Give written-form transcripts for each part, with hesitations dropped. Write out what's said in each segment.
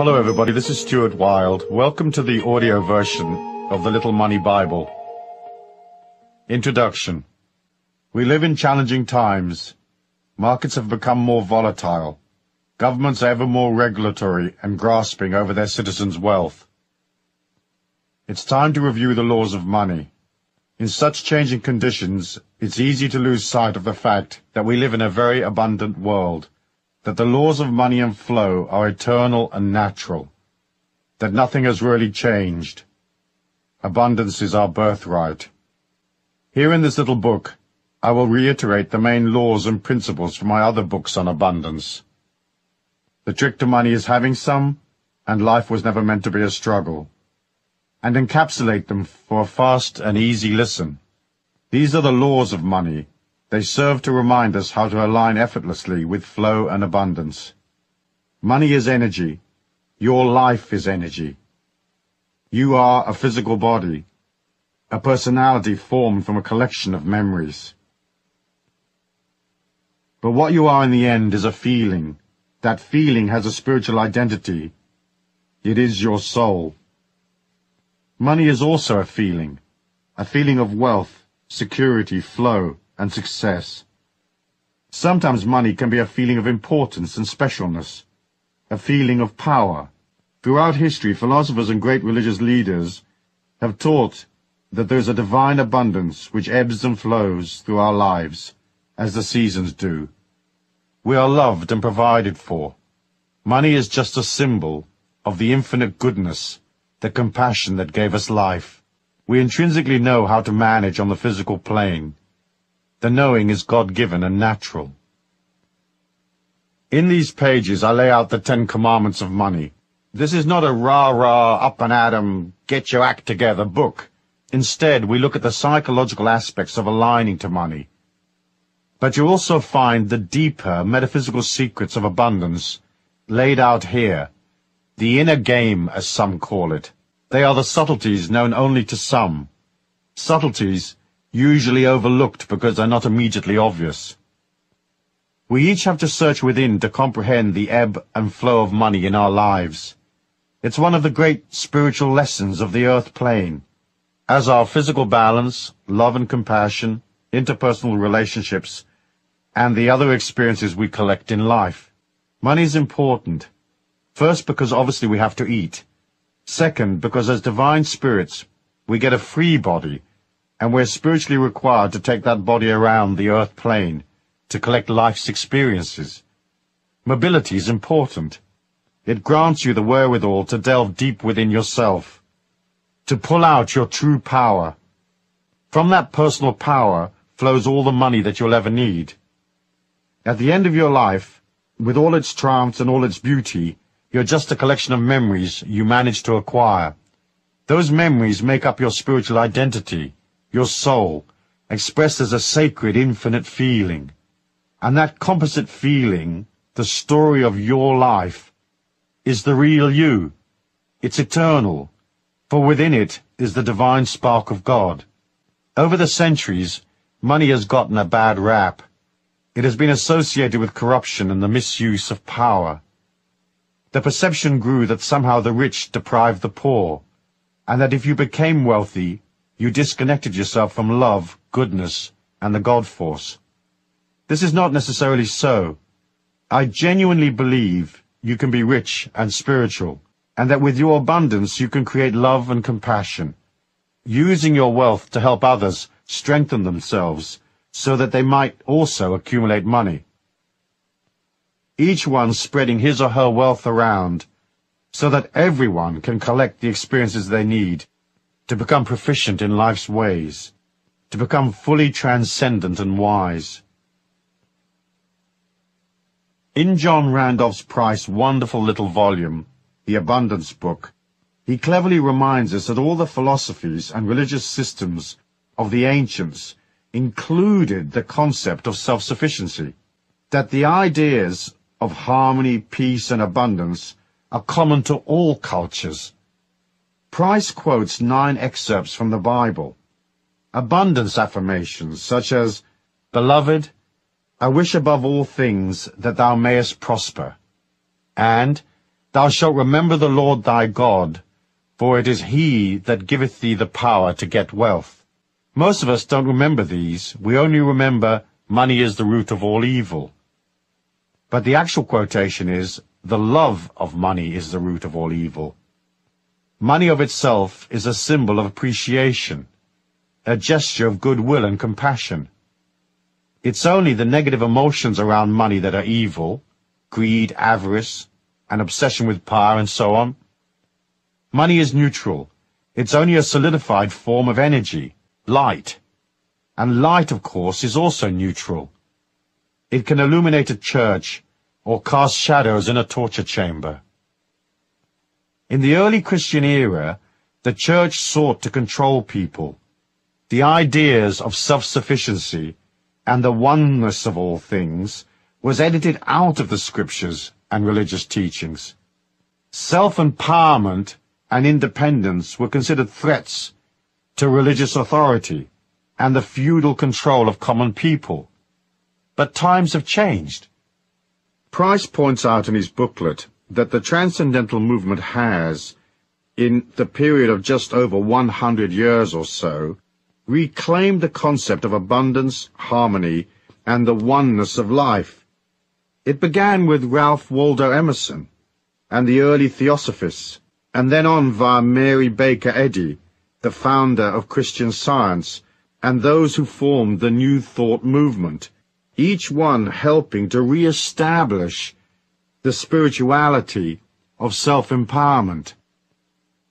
Hello everybody, this is Stuart Wilde. Welcome to the audio version of the Little Money Bible. Introduction. We live in challenging times. Markets have become more volatile. Governments are ever more regulatory and grasping over their citizens' wealth. It's time to review the laws of money. In such changing conditions, it's easy to lose sight of the fact that we live in a very abundant world, that the laws of money and flow are eternal and natural, that nothing has really changed. Abundance is our birthright. Here in this little book, I will reiterate the main laws and principles from my other books on abundance. The trick to money is having some, and life was never meant to be a struggle, and encapsulate them for a fast and easy listen. These are the laws of money. They serve to remind us how to align effortlessly with flow and abundance. Money is energy. Your life is energy. You are a physical body, a personality formed from a collection of memories. But what you are in the end is a feeling. That feeling has a spiritual identity. It is your soul. Money is also a feeling of wealth, security, flow, and success. Sometimes money can be a feeling of importance and specialness, a feeling of power. Throughout history, philosophers and great religious leaders have taught that there is a divine abundance which ebbs and flows through our lives, as the seasons do. We are loved and provided for. Money is just a symbol of the infinite goodness, the compassion that gave us life. We intrinsically know how to manage on the physical plane. The knowing is God-given and natural. In these pages, I lay out the 10 Commandments of money. This is not a rah-rah, up-and-atom, get-your-act-together book. Instead, we look at the psychological aspects of aligning to money. But you also find the deeper metaphysical secrets of abundance laid out here, the inner game, as some call it. They are the subtleties known only to some. Subtleties usually overlooked because they're not immediately obvious. We each have to search within to comprehend the ebb and flow of money in our lives. It's one of the great spiritual lessons of the earth plane, as are physical balance, love and compassion, interpersonal relationships, and the other experiences we collect in life. Money is important, first because obviously we have to eat, second because as divine spirits we get a free body, and we're spiritually required to take that body around the earth plane to collect life's experiences. Mobility is important. It grants you the wherewithal to delve deep within yourself, to pull out your true power. From that personal power flows all the money that you'll ever need. At the end of your life, with all its triumphs and all its beauty, you're just a collection of memories you managed to acquire. Those memories make up your spiritual identity, your soul, expressed as a sacred, infinite feeling. And that composite feeling, the story of your life, is the real you. It's eternal, for within it is the divine spark of God. Over the centuries, money has gotten a bad rap. It has been associated with corruption and the misuse of power. The perception grew that somehow the rich deprived the poor, and that if you became wealthy, you disconnected yourself from love, goodness, and the God force. This is not necessarily so. I genuinely believe you can be rich and spiritual, and that with your abundance you can create love and compassion, using your wealth to help others strengthen themselves so that they might also accumulate money. Each one spreading his or her wealth around so that everyone can collect the experiences they need to become proficient in life's ways, to become fully transcendent and wise. In John Randolph Price's wonderful little volume, The Abundance Book, he cleverly reminds us that all the philosophies and religious systems of the ancients included the concept of self-sufficiency, that the ideas of harmony, peace, and abundance are common to all cultures. Price quotes 9 excerpts from the Bible. Abundance affirmations such as, "Beloved, I wish above all things that thou mayest prosper," and Thou shalt remember the Lord thy God, for it is he that giveth thee the power to get wealth. Most of us don't remember these. We only remember, money is the root of all evil. But the actual quotation is, the love of money is the root of all evil. Money of itself is a symbol of appreciation, a gesture of goodwill and compassion. It's only the negative emotions around money that are evil, greed, avarice, an obsession with power, and so on. Money is neutral. It's only a solidified form of energy, light. And light, of course, is also neutral. It can illuminate a church or cast shadows in a torture chamber. In the early Christian era, the church sought to control people. The ideas of self-sufficiency and the oneness of all things was edited out of the scriptures and religious teachings. Self-empowerment and independence were considered threats to religious authority and the feudal control of common people. But times have changed. Price points out in his booklet that the transcendental movement has, in the period of just over 100 years or so, reclaimed the concept of abundance, harmony, and the oneness of life. It began with Ralph Waldo Emerson and the early Theosophists, and then on via Mary Baker Eddy, the founder of Christian Science, and those who formed the New Thought movement, each one helping to re-establish the spirituality of self-empowerment.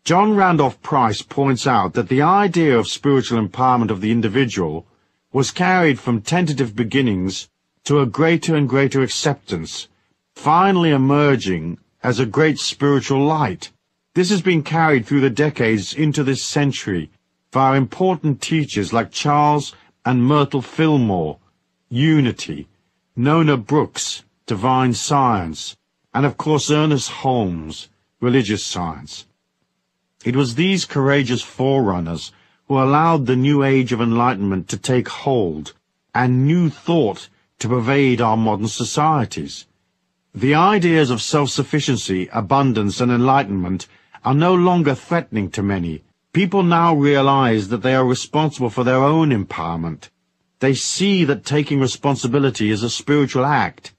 John Randolph Price points out that the idea of spiritual empowerment of the individual was carried from tentative beginnings to a greater and greater acceptance, finally emerging as a great spiritual light. This has been carried through the decades into this century via important teachers like Charles and Myrtle Fillmore, Unity, Nona Brooks, Divine Science, and of course Ernest Holmes, Religious Science. It was these courageous forerunners who allowed the new age of enlightenment to take hold and new thought to pervade our modern societies. The ideas of self-sufficiency, abundance, and enlightenment are no longer threatening to many. People now realize that they are responsible for their own empowerment. They see that taking responsibility is a spiritual act.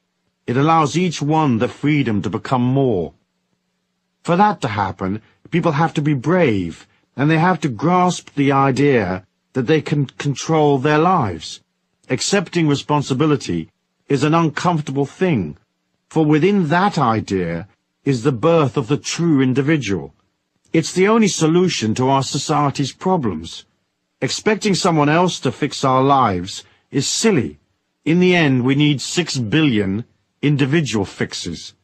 It allows each one the freedom to become more. For that to happen, people have to be brave, and they have to grasp the idea that they can control their lives. Accepting responsibility is an uncomfortable thing, for within that idea is the birth of the true individual. It's the only solution to our society's problems. Expecting someone else to fix our lives is silly. In the end, we need 6 billion individual fixes.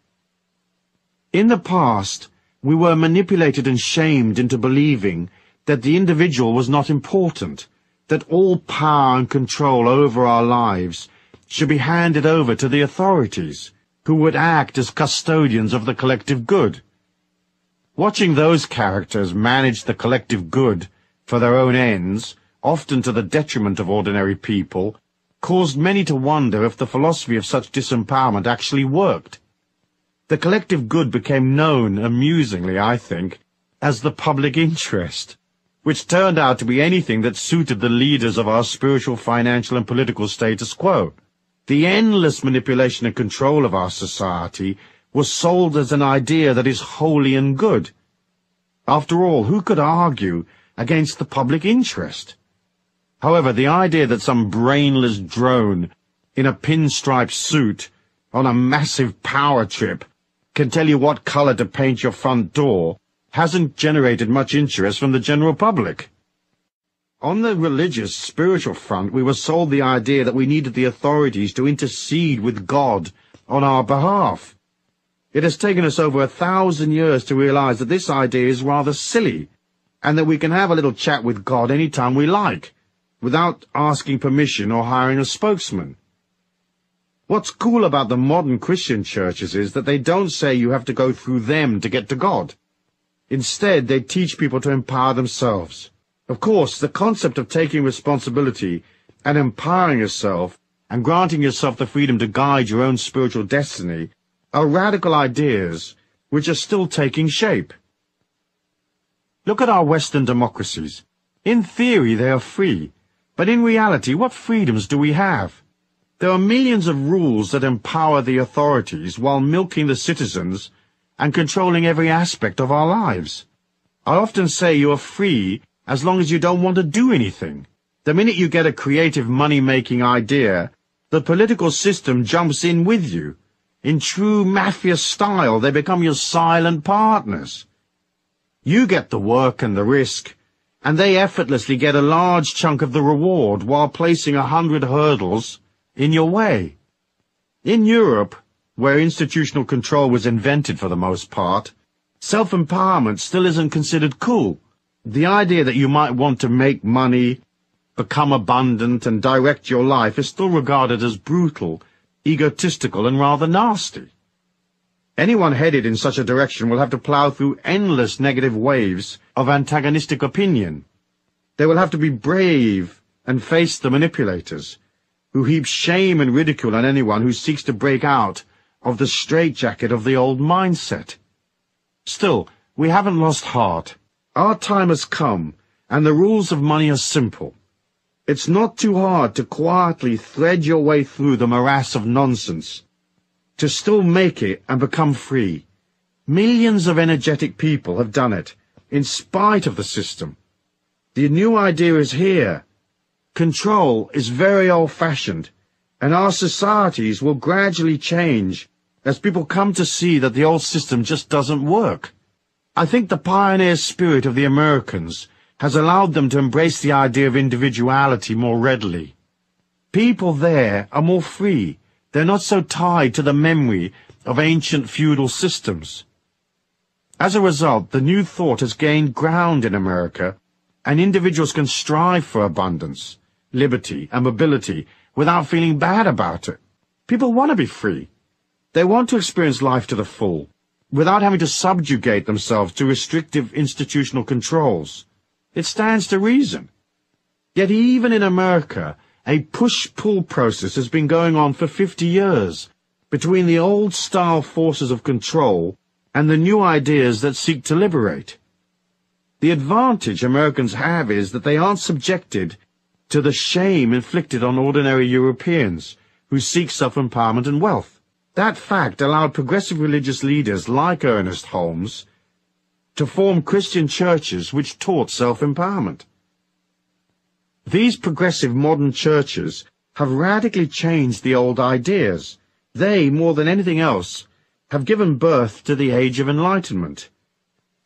In the past, we were manipulated and shamed into believing that the individual was not important, that all power and control over our lives should be handed over to the authorities, who would act as custodians of the collective good. Watching those characters manage the collective good for their own ends, often to the detriment of ordinary people, caused many to wonder if the philosophy of such disempowerment actually worked. The collective good became known, amusingly, I think, as the public interest, which turned out to be anything that suited the leaders of our spiritual, financial, and political status quo. The endless manipulation and control of our society was sold as an idea that is holy and good. After all, who could argue against the public interest? However, the idea that some brainless drone in a pinstripe suit on a massive power trip can tell you what color to paint your front door hasn't generated much interest from the general public. On the religious, spiritual front, we were sold the idea that we needed the authorities to intercede with God on our behalf. It has taken us over 1,000 years to realize that this idea is rather silly, and that we can have a little chat with God any time we like, without asking permission or hiring a spokesman. What's cool about the modern Christian churches is that they don't say you have to go through them to get to God. Instead, they teach people to empower themselves. Of course, the concept of taking responsibility and empowering yourself and granting yourself the freedom to guide your own spiritual destiny are radical ideas which are still taking shape. Look at our Western democracies. In theory, they are free, but in reality, what freedoms do we have? There are millions of rules that empower the authorities while milking the citizens and controlling every aspect of our lives. I often say you are free as long as you don't want to do anything. The minute you get a creative money-making idea, the political system jumps in with you. In true mafia style, they become your silent partners. You get the work and the risk, and they effortlessly get a large chunk of the reward while placing 100 hurdles in your way. In Europe, where institutional control was invented for the most part, self-empowerment still isn't considered cool. The idea that you might want to make money, become abundant, and direct your life is still regarded as brutal, egotistical, and rather nasty. Anyone headed in such a direction will have to plough through endless negative waves of antagonistic opinion. They will have to be brave and face the manipulators, who heap shame and ridicule on anyone who seeks to break out of the straitjacket of the old mindset. Still, we haven't lost heart. Our time has come, and the rules of money are simple. It's not too hard to quietly thread your way through the morass of nonsense, to still make it and become free. Millions of energetic people have done it, in spite of the system. The new idea is here. Control is very old-fashioned, and our societies will gradually change as people come to see that the old system just doesn't work. I think the pioneer spirit of the Americans has allowed them to embrace the idea of individuality more readily. People there are more free. They're not so tied to the memory of ancient feudal systems. As a result, the new thought has gained ground in America, and individuals can strive for abundance, liberty, and mobility without feeling bad about it. People want to be free. They want to experience life to the full, without having to subjugate themselves to restrictive institutional controls. It stands to reason. Yet even in America, a push-pull process has been going on for 50 years between the old-style forces of control and the new ideas that seek to liberate. The advantage Americans have is that they aren't subjected to the shame inflicted on ordinary Europeans who seek self-empowerment and wealth. That fact allowed progressive religious leaders like Ernest Holmes to form Christian churches which taught self-empowerment. These progressive modern churches have radically changed the old ideas. They, more than anything else, have given birth to the Age of Enlightenment.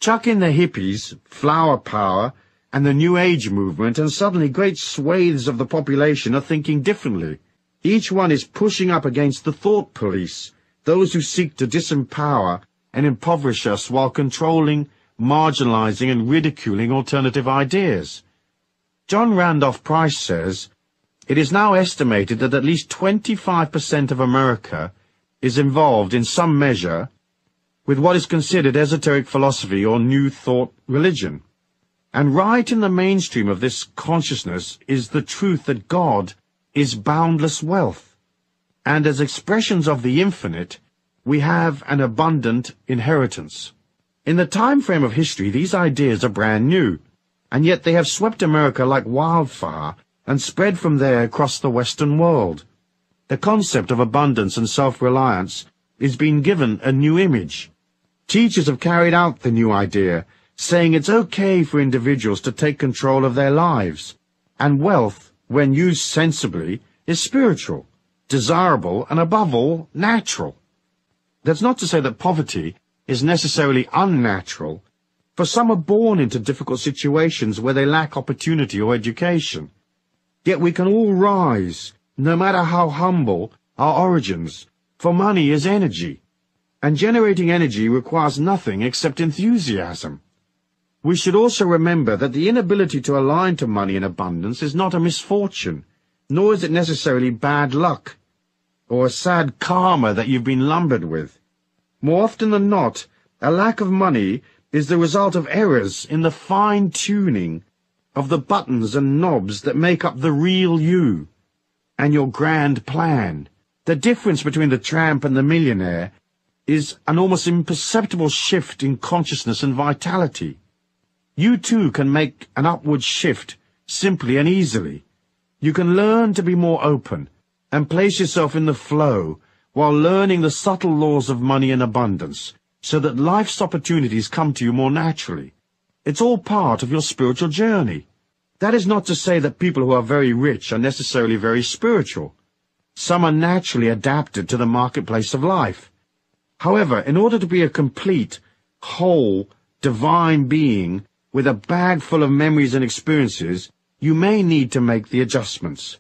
Chuck in the hippies, flower power, and the New Age movement, and suddenly great swathes of the population are thinking differently. Each one is pushing up against the thought police, those who seek to disempower and impoverish us while controlling, marginalizing, and ridiculing alternative ideas. John Randolph Price says, "It is now estimated that at least 25% of America is involved in some measure with what is considered esoteric philosophy or new thought religion. And right in the mainstream of this consciousness is the truth that God is boundless wealth, and as expressions of the infinite, we have an abundant inheritance." In the time frame of history, these ideas are brand new, and yet they have swept America like wildfire and spread from there across the Western world. The concept of abundance and self-reliance is being given a new image. Teachers have carried out the new idea, saying it's okay for individuals to take control of their lives, and wealth, when used sensibly, is spiritual, desirable, and above all, natural. That's not to say that poverty is necessarily unnatural, for some are born into difficult situations where they lack opportunity or education. Yet we can all rise, no matter how humble our origins, for money is energy, and generating energy requires nothing except enthusiasm. We should also remember that the inability to align to money in abundance is not a misfortune, nor is it necessarily bad luck, or a sad karma that you've been lumbered with. More often than not, a lack of money is the result of errors in the fine-tuning of the buttons and knobs that make up the real you and your grand plan. The difference between the tramp and the millionaire is an almost imperceptible shift in consciousness and vitality. You too can make an upward shift simply and easily. You can learn to be more open and place yourself in the flow while learning the subtle laws of money and abundance so that life's opportunities come to you more naturally. It's all part of your spiritual journey. That is not to say that people who are very rich are necessarily very spiritual. Some are naturally adapted to the marketplace of life. However, in order to be a complete, whole, divine being with a bag full of memories and experiences, you may need to make the adjustments.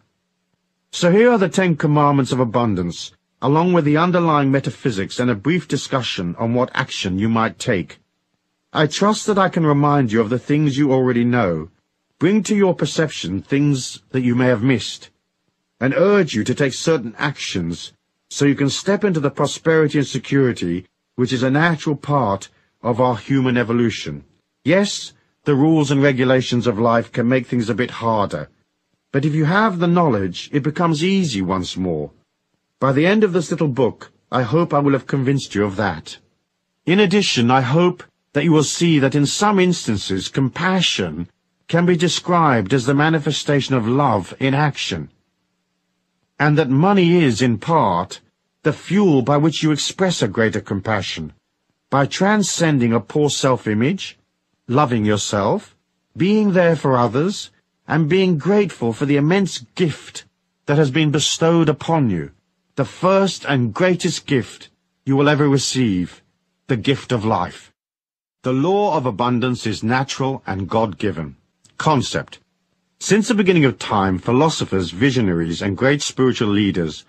So here are the 10 Commandments of Abundance, along with the underlying metaphysics and a brief discussion on what action you might take. I trust that I can remind you of the things you already know, bring to your perception things that you may have missed, and urge you to take certain actions so you can step into the prosperity and security which is a natural part of our human evolution. Yes, the rules and regulations of life can make things a bit harder, but if you have the knowledge, it becomes easy once more. By the end of this little book, I hope I will have convinced you of that. In addition, I hope that you will see that in some instances, compassion can be described as the manifestation of love in action, and that money is, in part, the fuel by which you express a greater compassion, by transcending a poor self-image, loving yourself, being there for others, and being grateful for the immense gift that has been bestowed upon you, the first and greatest gift you will ever receive, the gift of life. The law of abundance is natural and God-given. Concept. Since the beginning of time, philosophers, visionaries, and great spiritual leaders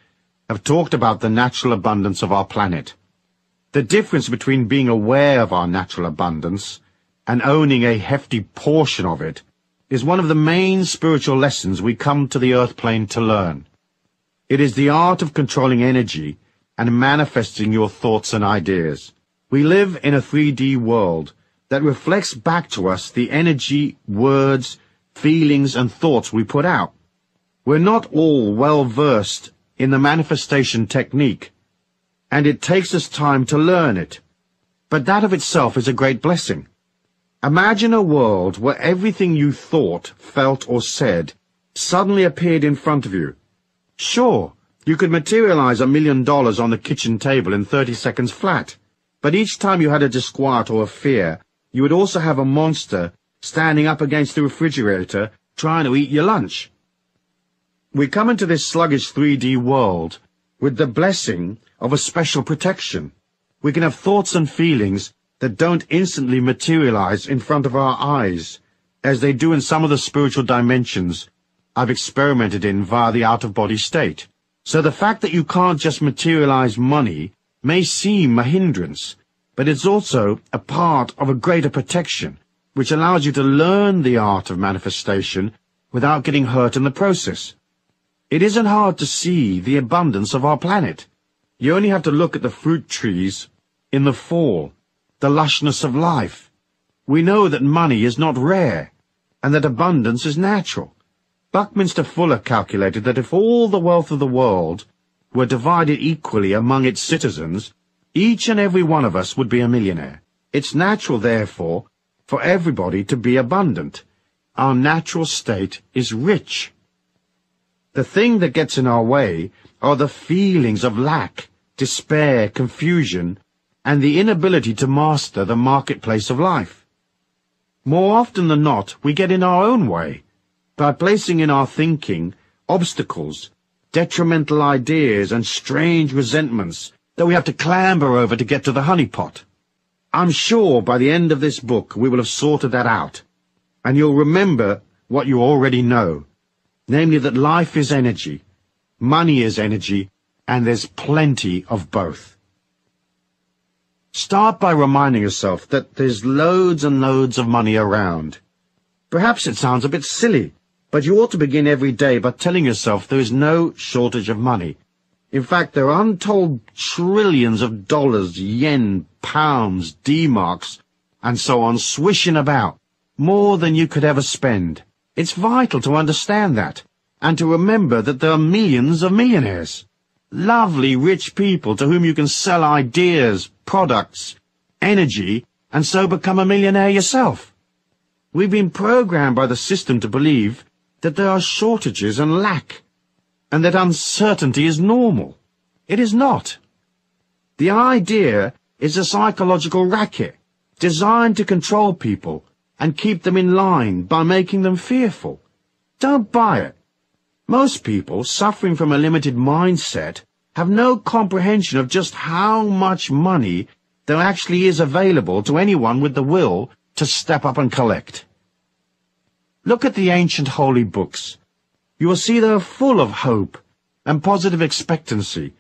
have talked about the natural abundance of our planet. The difference between being aware of our natural abundance and owning a hefty portion of it is one of the main spiritual lessons we come to the earth plane to learn. It is the art of controlling energy and manifesting your thoughts and ideas. We live in a 3D world that reflects back to us the energy, words, feelings, and thoughts we put out. We're not all well-versed in the manifestation technique, and it takes us time to learn it. But that of itself is a great blessing. Imagine a world where everything you thought, felt, or said suddenly appeared in front of you. Sure, you could materialize $1 million on the kitchen table in 30 seconds flat, but each time you had a disquiet or a fear, you would also have a monster standing up against the refrigerator trying to eat your lunch. We come into this sluggish 3D world with the blessing of a special protection. We can have thoughts and feelings that don't instantly materialize in front of our eyes, as they do in some of the spiritual dimensions I've experimented in via the out-of-body state. So the fact that you can't just materialize money may seem a hindrance, but it's also a part of a greater protection, which allows you to learn the art of manifestation without getting hurt in the process. It isn't hard to see the abundance of our planet. You only have to look at the fruit trees in the fall, the lushness of life. We know that money is not rare, and that abundance is natural. Buckminster Fuller calculated that if all the wealth of the world were divided equally among its citizens, each and every one of us would be a millionaire. It's natural, therefore, for everybody to be abundant. Our natural state is rich. The thing that gets in our way are the feelings of lack, despair, confusion, and the inability to master the marketplace of life. More often than not, we get in our own way by placing in our thinking obstacles, detrimental ideas, and strange resentments that we have to clamber over to get to the honeypot. I'm sure by the end of this book we will have sorted that out, and you'll remember what you already know, namely that life is energy, money is energy, and there's plenty of both. Start by reminding yourself that there's loads and loads of money around. Perhaps it sounds a bit silly, but you ought to begin every day by telling yourself there is no shortage of money. In fact, there are untold trillions of dollars, yen, pounds, D-marks, and so on, swishing about, more than you could ever spend. It's vital to understand that, and to remember that there are millions of millionaires. lovely rich people to whom you can sell ideas, products, energy, and so become a millionaire yourself. We've been programmed by the system to believe that there are shortages and lack, and that uncertainty is normal. It is not. The idea is a psychological racket designed to control people and keep them in line by making them fearful. Don't buy it. Most people suffering from a limited mindset have no comprehension of just how much money there actually is available to anyone with the will to step up and collect. Look at the ancient holy books. You will see they are full of hope and positive expectancy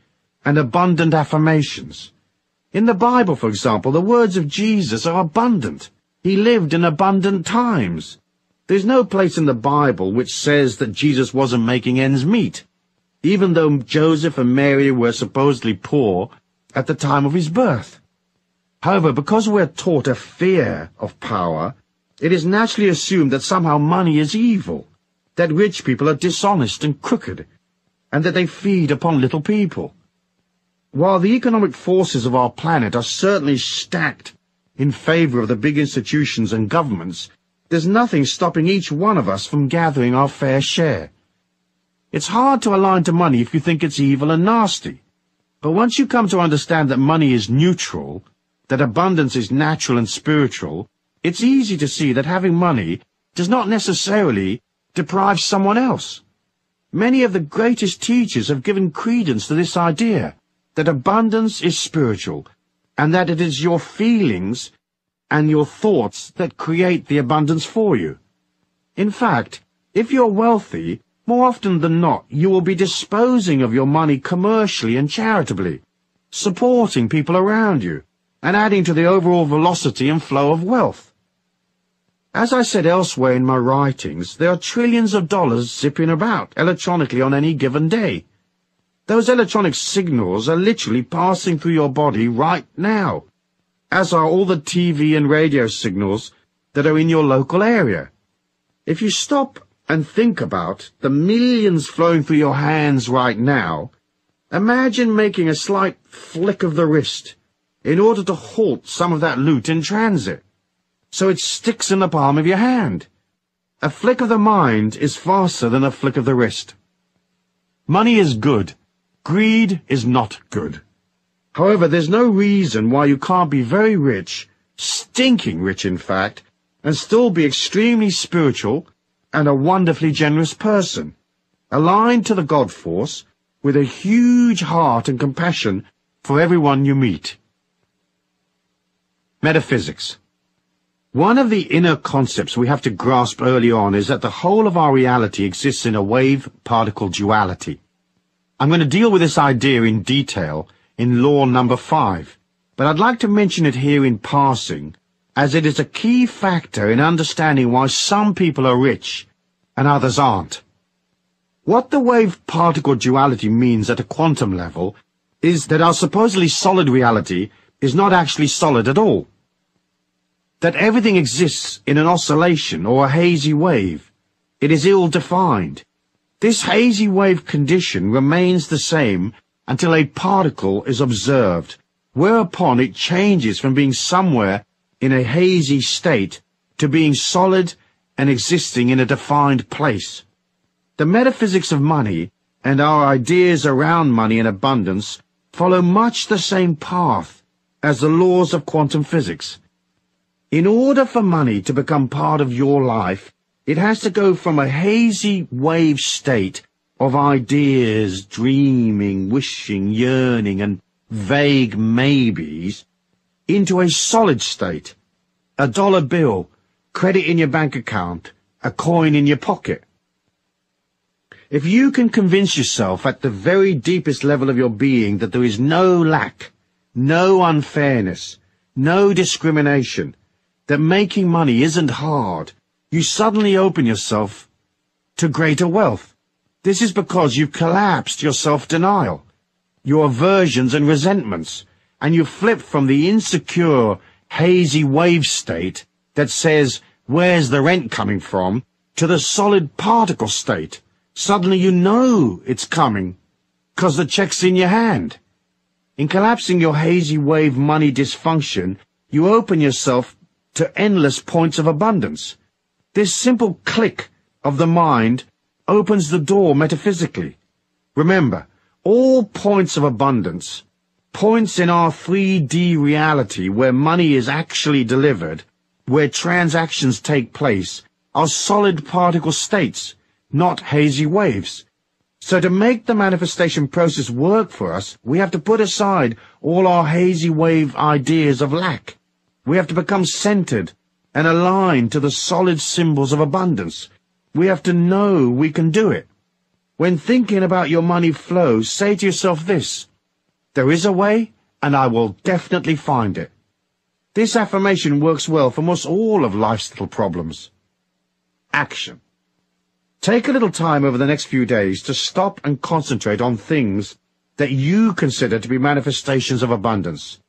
and abundant affirmations. In the Bible, for example, the words of Jesus are abundant. He lived in abundant times. There's no place in the Bible which says that Jesus wasn't making ends meet, even though Joseph and Mary were supposedly poor at the time of his birth. However, because we're taught a fear of power, it is naturally assumed that somehow money is evil, that rich people are dishonest and crooked, and that they feed upon little people. While the economic forces of our planet are certainly stacked in favor of the big institutions and governments, there's nothing stopping each one of us from gathering our fair share. It's hard to align to money if you think it's evil and nasty. But once you come to understand that money is neutral, that abundance is natural and spiritual, it's easy to see that having money does not necessarily deprive someone else. Many of the greatest teachers have given credence to this idea that abundance is spiritual, and that it is your feelings and your thoughts that create the abundance for you. In fact, if you're wealthy, more often than not, you will be disposing of your money commercially and charitably, supporting people around you, and adding to the overall velocity and flow of wealth. As I said elsewhere in my writings, there are trillions of dollars zipping about electronically on any given day. Those electronic signals are literally passing through your body right now, as are all the TV and radio signals that are in your local area. If you stop and think about the millions flowing through your hands right now, imagine making a slight flick of the wrist in order to halt some of that loot in transit, so it sticks in the palm of your hand. A flick of the mind is faster than a flick of the wrist. Money is good. Greed is not good. However, there's no reason why you can't be very rich, stinking rich in fact, and still be extremely spiritual and a wonderfully generous person, aligned to the God force with a huge heart and compassion for everyone you meet. Metaphysics. One of the inner concepts we have to grasp early on is that the whole of our reality exists in a wave-particle duality. I'm going to deal with this idea in detail in Law Number 5, but I'd like to mention it here in passing, as it is a key factor in understanding why some people are rich and others aren't. What the wave-particle duality means at a quantum level is that our supposedly solid reality is not actually solid at all, that everything exists in an oscillation or a hazy wave. It is ill-defined. This hazy wave condition remains the same until a particle is observed, whereupon it changes from being somewhere in a hazy state to being solid and existing in a defined place. The metaphysics of money and our ideas around money and abundance follow much the same path as the laws of quantum physics. In order for money to become part of your life, it has to go from a hazy wave state of ideas, dreaming, wishing, yearning, and vague maybes, into a solid state, a dollar bill, credit in your bank account, a coin in your pocket. If you can convince yourself at the very deepest level of your being that there is no lack, no unfairness, no discrimination, that making money isn't hard, you suddenly open yourself to greater wealth. This is because you've collapsed your self-denial, your aversions and resentments, and you've flipped from the insecure, hazy wave state that says, "Where's the rent coming from?" to the solid particle state. Suddenly you know it's coming, because the check's in your hand. In collapsing your hazy wave money dysfunction, you open yourself to endless points of abundance. This simple click of the mind opens the door metaphysically. Remember, all points of abundance, points in our 3D reality where money is actually delivered, where transactions take place, are solid particle states, not hazy waves. So to make the manifestation process work for us, we have to put aside all our hazy wave ideas of lack. We have to become centered and aligned to the solid symbols of abundance. We have to know we can do it. When thinking about your money flow, say to yourself this: there is a way, and I will definitely find it. This affirmation works well for almost all of life's little problems. Action. Take a little time over the next few days to stop and concentrate on things that you consider to be manifestations of abundance.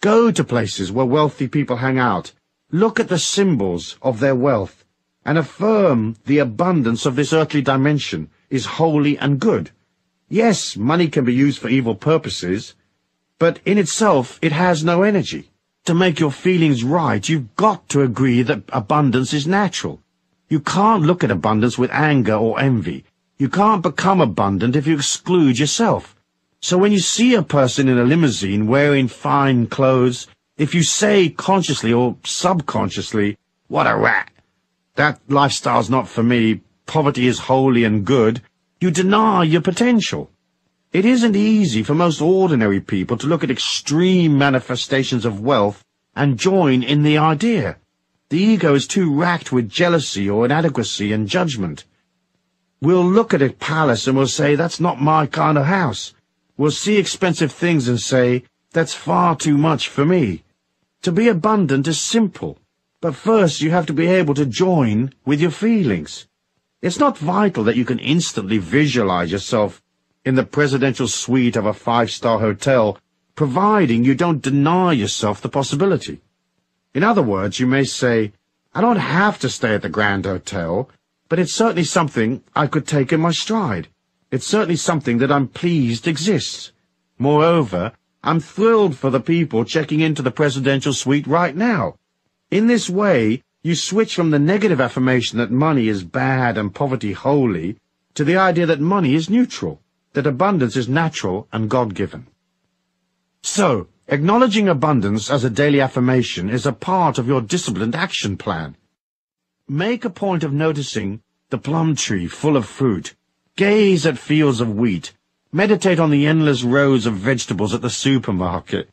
Go to places where wealthy people hang out, look at the symbols of their wealth, and affirm the abundance of this earthly dimension is holy and good. Yes, money can be used for evil purposes, but in itself it has no energy. To make your feelings right, you've got to agree that abundance is natural. You can't look at abundance with anger or envy. You can't become abundant if you exclude yourself. So when you see a person in a limousine wearing fine clothes, if you say consciously or subconsciously, "What a rat! That lifestyle's not for me. Poverty is holy and good," you deny your potential. It isn't easy for most ordinary people to look at extreme manifestations of wealth and join in the idea. The ego is too racked with jealousy or inadequacy and judgment. We'll look at a palace and we'll say, "That's not my kind of house." We'll see expensive things and say, "That's far too much for me." To be abundant is simple, but first you have to be able to join with your feelings. It's not vital that you can instantly visualize yourself in the presidential suite of a five-star hotel, providing you don't deny yourself the possibility. In other words, you may say, "I don't have to stay at the Grand Hotel, but it's certainly something I could take in my stride. It's certainly something that I'm pleased exists. Moreover, I'm thrilled for the people checking into the presidential suite right now." In this way, you switch from the negative affirmation that money is bad and poverty holy to the idea that money is neutral, that abundance is natural and God-given. So, acknowledging abundance as a daily affirmation is a part of your disciplined action plan. Make a point of noticing the plum tree full of fruit. Gaze at fields of wheat. Meditate on the endless rows of vegetables at the supermarket.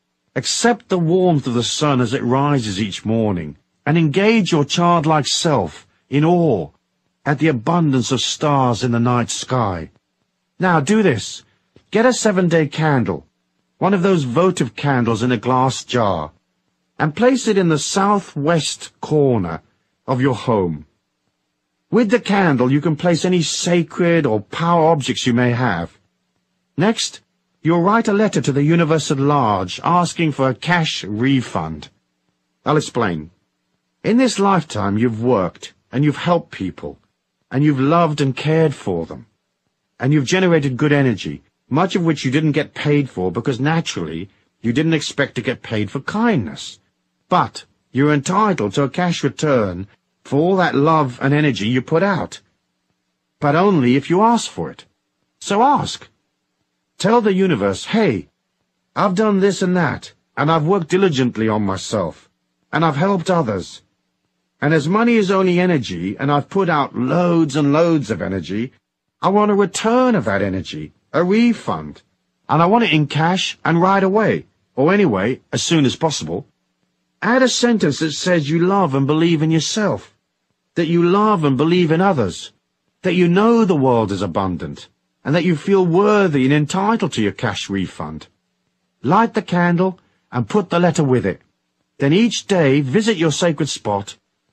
Accept the warmth of the sun as it rises each morning, and engage your childlike self in awe at the abundance of stars in the night sky. Now do this. Get a 7-day candle, one of those votive candles in a glass jar, and place it in the southwest corner of your home. With the candle, you can place any sacred or power objects you may have. Next, you'll write a letter to the universe at large asking for a cash refund. I'll explain. In this lifetime, you've worked, and you've helped people, and you've loved and cared for them, and you've generated good energy, much of which you didn't get paid for because, naturally, you didn't expect to get paid for kindness. But you're entitled to a cash return for all that love and energy you put out, but only if you ask for it. So ask. Tell the universe, "Hey, I've done this and that, and I've worked diligently on myself, and I've helped others. And as money is only energy, and I've put out loads and loads of energy, I want a return of that energy, a refund, and I want it in cash and right away, or anyway, as soon as possible." Add a sentence that says you love and believe in yourself, that you love and believe in others, that you know the world is abundant, and that you feel worthy and entitled to your cash refund. Light the candle and put the letter with it. Then each day visit your sacred spot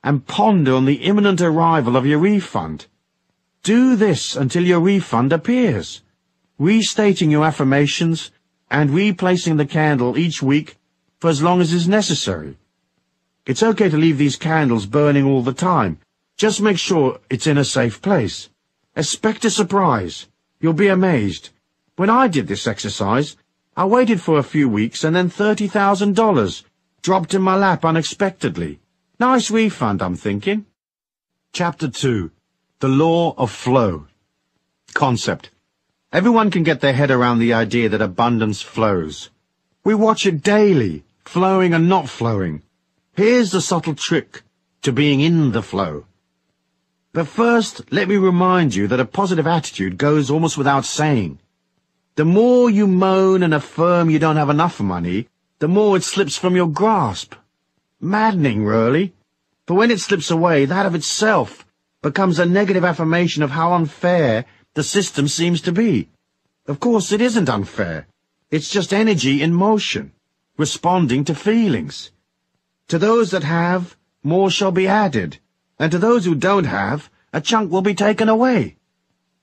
and ponder on the imminent arrival of your refund. Do this until your refund appears. Restating your affirmations and replacing the candle each week for as long as is necessary. It's okay to leave these candles burning all the time. Just make sure it's in a safe place. Expect a surprise. You'll be amazed. When I did this exercise, I waited for a few weeks and then $30,000 dropped in my lap unexpectedly. Nice refund, I'm thinking. Chapter 2. The Law of Flow. Concept. Everyone can get their head around the idea that abundance flows. We watch it daily, flowing and not flowing. Here's the subtle trick to being in the flow. But first, let me remind you that a positive attitude goes almost without saying. The more you moan and affirm you don't have enough money, the more it slips from your grasp. Maddening, really. For when it slips away, that of itself becomes a negative affirmation of how unfair the system seems to be. Of course, it isn't unfair. It's just energy in motion, responding to feelings. To those that have, more shall be added, and to those who don't have, a chunk will be taken away.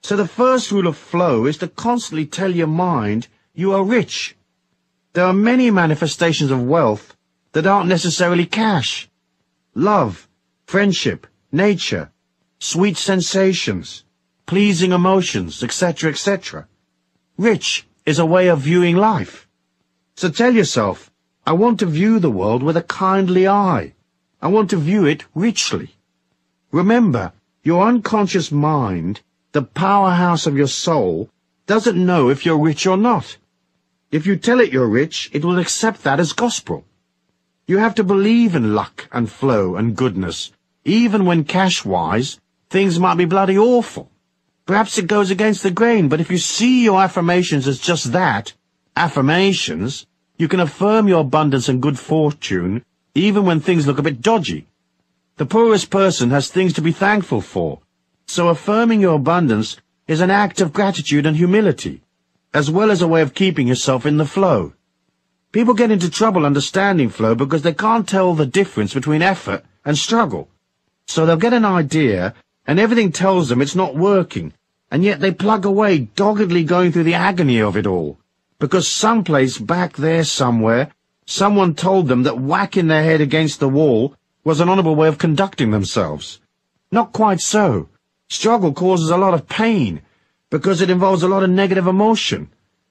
So the first rule of flow is to constantly tell your mind you are rich. There are many manifestations of wealth that aren't necessarily cash. Love, friendship, nature, sweet sensations, pleasing emotions, etc., etc. Rich is a way of viewing life. So tell yourself, I want to view the world with a kindly eye. I want to view it richly. Remember, your unconscious mind, the powerhouse of your soul, doesn't know if you're rich or not. If you tell it you're rich, it will accept that as gospel. You have to believe in luck and flow and goodness, even when cash-wise, things might be bloody awful. Perhaps it goes against the grain, but if you see your affirmations as just that, affirmations, you can affirm your abundance and good fortune, even when things look a bit dodgy. The poorest person has things to be thankful for, so affirming your abundance is an act of gratitude and humility, as well as a way of keeping yourself in the flow. People get into trouble understanding flow because they can't tell the difference between effort and struggle. So they'll get an idea, and everything tells them it's not working, and yet they plug away, doggedly going through the agony of it all, because someplace back there somewhere, someone told them that whacking their head against the wall was an honourable way of conducting themselves. Not quite so. Struggle causes a lot of pain, because it involves a lot of negative emotion.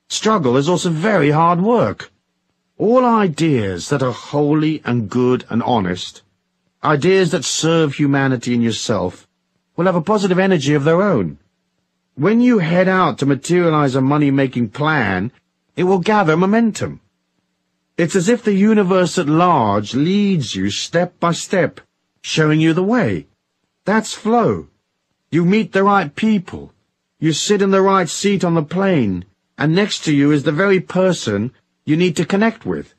Struggle is also very hard work. All ideas that are holy and good and honest, ideas that serve humanity and yourself, will have a positive energy of their own. When you head out to materialize a money-making plan, it will gather momentum. It's as if the universe at large leads you step by step, showing you the way. That's flow. You meet the right people. You sit in the right seat on the plane, and next to you is the very person you need to connect with.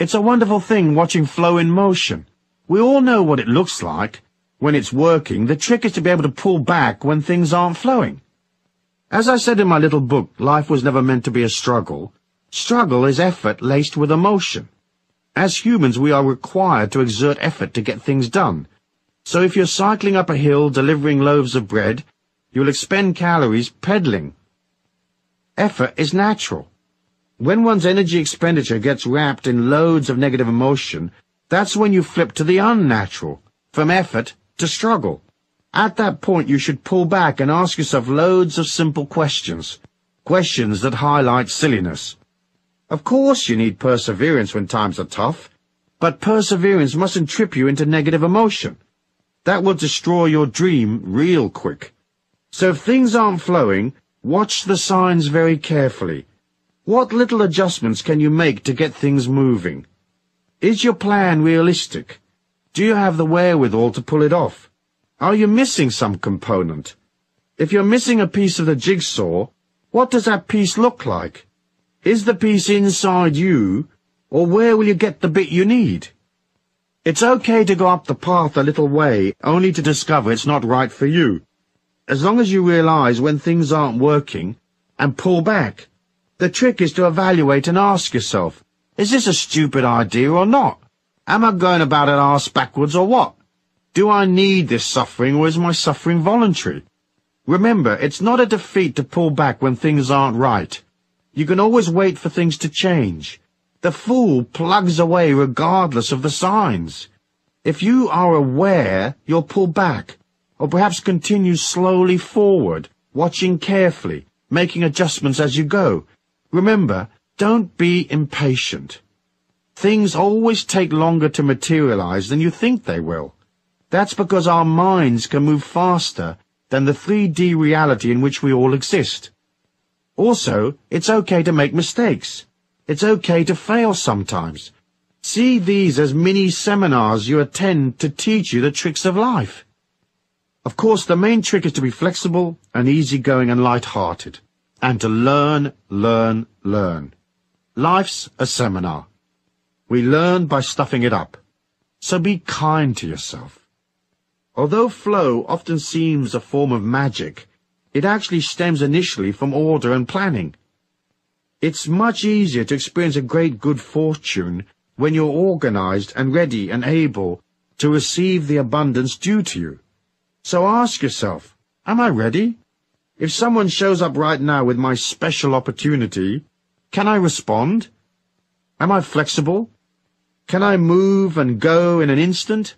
It's a wonderful thing watching flow in motion. We all know what it looks like when it's working. The trick is to be able to pull back when things aren't flowing. As I said in my little book, Life Was Never Meant to Be a Struggle, struggle is effort laced with emotion. As humans, we are required to exert effort to get things done. So if you're cycling up a hill delivering loaves of bread, you'll expend calories peddling. Effort is natural. When one's energy expenditure gets wrapped in loads of negative emotion, that's when you flip to the unnatural, from effort to struggle. At that point, you should pull back and ask yourself loads of simple questions, questions that highlight silliness. Of course you need perseverance when times are tough, but perseverance mustn't trip you into negative emotion. That will destroy your dream real quick. So if things aren't flowing, watch the signs very carefully. What little adjustments can you make to get things moving? Is your plan realistic? Do you have the wherewithal to pull it off? Are you missing some component? If you're missing a piece of the jigsaw, what does that piece look like? Is the piece inside you, or where will you get the bit you need? It's okay to go up the path a little way, only to discover it's not right for you. As long as you realize when things aren't working, and pull back. The trick is to evaluate and ask yourself, is this a stupid idea or not? Am I going about it arse backwards or what? Do I need this suffering, or is my suffering voluntary? Remember, it's not a defeat to pull back when things aren't right. You can always wait for things to change. The fool plugs away regardless of the signs. If you are aware, you'll pull back, or perhaps continue slowly forward, watching carefully, making adjustments as you go. Remember, don't be impatient. Things always take longer to materialize than you think they will. That's because our minds can move faster than the 3D reality in which we all exist. Also, it's okay to make mistakes. It's okay to fail sometimes. See these as mini-seminars you attend to teach you the tricks of life. Of course, the main trick is to be flexible and easygoing and light-hearted, and to learn. Life's a seminar. We learn by stuffing it up. So be kind to yourself. Although flow often seems a form of magic, it actually stems initially from order and planning. It's much easier to experience a great good fortune when you're organized and ready and able to receive the abundance due to you. So ask yourself, am I ready? If someone shows up right now with my special opportunity, can I respond? Am I flexible? Can I move and go in an instant?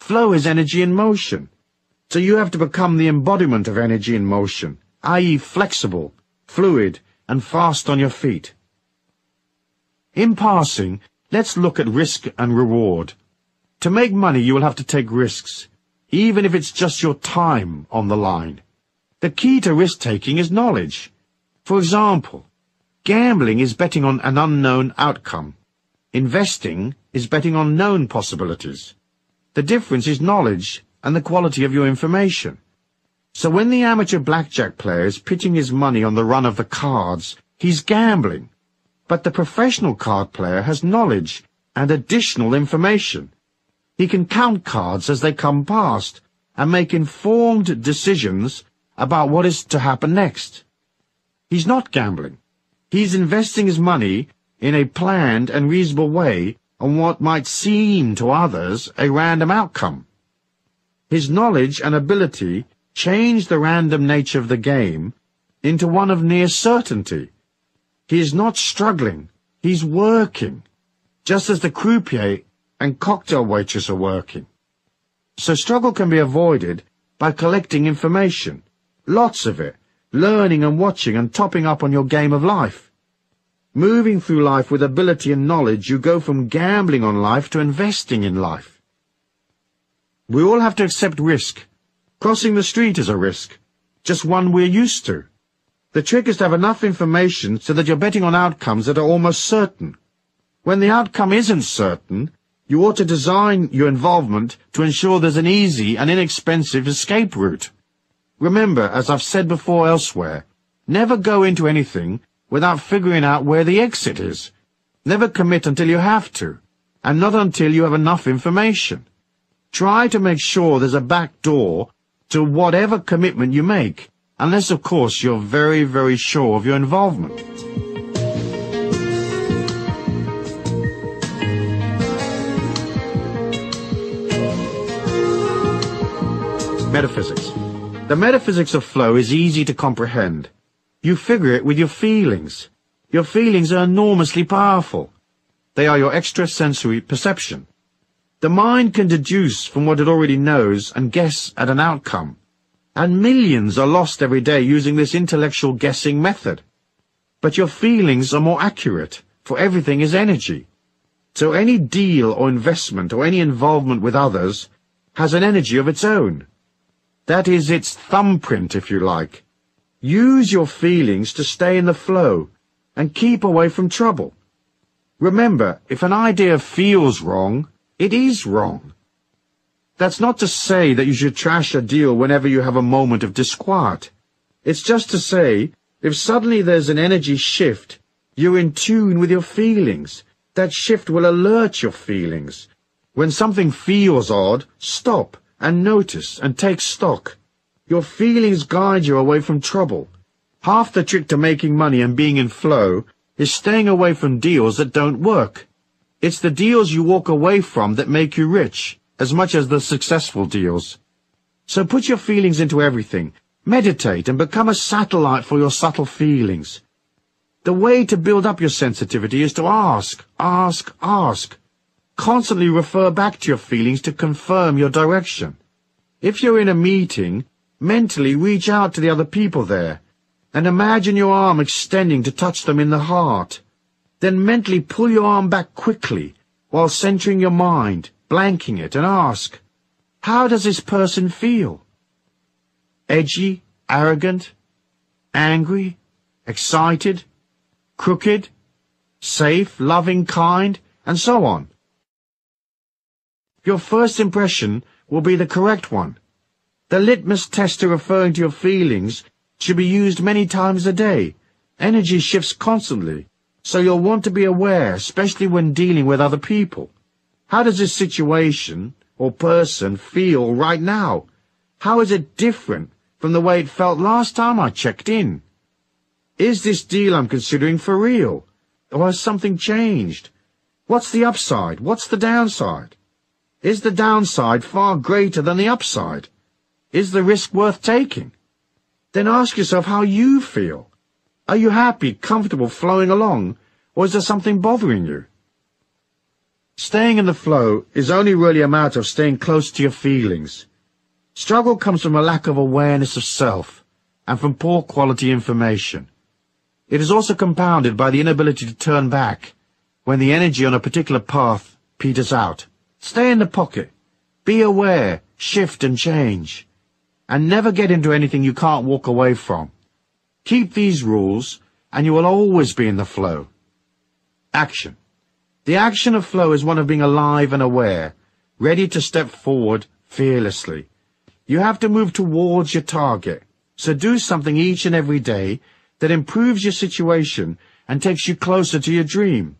Flow is energy in motion, so you have to become the embodiment of energy in motion, i.e. flexible, fluid, and fast on your feet. In passing, let's look at risk and reward. To make money, you will have to take risks, even if it's just your time on the line. The key to risk-taking is knowledge. For example, gambling is betting on an unknown outcome. Investing is betting on known possibilities. The difference is knowledge and the quality of your information. So when the amateur blackjack player is pitching his money on the run of the cards, he's gambling. But the professional card player has knowledge and additional information. He can count cards as they come past and make informed decisions about what is to happen next. He's not gambling. He's investing his money in a planned and reasonable way on what might seem to others a random outcome. His knowledge and ability change the random nature of the game into one of near certainty. He is not struggling, he's working, just as the croupier and cocktail waitress are working. So struggle can be avoided by collecting information, lots of it, learning and watching and topping up on your game of life. Moving through life with ability and knowledge, you go from gambling on life to investing in life. We all have to accept risk. Crossing the street is a risk, just one we're used to. The trick is to have enough information so that you're betting on outcomes that are almost certain. When the outcome isn't certain, you ought to design your involvement to ensure there's an easy and inexpensive escape route. Remember, as I've said before elsewhere, never go into anything without figuring out where the exit is. Never commit until you have to, and not until you have enough information. Try to make sure there's a back door to whatever commitment you make, unless, of course, you're very, very sure of your involvement. Metaphysics. The metaphysics of flow is easy to comprehend. You figure it with your feelings. Your feelings are enormously powerful. They are your extrasensory perception. The mind can deduce from what it already knows and guess at an outcome. And millions are lost every day using this intellectual guessing method. But your feelings are more accurate, for everything is energy. So any deal or investment or any involvement with others has an energy of its own. That is its thumbprint, if you like. Use your feelings to stay in the flow and keep away from trouble. Remember, if an idea feels wrong, it is wrong. That's not to say that you should trash a deal whenever you have a moment of disquiet. It's just to say, if suddenly there's an energy shift, you're in tune with your feelings. That shift will alert your feelings. When something feels odd, stop and notice and take stock. Your feelings guide you away from trouble. Half the trick to making money and being in flow is staying away from deals that don't work. It's the deals you walk away from that make you rich, as much as the successful deals. So put your feelings into everything. Meditate and become a satellite for your subtle feelings. The way to build up your sensitivity is to ask. Constantly refer back to your feelings to confirm your direction. If you're in a meeting, mentally reach out to the other people there. and imagine your arm extending to touch them in the heart. Then mentally pull your arm back quickly while centering your mind, blanking it, and ask, how does this person feel? Edgy, arrogant, angry, excited, crooked, safe, loving, kind, and so on. Your first impression will be the correct one. The litmus tester referring to your feelings should be used many times a day. Energy shifts constantly, so you'll want to be aware, especially when dealing with other people. How does this situation or person feel right now? How is it different from the way it felt last time I checked in? Is this deal I'm considering for real? Or has something changed? What's the upside? What's the downside? Is the downside far greater than the upside? Is the risk worth taking? Then ask yourself how you feel. Are you happy, comfortable, flowing along, or is there something bothering you? Staying in the flow is only really a matter of staying close to your feelings. Struggle comes from a lack of awareness of self and from poor quality information. It is also compounded by the inability to turn back when the energy on a particular path peters out. Stay in the pocket. Be aware, shift and change. And never get into anything you can't walk away from. Keep these rules, and you will always be in the flow. Action. The action of flow is one of being alive and aware, ready to step forward fearlessly. You have to move towards your target, so do something each and every day that improves your situation and takes you closer to your dream.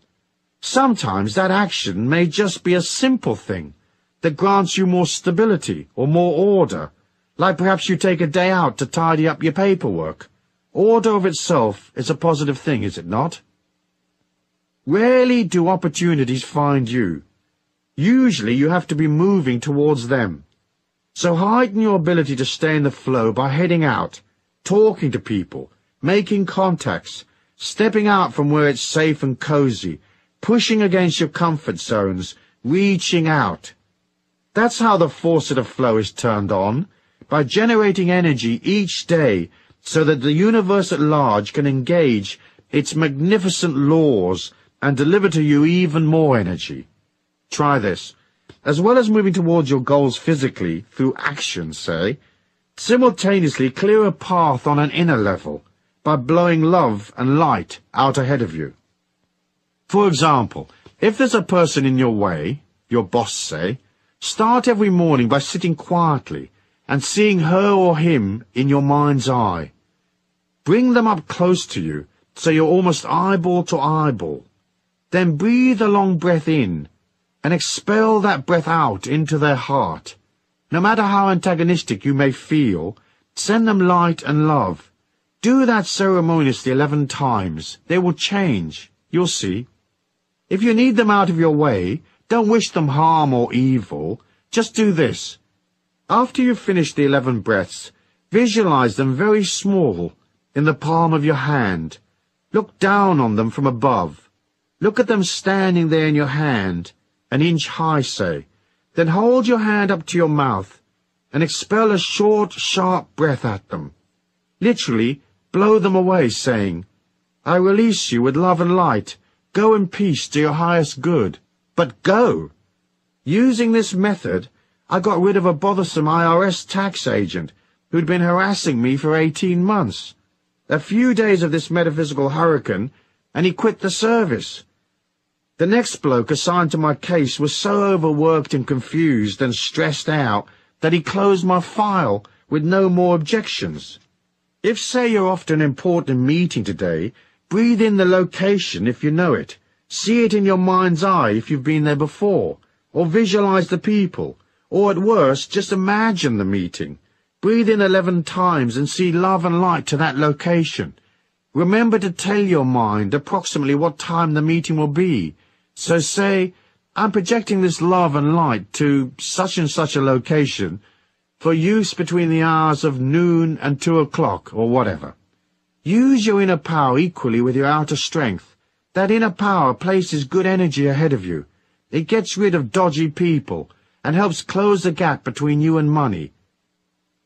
Sometimes that action may just be a simple thing that grants you more stability or more order, like perhaps you take a day out to tidy up your paperwork. Order of itself is a positive thing, is it not? Rarely do opportunities find you. Usually you have to be moving towards them. So heighten your ability to stay in the flow by heading out, talking to people, making contacts, stepping out from where it's safe and cozy, pushing against your comfort zones, reaching out. That's how the faucet of flow is turned on, by generating energy each day so that the universe at large can engage its magnificent laws and deliver to you even more energy. Try this. As well as moving towards your goals physically, through action, say, simultaneously clear a path on an inner level by blowing love and light out ahead of you. For example, if there's a person in your way, your boss say, start every morning by sitting quietly and seeing her or him in your mind's eye. Bring them up close to you so you're almost eyeball to eyeball. Then breathe a long breath in and expel that breath out into their heart. No matter how antagonistic you may feel, send them light and love. Do that ceremoniously 11 times. They will change. You'll see. If you need them out of your way, don't wish them harm or evil. Just do this. After you've finished the 11 breaths, visualize them very small in the palm of your hand. Look down on them from above. Look at them standing there in your hand, an inch high, say. Then hold your hand up to your mouth and expel a short, sharp breath at them. Literally, blow them away, saying, I release you with love and light. Go in peace to your highest good. But go! Using this method, I got rid of a bothersome IRS tax agent who'd been harassing me for 18 months. A few days of this metaphysical hurricane, and he quit the service. The next bloke assigned to my case was so overworked and confused and stressed out that he closed my file with no more objections. If, say, you're off to an important meeting today, breathe in the location if you know it. See it in your mind's eye if you've been there before, or visualize the people. Or at worst, just imagine the meeting. Breathe in 11 times and see love and light to that location. Remember to tell your mind approximately what time the meeting will be. So say, I'm projecting this love and light to such and such a location for use between the hours of noon and 2 o'clock or whatever. Use your inner power equally with your outer strength. That inner power places good energy ahead of you. It gets rid of dodgy people and helps close the gap between you and money.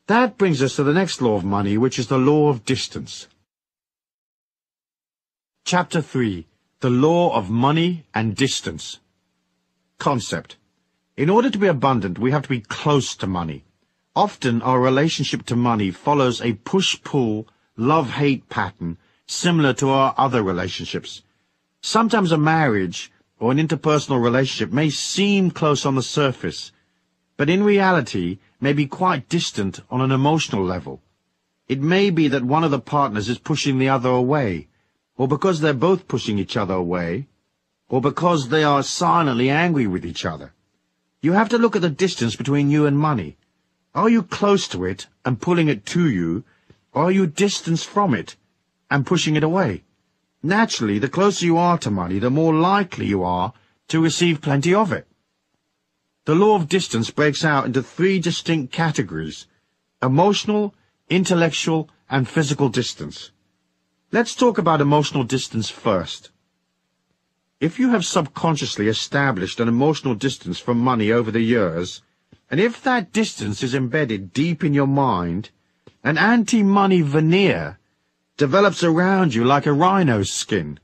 That brings us to the next law of money, which is the law of distance. Chapter 3. The Law of Money and Distance. Concept. In order to be abundant, we have to be close to money. Often our relationship to money follows a push-pull, love-hate pattern similar to our other relationships. Sometimes a marriage or an interpersonal relationship may seem close on the surface, but in reality may be quite distant on an emotional level. It may be that one of the partners is pushing the other away, or because they're both pushing each other away, or because they are silently angry with each other. You have to look at the distance between you and money. Are you close to it and pulling it to you, or are you distanced from it and pushing it away? Naturally, the closer you are to money, the more likely you are to receive plenty of it. The law of distance breaks out into three distinct categories: emotional, intellectual, and physical distance. Let's talk about emotional distance first. If you have subconsciously established an emotional distance from money over the years, and if that distance is embedded deep in your mind, an anti-money veneer develops around you like a rhino's skin.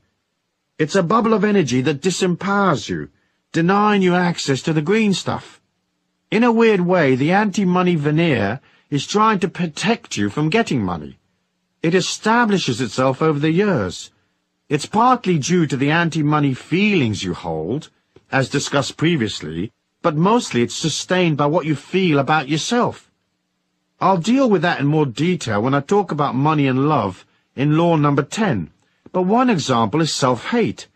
It's a bubble of energy that disempowers you, denying you access to the green stuff. In a weird way, the anti-money veneer is trying to protect you from getting money. It establishes itself over the years. It's partly due to the anti-money feelings you hold, as discussed previously, but mostly it's sustained by what you feel about yourself. I'll deal with that in more detail when I talk about money and love in law number 10, but one example is self-hate.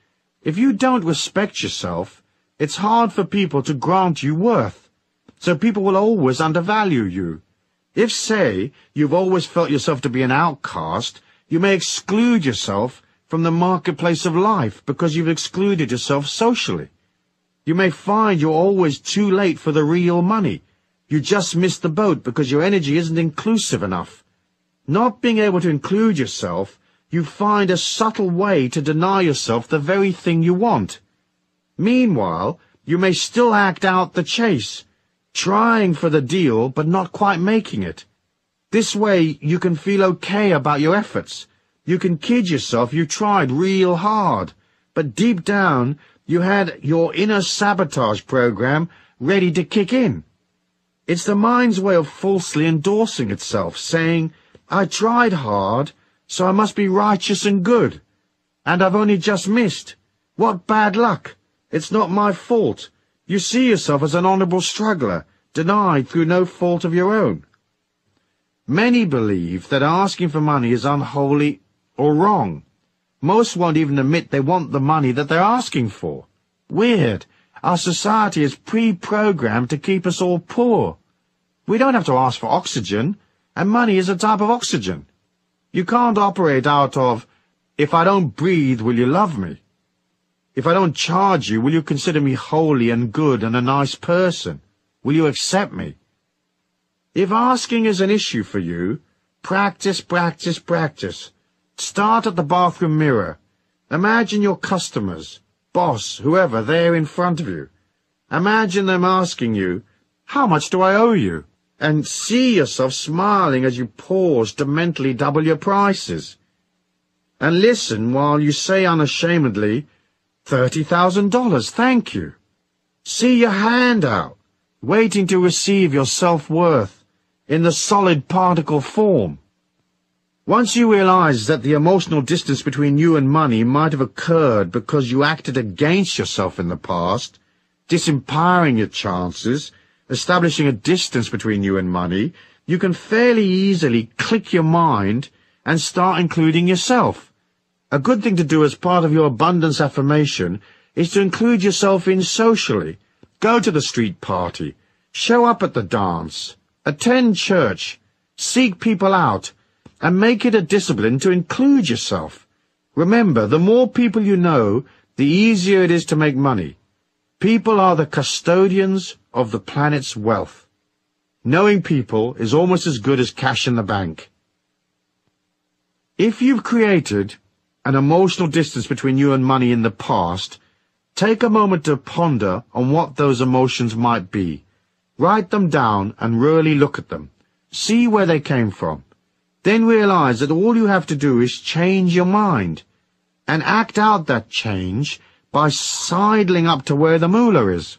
If you don't respect yourself, it's hard for people to grant you worth, so people will always undervalue you. If, say, you've always felt yourself to be an outcast, you may exclude yourself from the marketplace of life because you've excluded yourself socially. You may find you're always too late for the real money. You just missed the boat because your energy isn't inclusive enough. Not being able to include yourself, you find a subtle way to deny yourself the very thing you want. Meanwhile, you may still act out the chase, trying for the deal but not quite making it. This way, you can feel okay about your efforts. You can kid yourself you tried real hard, but deep down, you had your inner sabotage program ready to kick in. It's the mind's way of falsely endorsing itself, saying, I tried hard, so I must be righteous and good, and I've only just missed. What bad luck! It's not my fault. You see yourself as an honorable struggler, denied through no fault of your own. Many believe that asking for money is unholy or wrong. Most won't even admit they want the money that they're asking for. Weird. Our society is pre-programmed to keep us all poor. We don't have to ask for oxygen, and money is a type of oxygen. You can't operate out of, if I don't breathe, will you love me? If I don't charge you, will you consider me holy and good and a nice person? Will you accept me? If asking is an issue for you, practice, practice, practice. Start at the bathroom mirror. Imagine your customers, boss, whoever, there in front of you. Imagine them asking you, how much do I owe you? And see yourself smiling as you pause to mentally double your prices. And listen while you say unashamedly, $30,000, thank you. See your hand out, waiting to receive your self-worth in the solid particle form. Once you realize that the emotional distance between you and money might have occurred because you acted against yourself in the past, disempowering your chances, establishing a distance between you and money, you can fairly easily click your mind and start including yourself. A good thing to do as part of your abundance affirmation is to include yourself in socially. Go to the street party, show up at the dance, attend church, seek people out, and make it a discipline to include yourself. Remember, the more people you know, the easier it is to make money. People are the custodians of the planet's wealth. Knowing people is almost as good as cash in the bank. If you've created an emotional distance between you and money in the past, take a moment to ponder on what those emotions might be. Write them down and really look at them. See where they came from. Then realize that all you have to do is change your mind. and act out that change by sidling up to where the moolah is.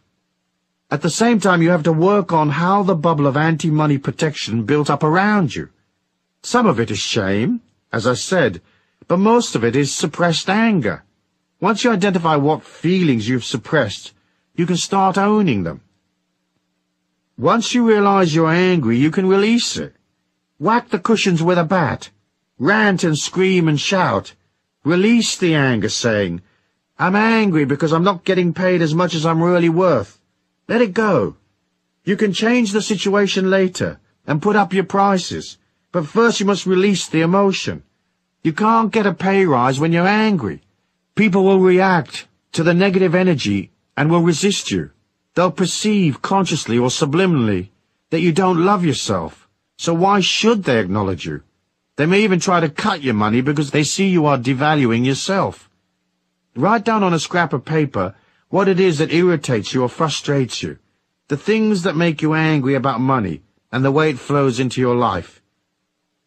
At the same time, you have to work on how the bubble of anti-money protection built up around you. Some of it is shame, as I said, but most of it is suppressed anger. Once you identify what feelings you've suppressed, you can start owning them. Once you realize you're angry, you can release it. Whack the cushions with a bat. Rant and scream and shout. Release the anger, saying, "I'm angry because I'm not getting paid as much as I'm really worth." Let it go. You can change the situation later and put up your prices, but first you must release the emotion. You can't get a pay rise when you're angry. People will react to the negative energy and will resist you. They'll perceive consciously or subliminally that you don't love yourself, so why should they acknowledge you? They may even try to cut your money because they see you are devaluing yourself. Write down on a scrap of paper what it is that irritates you or frustrates you, the things that make you angry about money and the way it flows into your life.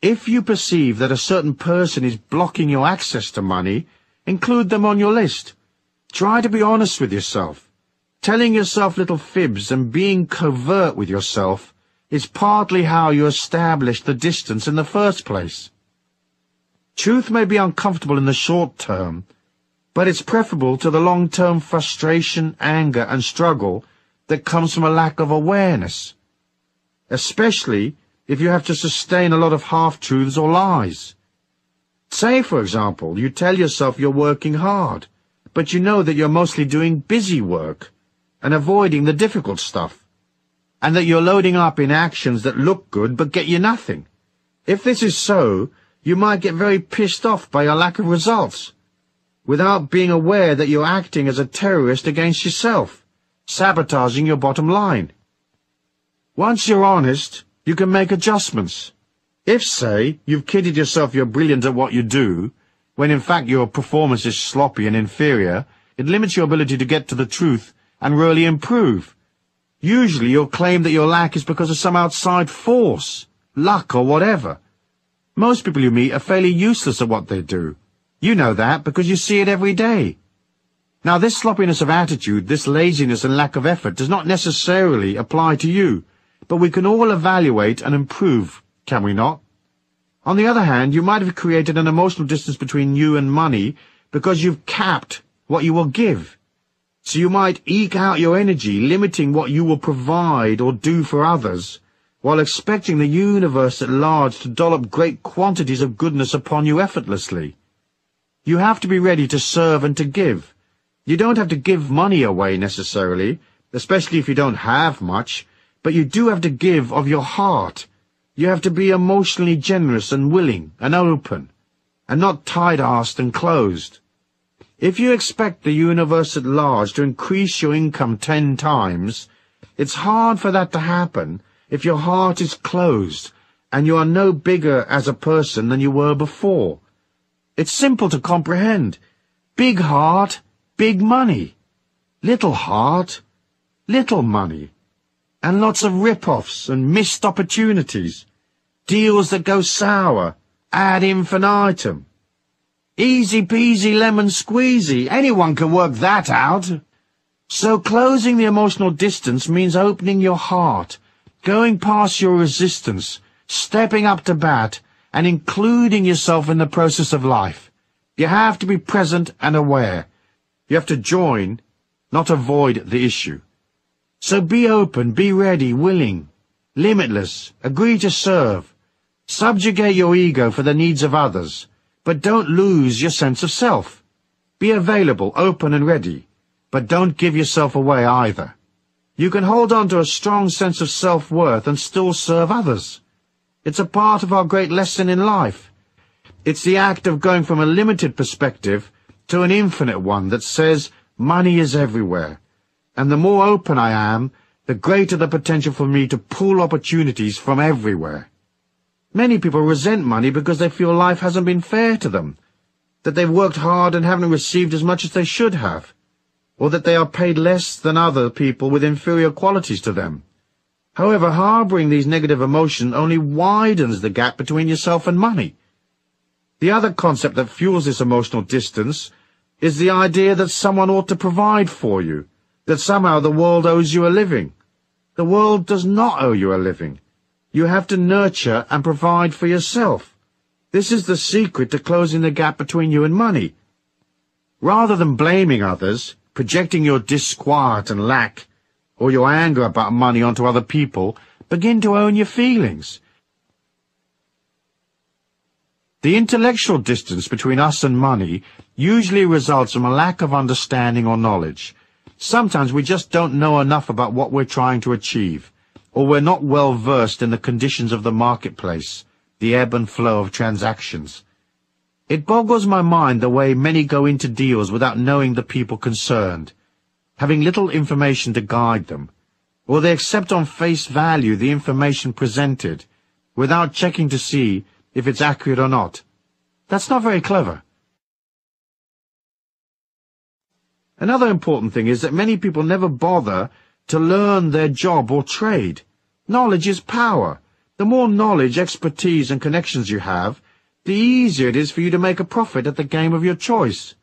If you perceive that a certain person is blocking your access to money, include them on your list. Try to be honest with yourself. Telling yourself little fibs and being covert with yourself is partly how you establish the distance in the first place. Truth may be uncomfortable in the short term, but it's preferable to the long-term frustration, anger, and struggle that comes from a lack of awareness, especially if you have to sustain a lot of half-truths or lies. Say, for example, you tell yourself you're working hard, but you know that you're mostly doing busy work and avoiding the difficult stuff, and that you're loading up in actions that look good but get you nothing. If this is so, you might get very pissed off by your lack of results, without being aware that you're acting as a terrorist against yourself, sabotaging your bottom line. Once you're honest, you can make adjustments. If, say, you've kidded yourself you're brilliant at what you do, when in fact your performance is sloppy and inferior, it limits your ability to get to the truth and really improve. Usually you'll claim that your lack is because of some outside force, luck or whatever. Most people you meet are fairly useless at what they do. You know that because you see it every day. Now this sloppiness of attitude, this laziness and lack of effort does not necessarily apply to you, but we can all evaluate and improve, can we not? On the other hand, you might have created an emotional distance between you and money because you've capped what you will give. So you might eke out your energy, limiting what you will provide or do for others, while expecting the universe at large to dollop great quantities of goodness upon you effortlessly. You have to be ready to serve and to give. You don't have to give money away necessarily, especially if you don't have much, but you do have to give of your heart. You have to be emotionally generous and willing and open, and not tight-assed and closed. If you expect the universe at large to increase your income 10 times, it's hard for that to happen if your heart is closed and you are no bigger as a person than you were before. It's simple to comprehend. Big heart, big money. Little heart, little money. And lots of rip-offs and missed opportunities, deals that go sour, ad infinitum. Easy peasy lemon squeezy, anyone can work that out. So closing the emotional distance means opening your heart, going past your resistance, stepping up to bat, and including yourself in the process of life. You have to be present and aware. You have to join, not avoid the issue. So be open, be ready, willing, limitless, agree to serve, subjugate your ego for the needs of others, but don't lose your sense of self. Be available, open and ready, but don't give yourself away either. You can hold on to a strong sense of self-worth and still serve others. It's a part of our great lesson in life. It's the act of going from a limited perspective to an infinite one that says money is everywhere. And the more open I am, the greater the potential for me to pull opportunities from everywhere. Many people resent money because they feel life hasn't been fair to them, that they've worked hard and haven't received as much as they should have, or that they are paid less than other people with inferior qualities to them. However, harboring these negative emotions only widens the gap between yourself and money. The other concept that fuels this emotional distance is the idea that someone ought to provide for you, that somehow the world owes you a living. The world does not owe you a living. You have to nurture and provide for yourself. This is the secret to closing the gap between you and money. Rather than blaming others, projecting your disquiet and lack, or your anger about money onto other people, begin to own your feelings. The intellectual distance between us and money usually results from a lack of understanding or knowledge. Sometimes we just don't know enough about what we're trying to achieve, or we're not well versed in the conditions of the marketplace, the ebb and flow of transactions. It boggles my mind the way many go into deals without knowing the people concerned, having little information to guide them, or they accept on face value the information presented, without checking to see if it's accurate or not. That's not very clever. Another important thing is that many people never bother to learn their job or trade. Knowledge is power. The more knowledge, expertise, and connections you have, the easier it is for you to make a profit at the game of your choice.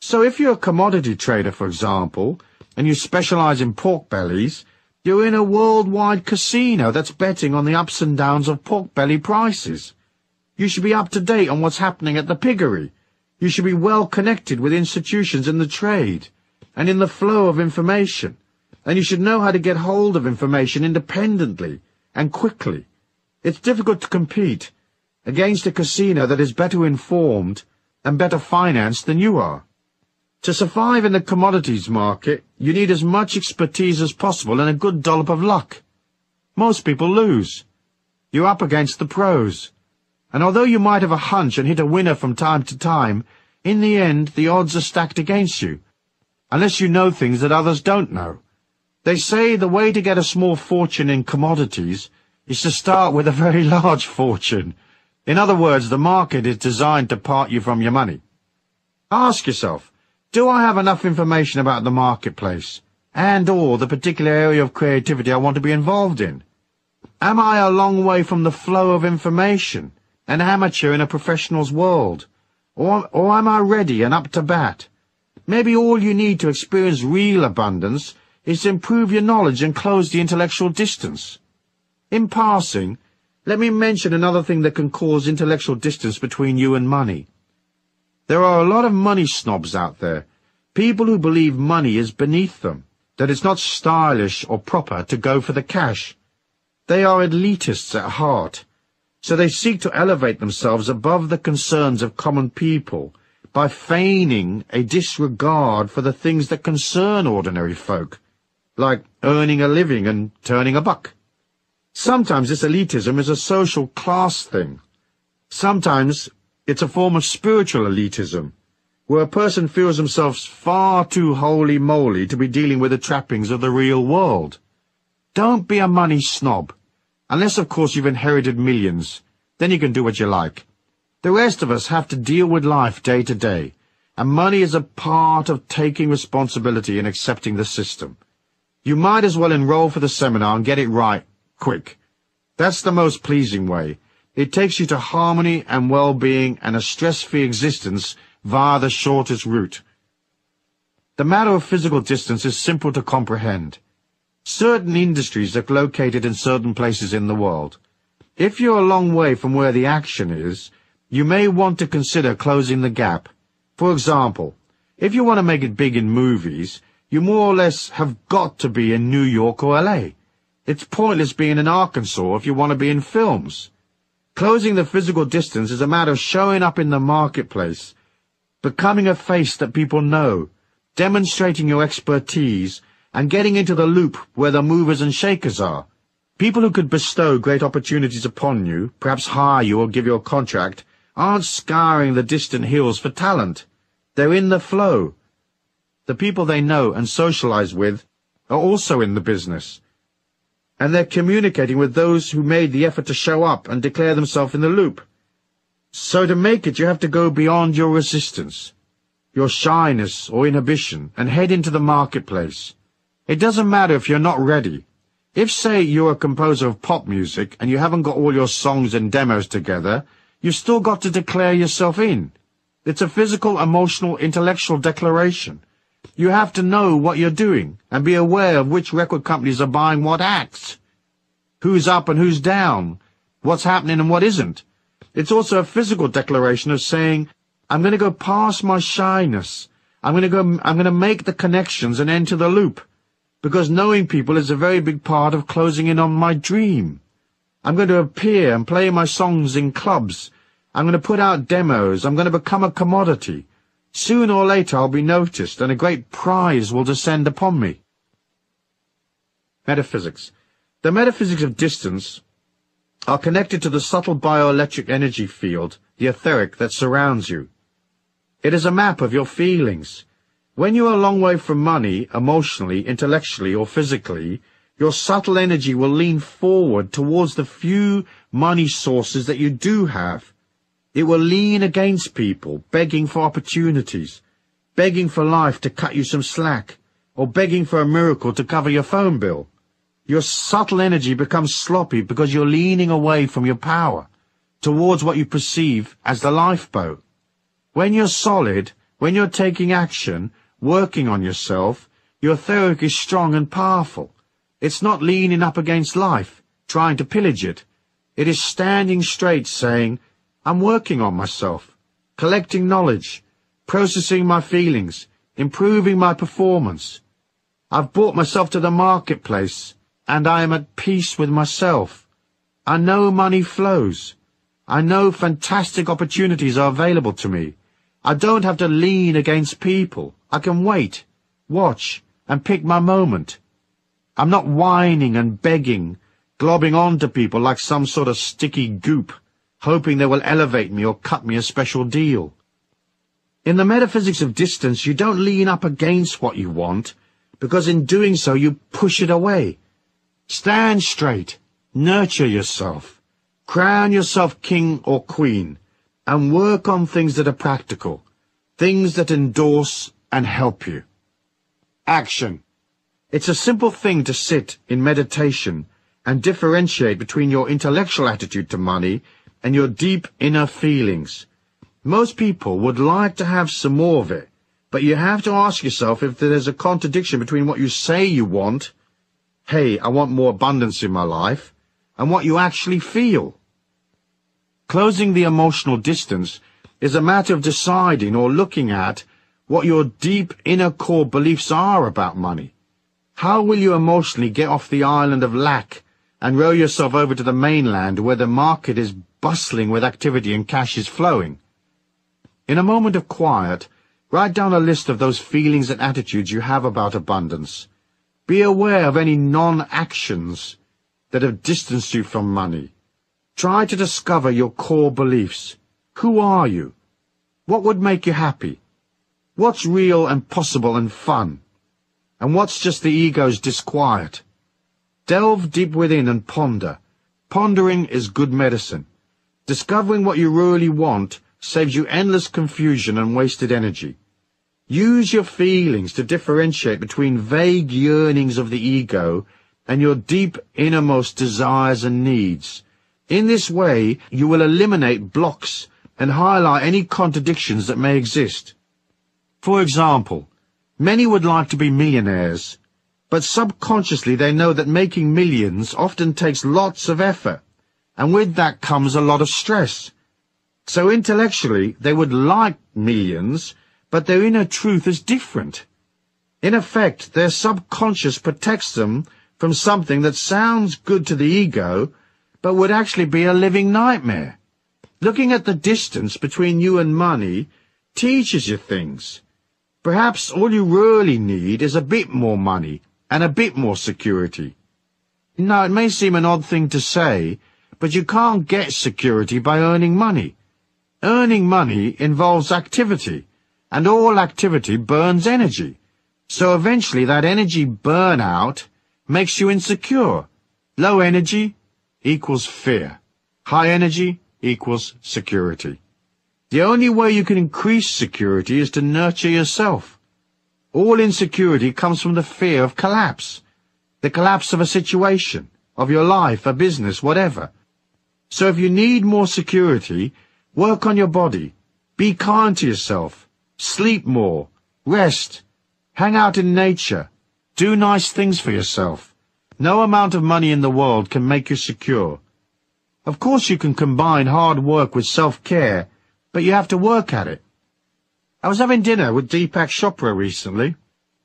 So if you're a commodity trader, for example, and you specialize in pork bellies, you're in a worldwide casino that's betting on the ups and downs of pork belly prices. You should be up to date on what's happening at the piggery. You should be well connected with institutions in the trade and in the flow of information. And you should know how to get hold of information independently and quickly. It's difficult to compete against a casino that is better informed and better financed than you are. To survive in the commodities market, you need as much expertise as possible and a good dollop of luck. Most people lose. You're up against the pros. And although you might have a hunch and hit a winner from time to time, in the end the odds are stacked against you, unless you know things that others don't know. They say the way to get a small fortune in commodities is to start with a very large fortune. In other words, the market is designed to part you from your money. Ask yourself, do I have enough information about the marketplace and/or the particular area of creativity I want to be involved in? Am I a long way from the flow of information, an amateur in a professional's world? Or am I ready and up to bat? Maybe all you need to experience real abundance is to improve your knowledge and close the intellectual distance. In passing, let me mention another thing that can cause intellectual distance between you and money. There are a lot of money snobs out there, people who believe money is beneath them, that it's not stylish or proper to go for the cash. They are elitists at heart, so they seek to elevate themselves above the concerns of common people by feigning a disregard for the things that concern ordinary folk, like earning a living and turning a buck. Sometimes this elitism is a social class thing. Sometimes it's a form of spiritual elitism, where a person feels themselves far too holy-moly to be dealing with the trappings of the real world. Don't be a money snob, unless, of course, you've inherited millions. Then you can do what you like. The rest of us have to deal with life day to day, and money is a part of taking responsibility and accepting the system. You might as well enroll for the seminar and get it right, quick. That's the most pleasing way. It takes you to harmony and well-being and a stress-free existence via the shortest route. The matter of physical distance is simple to comprehend. Certain industries are located in certain places in the world. If you're a long way from where the action is, you may want to consider closing the gap. For example, if you want to make it big in movies, you more or less have got to be in New York or LA. It's pointless being in Arkansas if you want to be in films. Closing the physical distance is a matter of showing up in the marketplace, becoming a face that people know, demonstrating your expertise, and getting into the loop where the movers and shakers are. People who could bestow great opportunities upon you, perhaps hire you or give you a contract, aren't scouring the distant hills for talent. They're in the flow. The people they know and socialize with are also in the business, and they're communicating with those who made the effort to show up and declare themselves in the loop. So to make it, you have to go beyond your resistance, your shyness or inhibition, and head into the marketplace. It doesn't matter if you're not ready. If, say, you're a composer of pop music and you haven't got all your songs and demos together, You've still got to declare yourself in. It's a physical, emotional, intellectual declaration. You have to know what you're doing and be aware of which record companies are buying what acts, who's up and who's down, what's happening and what isn't. It's also a physical declaration of saying, I'm going to go past my shyness. I'm going to make the connections and enter the loop, because knowing people is a very big part of closing in on my dream. I'm going to appear and play my songs in clubs. I'm going to put out demos. I'm going to become a commodity. Soon or later I'll be noticed, and a great prize will descend upon me. Metaphysics. The metaphysics of distance are connected to the subtle bioelectric energy field, the etheric, that surrounds you. It is a map of your feelings. When you are a long way from money, emotionally, intellectually, or physically, your subtle energy will lean forward towards the few money sources that you do have. It will lean against people, begging for opportunities, begging for life to cut you some slack, or begging for a miracle to cover your phone bill. Your subtle energy becomes sloppy because you're leaning away from your power, towards what you perceive as the lifeboat. When you're solid, when you're taking action, working on yourself, your etheric is strong and powerful. It's not leaning up against life, trying to pillage it. It is standing straight, saying, I'm working on myself, collecting knowledge, processing my feelings, improving my performance. I've brought myself to the marketplace, and I am at peace with myself. I know money flows. I know fantastic opportunities are available to me. I don't have to lean against people. I can wait, watch, and pick my moment. I'm not whining and begging, globbing on to people like some sort of sticky goop, hoping they will elevate me or cut me a special deal. In the metaphysics of distance, you don't lean up against what you want, because in doing so you push it away. Stand straight, nurture yourself. Crown yourself king or queen, and work on things that are practical, things that endorse and help you. Action. It's a simple thing to sit in meditation and differentiate between your intellectual attitude to money and your deep inner feelings. Most people would like to have some more of it, but you have to ask yourself if there's a contradiction between what you say you want, hey, I want more abundance in my life, and what you actually feel. Closing the emotional distance is a matter of deciding or looking at what your deep inner core beliefs are about money. How will you emotionally get off the island of lack and row yourself over to the mainland where the market is bustling with activity and cash is flowing? In a moment of quiet, write down a list of those feelings and attitudes you have about abundance. Be aware of any non-actions that have distanced you from money. Try to discover your core beliefs. Who are you? What would make you happy? What's real and possible and fun? And what's just the ego's disquiet? Delve deep within and ponder. Pondering is good medicine. Discovering what you really want saves you endless confusion and wasted energy. Use your feelings to differentiate between vague yearnings of the ego and your deep innermost desires and needs. In this way, you will eliminate blocks and highlight any contradictions that may exist. For example, many would like to be millionaires, but subconsciously they know that making millions often takes lots of effort, and with that comes a lot of stress. So intellectually, they would like millions, but their inner truth is different. In effect, their subconscious protects them from something that sounds good to the ego, but would actually be a living nightmare. Looking at the distance between you and money teaches you things. Perhaps all you really need is a bit more money and a bit more security. Now, it may seem an odd thing to say, but you can't get security by earning money. Earning money involves activity, and all activity burns energy. So eventually that energy burnout makes you insecure. Low energy equals fear. High energy equals security. The only way you can increase security is to nurture yourself. All insecurity comes from the fear of collapse, the collapse of a situation, of your life, a business, whatever. So if you need more security, Work on your body. Be kind to yourself. Sleep more. Rest. Hang out in nature. Do nice things for yourself. No amount of money in the world can make you secure. Of course you can combine hard work with self-care, but you have to work at it. I was having dinner with Deepak Chopra recently.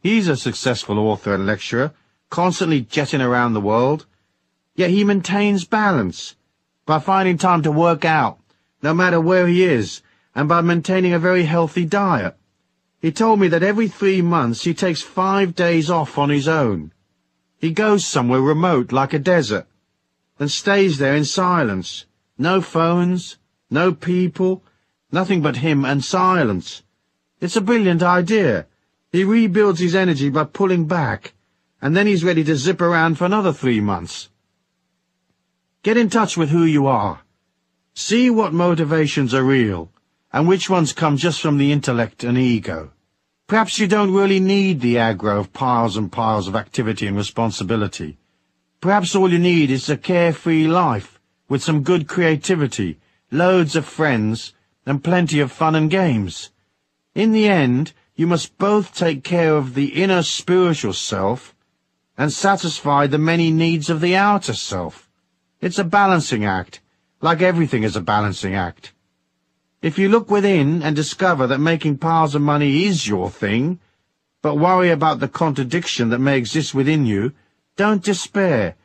He's a successful author and lecturer, constantly jetting around the world. Yet he maintains balance by finding time to work out, no matter where he is, and by maintaining a very healthy diet. He told me that every 3 months he takes 5 days off on his own. He goes somewhere remote, like a desert, and stays there in silence. No phones, no people, nothing but him and silence. It's a brilliant idea. He rebuilds his energy by pulling back, and then he's ready to zip around for another 3 months. Get in touch with who you are. See what motivations are real, and which ones come just from the intellect and ego. Perhaps you don't really need the aggro of piles and piles of activity and responsibility. Perhaps all you need is a carefree life, with some good creativity, loads of friends, and plenty of fun and games. In the end, you must both take care of the inner spiritual self and satisfy the many needs of the outer self. It's a balancing act, like everything is a balancing act. If you look within and discover that making piles of money is your thing, but worry about the contradiction that may exist within you, don't despair.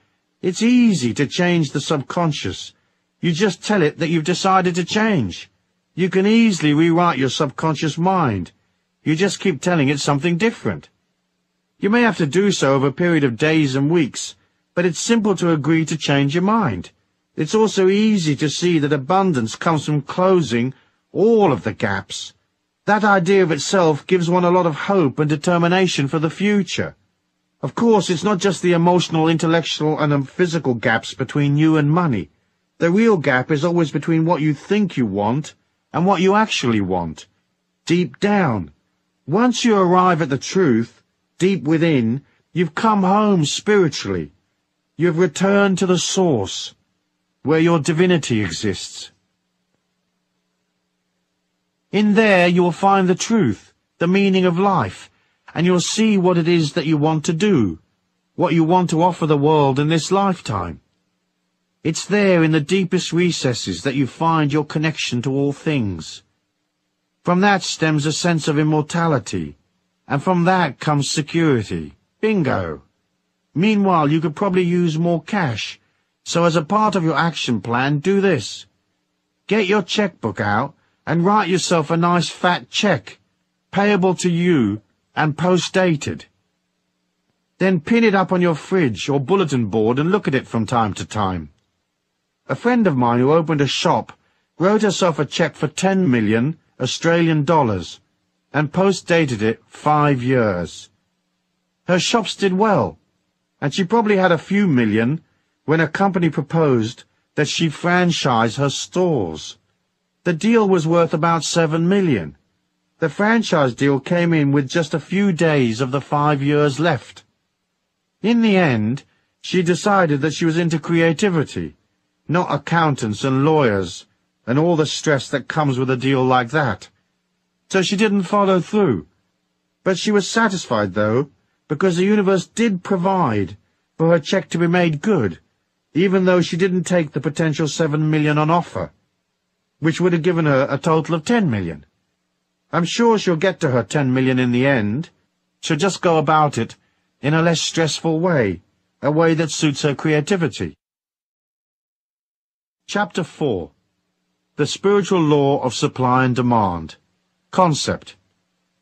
It's easy to change the subconscious. You just tell it that you've decided to change. You can easily rewrite your subconscious mind. You just keep telling it something different. You may have to do so over a period of days and weeks, but it's simple to agree to change your mind. It's also easy to see that abundance comes from closing all of the gaps. That idea of itself gives one a lot of hope and determination for the future. Of course, it's not just the emotional, intellectual, and physical gaps between you and money. The real gap is always between what you think you want and what you actually want, deep down. Once you arrive at the truth, deep within, you've come home spiritually. You've returned to the source, where your divinity exists. In there you will find the truth, the meaning of life, and you'll see what it is that you want to do, what you want to offer the world in this lifetime. It's there in the deepest recesses that you find your connection to all things. From that stems a sense of immortality, and from that comes security. Bingo! Meanwhile, you could probably use more cash, so as a part of your action plan, do this. Get your checkbook out and write yourself a nice fat check, payable to you and post-dated. Then pin it up on your fridge or bulletin board and look at it from time to time. A friend of mine who opened a shop wrote herself a cheque for 10 million Australian dollars and post-dated it 5 years. Her shops did well, and she probably had a few million when a company proposed that she franchise her stores. The deal was worth about 7 million. The franchise deal came in with just a few days of the 5 years left. In the end, she decided that she was into creativity, not accountants and lawyers, and all the stress that comes with a deal like that. So she didn't follow through. But she was satisfied, though, because the universe did provide for her cheque to be made good, even though she didn't take the potential 7 million on offer, which would have given her a total of 10 million. I'm sure she'll get to her 10 million in the end. She'll just go about it in a less stressful way, a way that suits her creativity. Chapter 4. The Spiritual Law of Supply and Demand. Concept.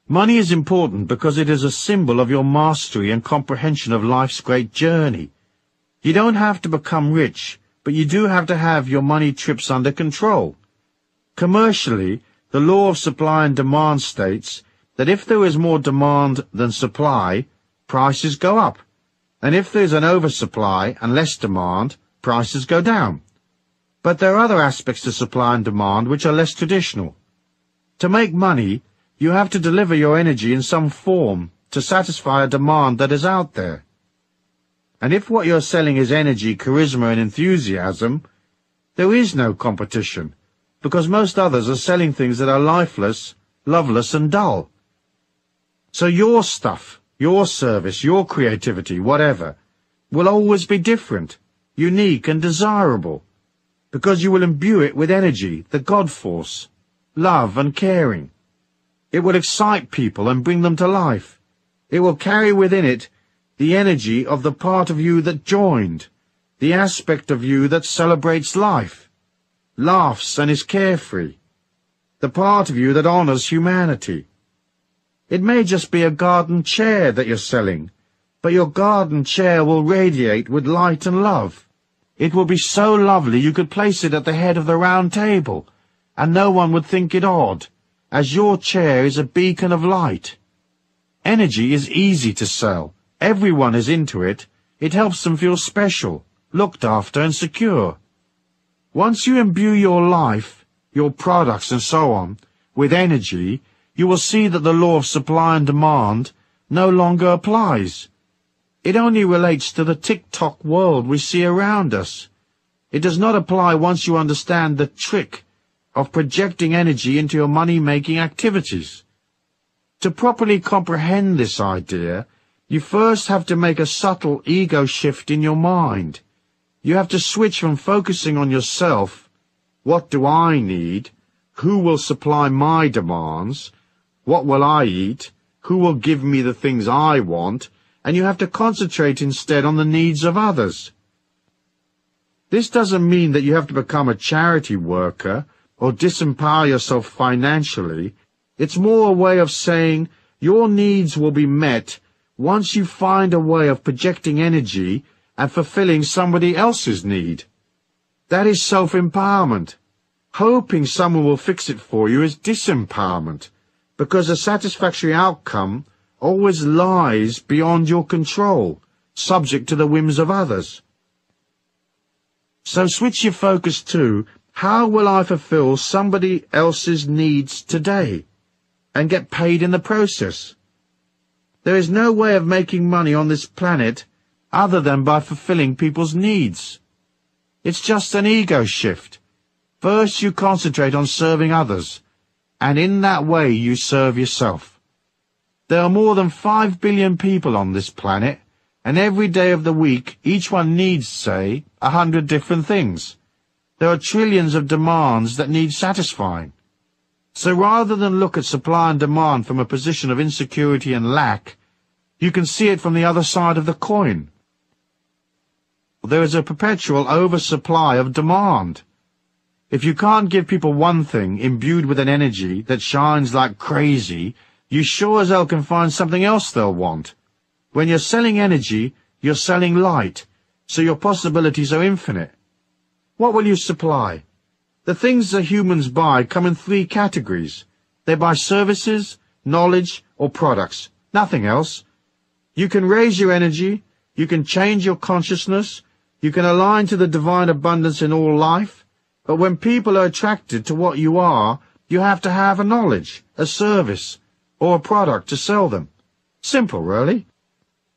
Money is important because it is a symbol of your mastery and comprehension of life's great journey. You don't have to become rich, but you do have to have your money trips under control. Commercially, the law of supply and demand states that if there is more demand than supply, prices go up, and if there is an oversupply and less demand, prices go down. But there are other aspects to supply and demand which are less traditional. To make money, you have to deliver your energy in some form to satisfy a demand that is out there. And if what you're selling is energy, charisma, and enthusiasm, there is no competition. because most others are selling things that are lifeless, loveless and dull. So your stuff, your service, your creativity, whatever, will always be different, unique and desirable, because you will imbue it with energy, the God force, love and caring. It will excite people and bring them to life. It will carry within it the energy of the part of you that joined, the aspect of you that celebrates life, laughs and is carefree, the part of you that honors humanity. It may just be a garden chair that you're selling, but your garden chair will radiate with light and love. It will be so lovely you could place it at the head of the round table, and no one would think it odd, as your chair is a beacon of light. Energy is easy to sell. Everyone is into it. It helps them feel special, looked after and secure. Once you imbue your life, your products and so on, with energy, you will see that the law of supply and demand no longer applies. It only relates to the tick-tock world we see around us. It does not apply once you understand the trick of projecting energy into your money-making activities. To properly comprehend this idea, you first have to make a subtle ego shift in your mind. You have to switch from focusing on yourself, what do I need, who will supply my demands, what will I eat, who will give me the things I want, and you have to concentrate instead on the needs of others. This doesn't mean that you have to become a charity worker or disempower yourself financially. It's more a way of saying your needs will be met once you find a way of projecting energy and fulfilling somebody else's need. That is self-empowerment. Hoping someone will fix it for you is disempowerment, because a satisfactory outcome always lies beyond your control, subject to the whims of others. So switch your focus to, how will I fulfill somebody else's needs today, and get paid in the process? There is no way of making money on this planet other than by fulfilling people's needs. It's just an ego shift. First you concentrate on serving others, and in that way you serve yourself. There are more than 5 billion people on this planet, and every day of the week each one needs, say, 100 different things. There are trillions of demands that need satisfying. So rather than look at supply and demand from a position of insecurity and lack, you can see it from the other side of the coin. There is a perpetual oversupply of demand. If you can't give people one thing imbued with an energy that shines like crazy, you sure as hell can find something else they'll want. When you're selling energy, you're selling light, so your possibilities are infinite. What will you supply? The things that humans buy come in 3 categories. They buy services, knowledge, or products, nothing else. You can raise your energy, you can change your consciousness, you can align to the divine abundance in all life, but when people are attracted to what you are, you have to have a knowledge, a service, or a product to sell them. Simple, really.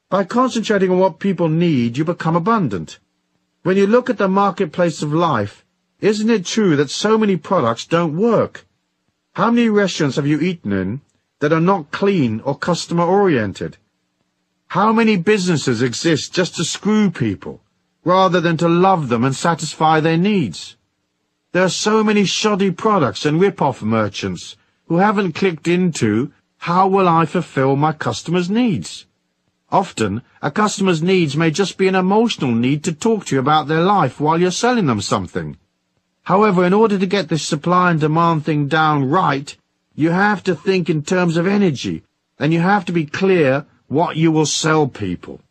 By concentrating on what people need, you become abundant. When you look at the marketplace of life, isn't it true that so many products don't work? How many restaurants have you eaten in that are not clean or customer-oriented? How many businesses exist just to screw people, rather than to love them and satisfy their needs? There are so many shoddy products and rip-off merchants who haven't clicked into, how will I fulfill my customer's needs? Often, a customer's needs may just be an emotional need to talk to you about their life while you're selling them something. However, in order to get this supply and demand thing down right, you have to think in terms of energy, and you have to be clear what you will sell people.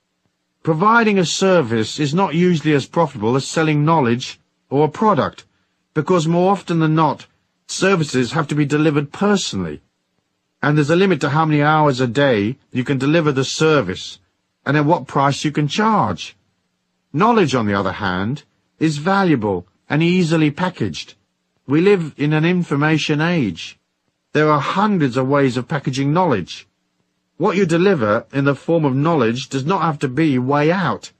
Providing a service is not usually as profitable as selling knowledge or a product, because more often than not, services have to be delivered personally, and there's a limit to how many hours a day you can deliver the service and at what price you can charge. Knowledge, on the other hand, is valuable and easily packaged. We live in an information age. There are hundreds of ways of packaging knowledge. What you deliver in the form of knowledge does not have to be way out.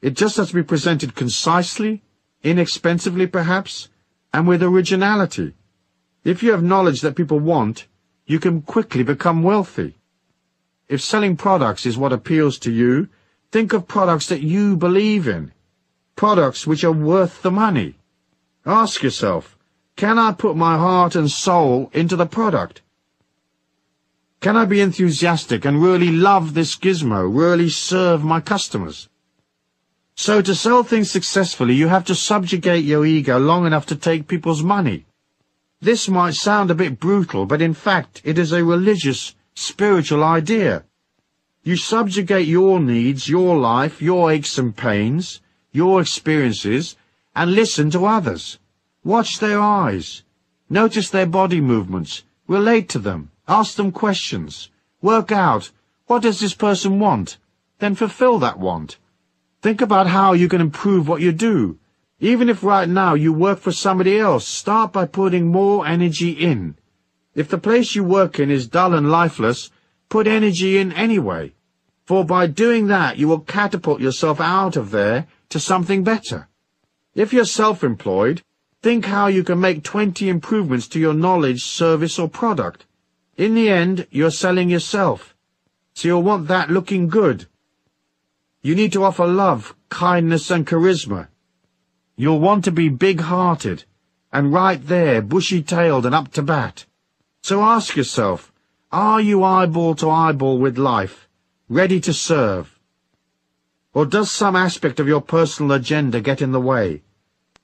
It just has to be presented concisely, inexpensively perhaps, and with originality. If you have knowledge that people want, you can quickly become wealthy. If selling products is what appeals to you, think of products that you believe in, products which are worth the money. Ask yourself, can I put my heart and soul into the product? Can I be enthusiastic and really love this gizmo, really serve my customers? So to sell things successfully, you have to subjugate your ego long enough to take people's money. This might sound a bit brutal, but in fact it is a religious, spiritual idea. You subjugate your needs, your life, your aches and pains, your experiences, and listen to others. Watch their eyes. Notice their body movements. Relate to them. Ask them questions. Work out, what does this person want? Then fulfill that want. Think about how you can improve what you do. Even if right now you work for somebody else, start by putting more energy in. If the place you work in is dull and lifeless, put energy in anyway, for by doing that you will catapult yourself out of there to something better. If you're self-employed, think how you can make 20 improvements to your knowledge, service, or product. In the end, you're selling yourself, so you'll want that looking good. You need to offer love, kindness, and charisma. You'll want to be big-hearted, and right there, bushy-tailed and up to bat. So ask yourself, are you eyeball to eyeball with life, ready to serve? Or does some aspect of your personal agenda get in the way?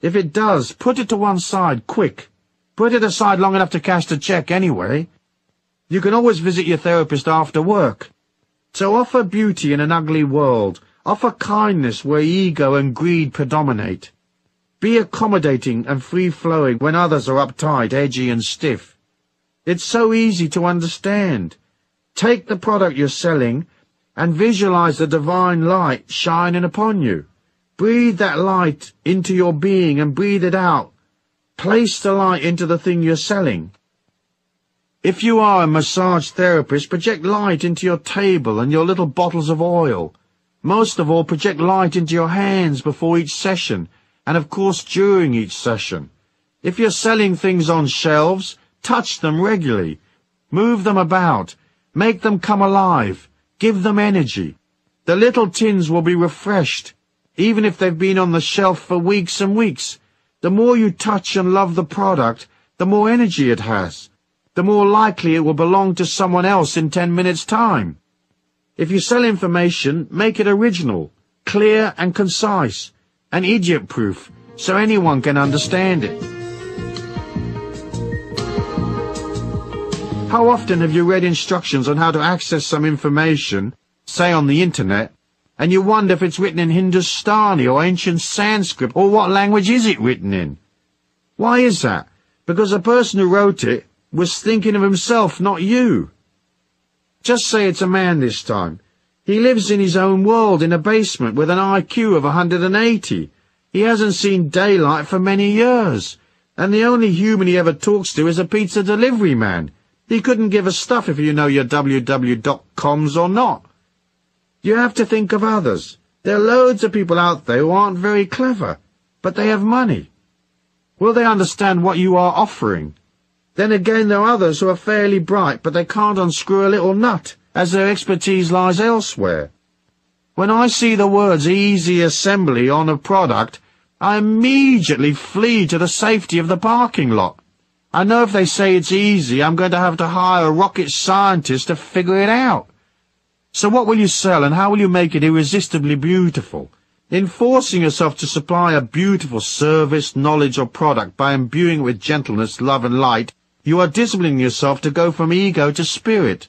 If it does, put it to one side, quick. Put it aside long enough to cash the check anyway. You can always visit your therapist after work. So offer beauty in an ugly world. Offer kindness where ego and greed predominate. Be accommodating and free-flowing when others are uptight, edgy, and stiff. It's so easy to understand. Take the product you're selling and visualize the divine light shining upon you. Breathe that light into your being and breathe it out. Place the light into the thing you're selling. If you are a massage therapist, project light into your table and your little bottles of oil. Most of all, project light into your hands before each session and, of course, during each session. If you're selling things on shelves, touch them regularly, move them about, make them come alive, give them energy. The little tins will be refreshed, even if they've been on the shelf for weeks and weeks. The more you touch and love the product, the more energy it has, the more likely it will belong to someone else in 10 minutes' time. If you sell information, make it original, clear and concise, and idiot-proof, so anyone can understand it. How often have you read instructions on how to access some information, say on the internet, and you wonder if it's written in Hindustani or ancient Sanskrit, or what language is it written in? Why is that? Because the person who wrote it was thinking of himself, not you. Just say it's a man this time. He lives in his own world in a basement with an IQ of 180. He hasn't seen daylight for many years, and the only human he ever talks to is a pizza delivery man. He couldn't give a stuff if you know your www.coms or not. You have to think of others. There are loads of people out there who aren't very clever, but they have money. Will they understand what you are offering? Then again, there are others who are fairly bright, but they can't unscrew a little nut, as their expertise lies elsewhere. When I see the words easy assembly on a product, I immediately flee to the safety of the parking lot. I know if they say it's easy, I'm going to have to hire a rocket scientist to figure it out. So what will you sell, and how will you make it irresistibly beautiful? In forcing yourself to supply a beautiful service, knowledge, or product by imbuing it with gentleness, love, and light, you are disciplining yourself to go from ego to spirit,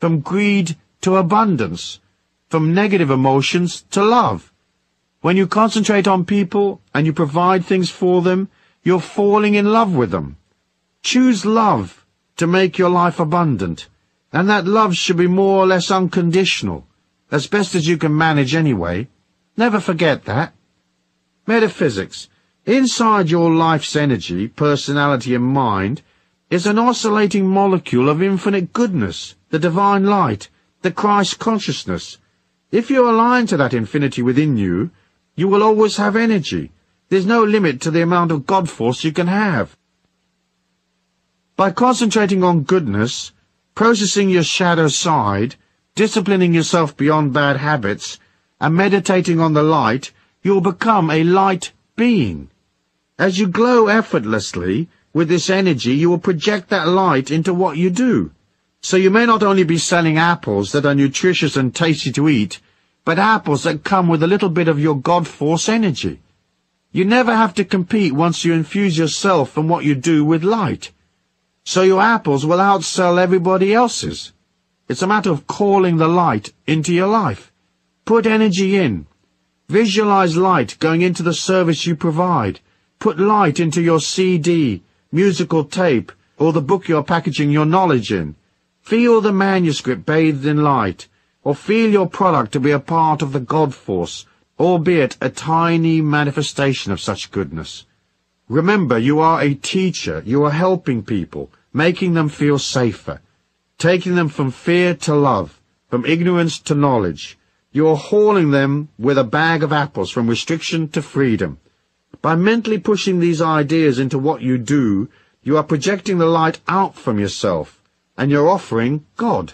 from greed to abundance, from negative emotions to love. When you concentrate on people and you provide things for them, you're falling in love with them. Choose love to make your life abundant, and that love should be more or less unconditional, as best as you can manage anyway. Never forget that. Metaphysics. Inside your life's energy, personality and mind is an oscillating molecule of infinite goodness, the divine light, the Christ consciousness. If you align to that infinity within you, you will always have energy, There's no limit to the amount of God force you can have. By concentrating on goodness, processing your shadow side, disciplining yourself beyond bad habits, and meditating on the light, you'll become a light being. As you glow effortlessly with this energy, you will project that light into what you do. So you may not only be selling apples that are nutritious and tasty to eat, but apples that come with a little bit of your God force energy. You never have to compete once you infuse yourself and what you do with light. So your apples will outsell everybody else's. It's a matter of calling the light into your life. Put energy in. Visualize light going into the service you provide. Put light into your CD, musical tape, or the book you're packaging your knowledge in. Feel the manuscript bathed in light, or feel your product to be a part of the God force, albeit a tiny manifestation of such goodness. Remember, you are a teacher. You are helping people, making them feel safer, taking them from fear to love, from ignorance to knowledge. You are hauling them with a bag of apples from restriction to freedom. By mentally pushing these ideas into what you do, you are projecting the light out from yourself, and you're offering God.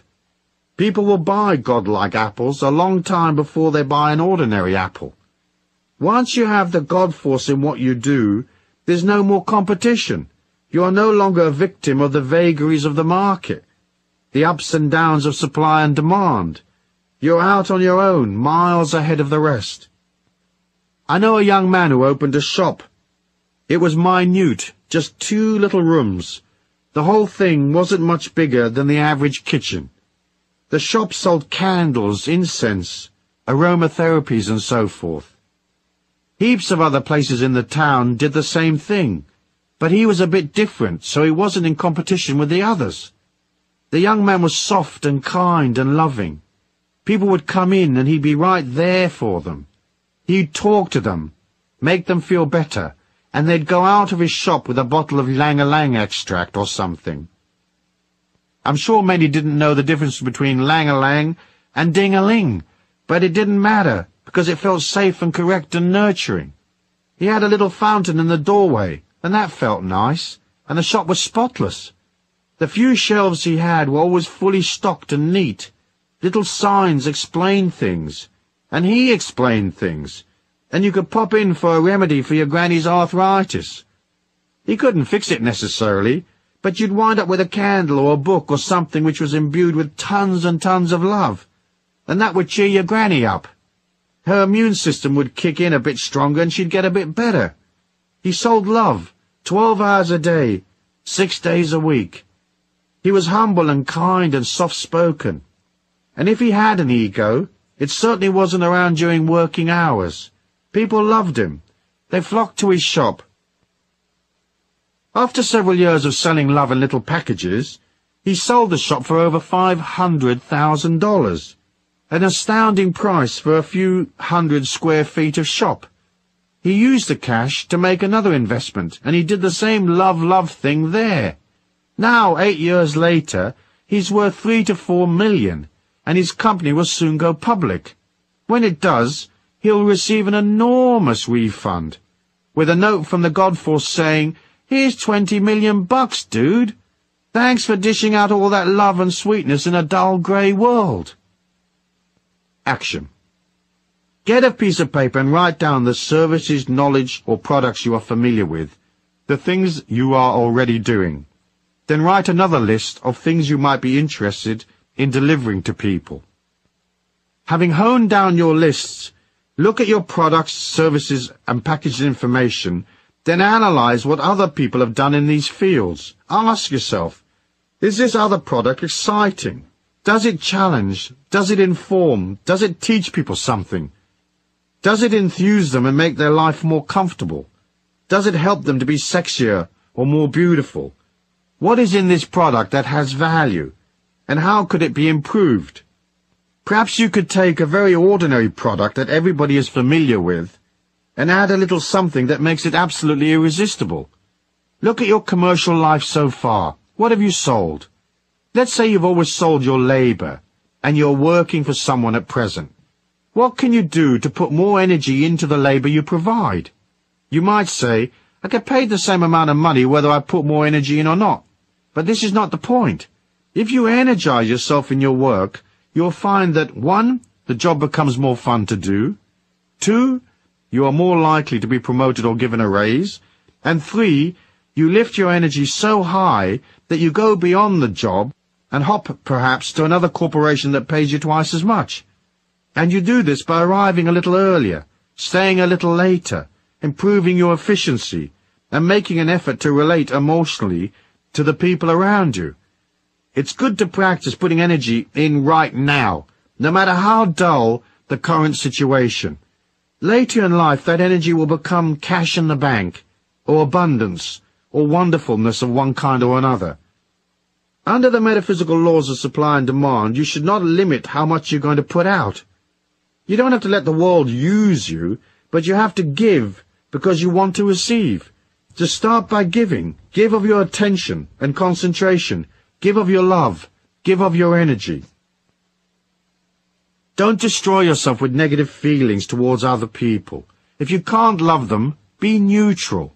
People will buy God-like apples a long time before they buy an ordinary apple. Once you have the God force in what you do, there's no more competition. You are no longer a victim of the vagaries of the market, the ups and downs of supply and demand. You're out on your own, miles ahead of the rest. I know a young man who opened a shop. It was minute, just 2 little rooms. The whole thing wasn't much bigger than the average kitchen. The shop sold candles, incense, aromatherapies, and so forth. Heaps of other places in the town did the same thing, but he was a bit different, so he wasn't in competition with the others. The young man was soft and kind and loving. People would come in and he'd be right there for them. He'd talk to them, make them feel better, and they'd go out of his shop with a bottle of Lang-a-Lang extract or something. I'm sure many didn't know the difference between Lang-a-Lang and Ding-a-Ling, but it didn't matter, because it felt safe and correct and nurturing. He had a little fountain in the doorway, and that felt nice, and the shop was spotless. The few shelves he had were always fully stocked and neat. Little signs explained things. And he explained things, and you could pop in for a remedy for your granny's arthritis. He couldn't fix it necessarily, but you'd wind up with a candle or a book or something which was imbued with tons and tons of love, and that would cheer your granny up. Her immune system would kick in a bit stronger and she'd get a bit better. He sold love, 12 hours a day, 6 days a week. He was humble and kind and soft-spoken, and if he had an ego, it certainly wasn't around during working hours. People loved him. They flocked to his shop. After several years of selling love in little packages, he sold the shop for over $500,000, an astounding price for a few hundred square feet of shop. He used the cash to make another investment, and he did the same love thing there. Now, 8 years later, he's worth $3 to $4 million. And his company will soon go public. When it does, he'll receive an enormous refund, with a note from the Godforce saying, "Here's $20 million bucks, dude. Thanks for dishing out all that love and sweetness in a dull grey world." Action. Get a piece of paper and write down the services, knowledge, or products you are familiar with, the things you are already doing. Then write another list of things you might be interested in delivering to people. Having honed down your lists, look at your products, services, and packaged information, then analyze what other people have done in these fields. Ask yourself, is this other product exciting? Does it challenge? Does it inform? Does it teach people something? Does it enthuse them and make their life more comfortable? Does it help them to be sexier or more beautiful? What is in this product that has value? And how could it be improved? Perhaps you could take a very ordinary product that everybody is familiar with and add a little something that makes it absolutely irresistible. Look at your commercial life so far. What have you sold? Let's say you've always sold your labor and you're working for someone at present. What can you do to put more energy into the labor you provide? You might say, I get paid the same amount of money whether I put more energy in or not. But this is not the point. If you energize yourself in your work, you'll find that, 1, the job becomes more fun to do, 2, you are more likely to be promoted or given a raise, and 3, you lift your energy so high that you go beyond the job and hop, perhaps, to another corporation that pays you twice as much. And you do this by arriving a little earlier, staying a little later, improving your efficiency, and making an effort to relate emotionally to the people around you. It's good to practice putting energy in right now, no matter how dull the current situation. Later in life, that energy will become cash in the bank, or abundance, or wonderfulness of one kind or another. Under the metaphysical laws of supply and demand, you should not limit how much you're going to put out. You don't have to let the world use you, but you have to give because you want to receive. Just start by giving. Give of your attention and concentration. Give of your love. Give of your energy. Don't destroy yourself with negative feelings towards other people. If you can't love them, be neutral.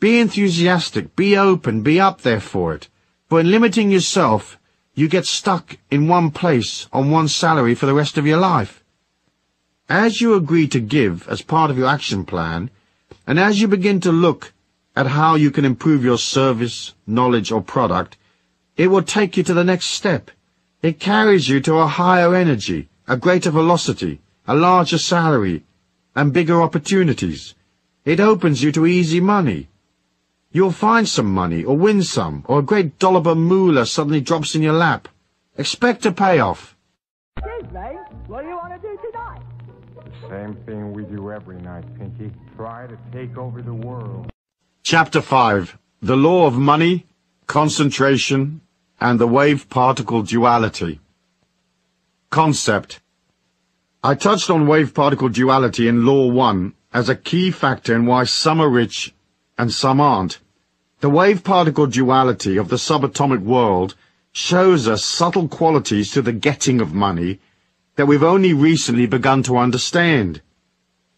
Be enthusiastic. Be open. Be up there for it. But in limiting yourself, you get stuck in one place on one salary for the rest of your life. As you agree to give as part of your action plan, and as you begin to look at how you can improve your service, knowledge, or product, it will take you to the next step. It carries you to a higher energy, a greater velocity, a larger salary, and bigger opportunities. It opens you to easy money. You'll find some money, or win some, or a great dollar moolah suddenly drops in your lap. Expect a payoff. Excuse me, what do you want to do tonight? Same thing we do every night, Pinky. Try to take over the world. Chapter 5. The Law of Money, Concentration, and the Wave-Particle Duality. Concept. I touched on wave-particle duality in Law 1 as a key factor in why some are rich and some aren't. The wave-particle duality of the subatomic world shows us subtle qualities to the getting of money that we've only recently begun to understand.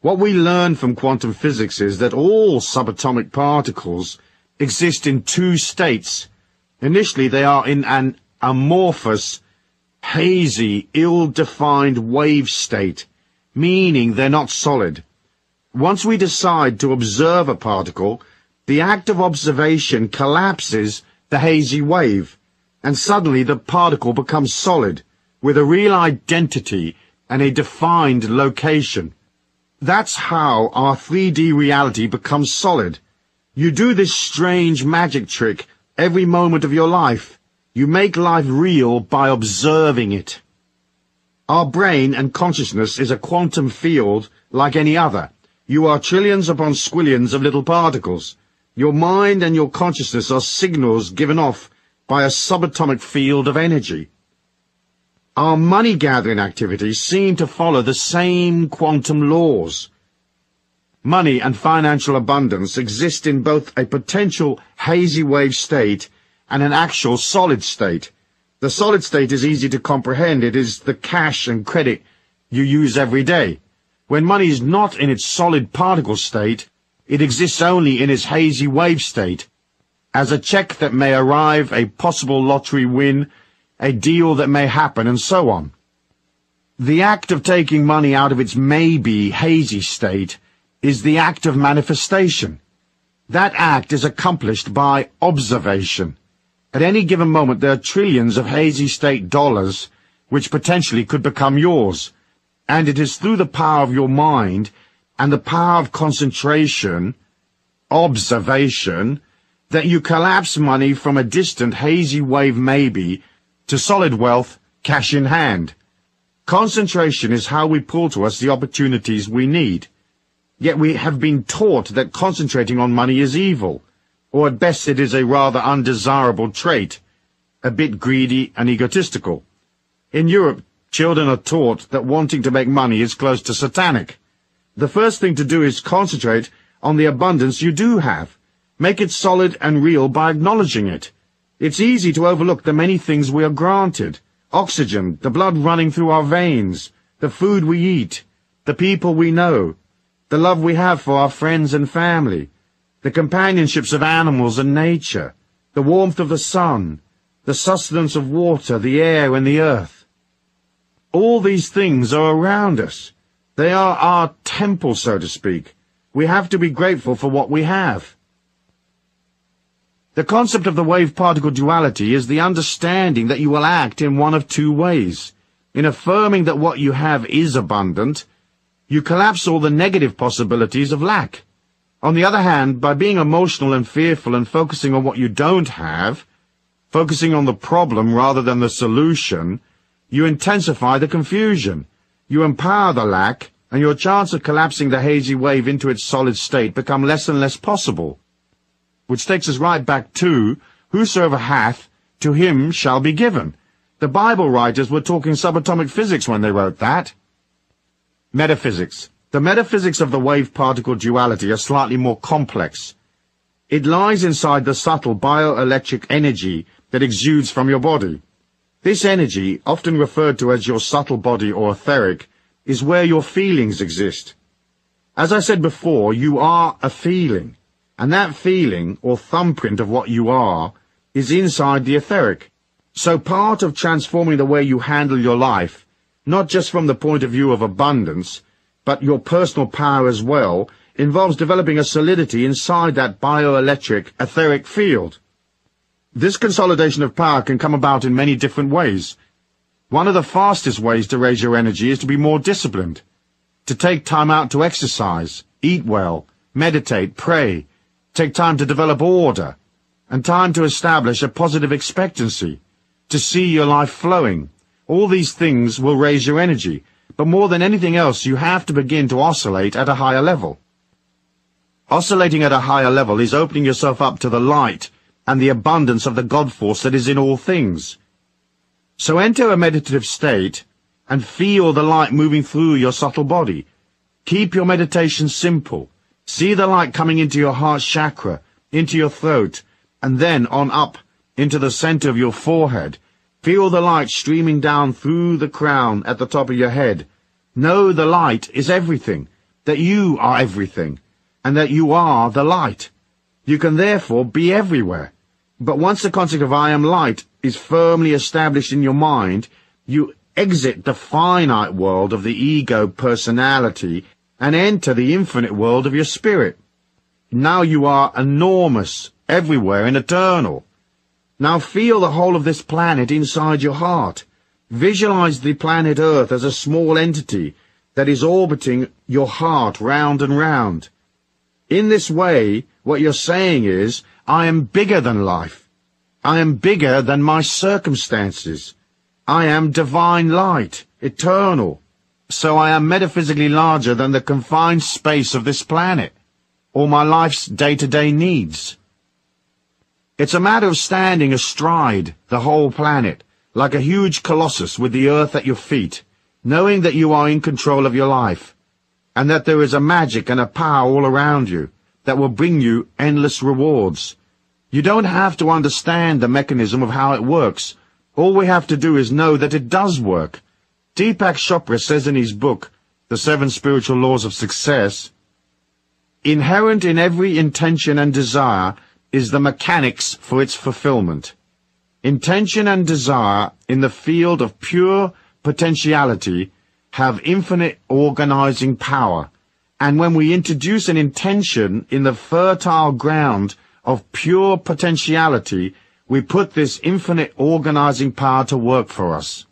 What we learn from quantum physics is that all subatomic particles exist in 2 states. Initially, they are in an amorphous, hazy, ill-defined wave state, meaning they're not solid. Once we decide to observe a particle, the act of observation collapses the hazy wave, and suddenly the particle becomes solid, with a real identity and a defined location. That's how our 3D reality becomes solid. You do this strange magic trick every moment of your life. You make life real by observing it. Our brain and consciousness is a quantum field like any other. You are trillions upon squillions of little particles. Your mind and your consciousness are signals given off by a subatomic field of energy. Our money-gathering activities seem to follow the same quantum laws. Money and financial abundance exist in both a potential hazy wave state and an actual solid state. The solid state is easy to comprehend. It is the cash and credit you use every day. When money is not in its solid particle state, it exists only in its hazy wave state, as a check that may arrive, a possible lottery win, a deal that may happen, and so on. The act of taking money out of its maybe hazy state is the act of manifestation. That act is accomplished by observation. At any given moment, there are trillions of hazy state dollars which potentially could become yours. And it is through the power of your mind and the power of concentration, observation, that you collapse money from a distant hazy wave maybe to solid wealth, cash in hand. Concentration is how we pull to us the opportunities we need. Yet we have been taught that concentrating on money is evil, or at best it is a rather undesirable trait, a bit greedy and egotistical. In Europe, children are taught that wanting to make money is close to satanic. The first thing to do is concentrate on the abundance you do have. Make it solid and real by acknowledging it. It's easy to overlook the many things we are granted. Oxygen, the blood running through our veins, the food we eat, the people we know. the love we have for our friends and family, the companionships of animals and nature, the warmth of the sun, the sustenance of water, the air, and the earth. All these things are around us. They are our temple, so to speak. We have to be grateful for what we have. The concept of the wave-particle duality is the understanding that you will act in one of two ways. In affirming that what you have is abundant, you collapse all the negative possibilities of lack. On the other hand, by being emotional and fearful and focusing on what you don't have, focusing on the problem rather than the solution, you intensify the confusion. You empower the lack, and your chance of collapsing the hazy wave into its solid state become less and less possible. Which takes us right back to, whosoever hath, to him shall be given. The Bible writers were talking subatomic physics when they wrote that. Metaphysics. The metaphysics of the wave-particle duality are slightly more complex. It lies inside the subtle bioelectric energy that exudes from your body. This energy, often referred to as your subtle body or etheric, is where your feelings exist. As I said before, you are a feeling, and that feeling, or thumbprint of what you are, is inside the etheric. So part of transforming the way you handle your life, not just from the point of view of abundance, but your personal power as well, involves developing a solidity inside that bioelectric, etheric field. This consolidation of power can come about in many different ways. One of the fastest ways to raise your energy is to be more disciplined, to take time out to exercise, eat well, meditate, pray, take time to develop order, and time to establish a positive expectancy, to see your life flowing. All these things will raise your energy, but more than anything else, you have to begin to oscillate at a higher level. Oscillating at a higher level is opening yourself up to the light and the abundance of the God force that is in all things. So enter a meditative state and feel the light moving through your subtle body. Keep your meditation simple. See the light coming into your heart chakra, into your throat, and then on up into the center of your forehead. Feel the light streaming down through the crown at the top of your head. Know the light is everything, that you are everything, and that you are the light. You can therefore be everywhere. But once the concept of I am light is firmly established in your mind, you exit the finite world of the ego personality and enter the infinite world of your spirit. Now you are enormous, everywhere, and eternal. Now feel the whole of this planet inside your heart. Visualize the planet Earth as a small entity that is orbiting your heart round and round. In this way, what you're saying is, I am bigger than life. I am bigger than my circumstances. I am divine light, eternal. So I am metaphysically larger than the confined space of this planet, or my life's day-to-day needs. It's a matter of standing astride the whole planet, like a huge colossus with the earth at your feet, knowing that you are in control of your life, and that there is a magic and a power all around you that will bring you endless rewards. You don't have to understand the mechanism of how it works. All we have to do is know that it does work. Deepak Chopra says in his book, The 7 Spiritual Laws of Success, "Inherent in every intention and desire is the mechanics for its fulfillment. Intention and desire in the field of pure potentiality have infinite organizing power, and when we introduce an intention in the fertile ground of pure potentiality, we put this infinite organizing power to work for us."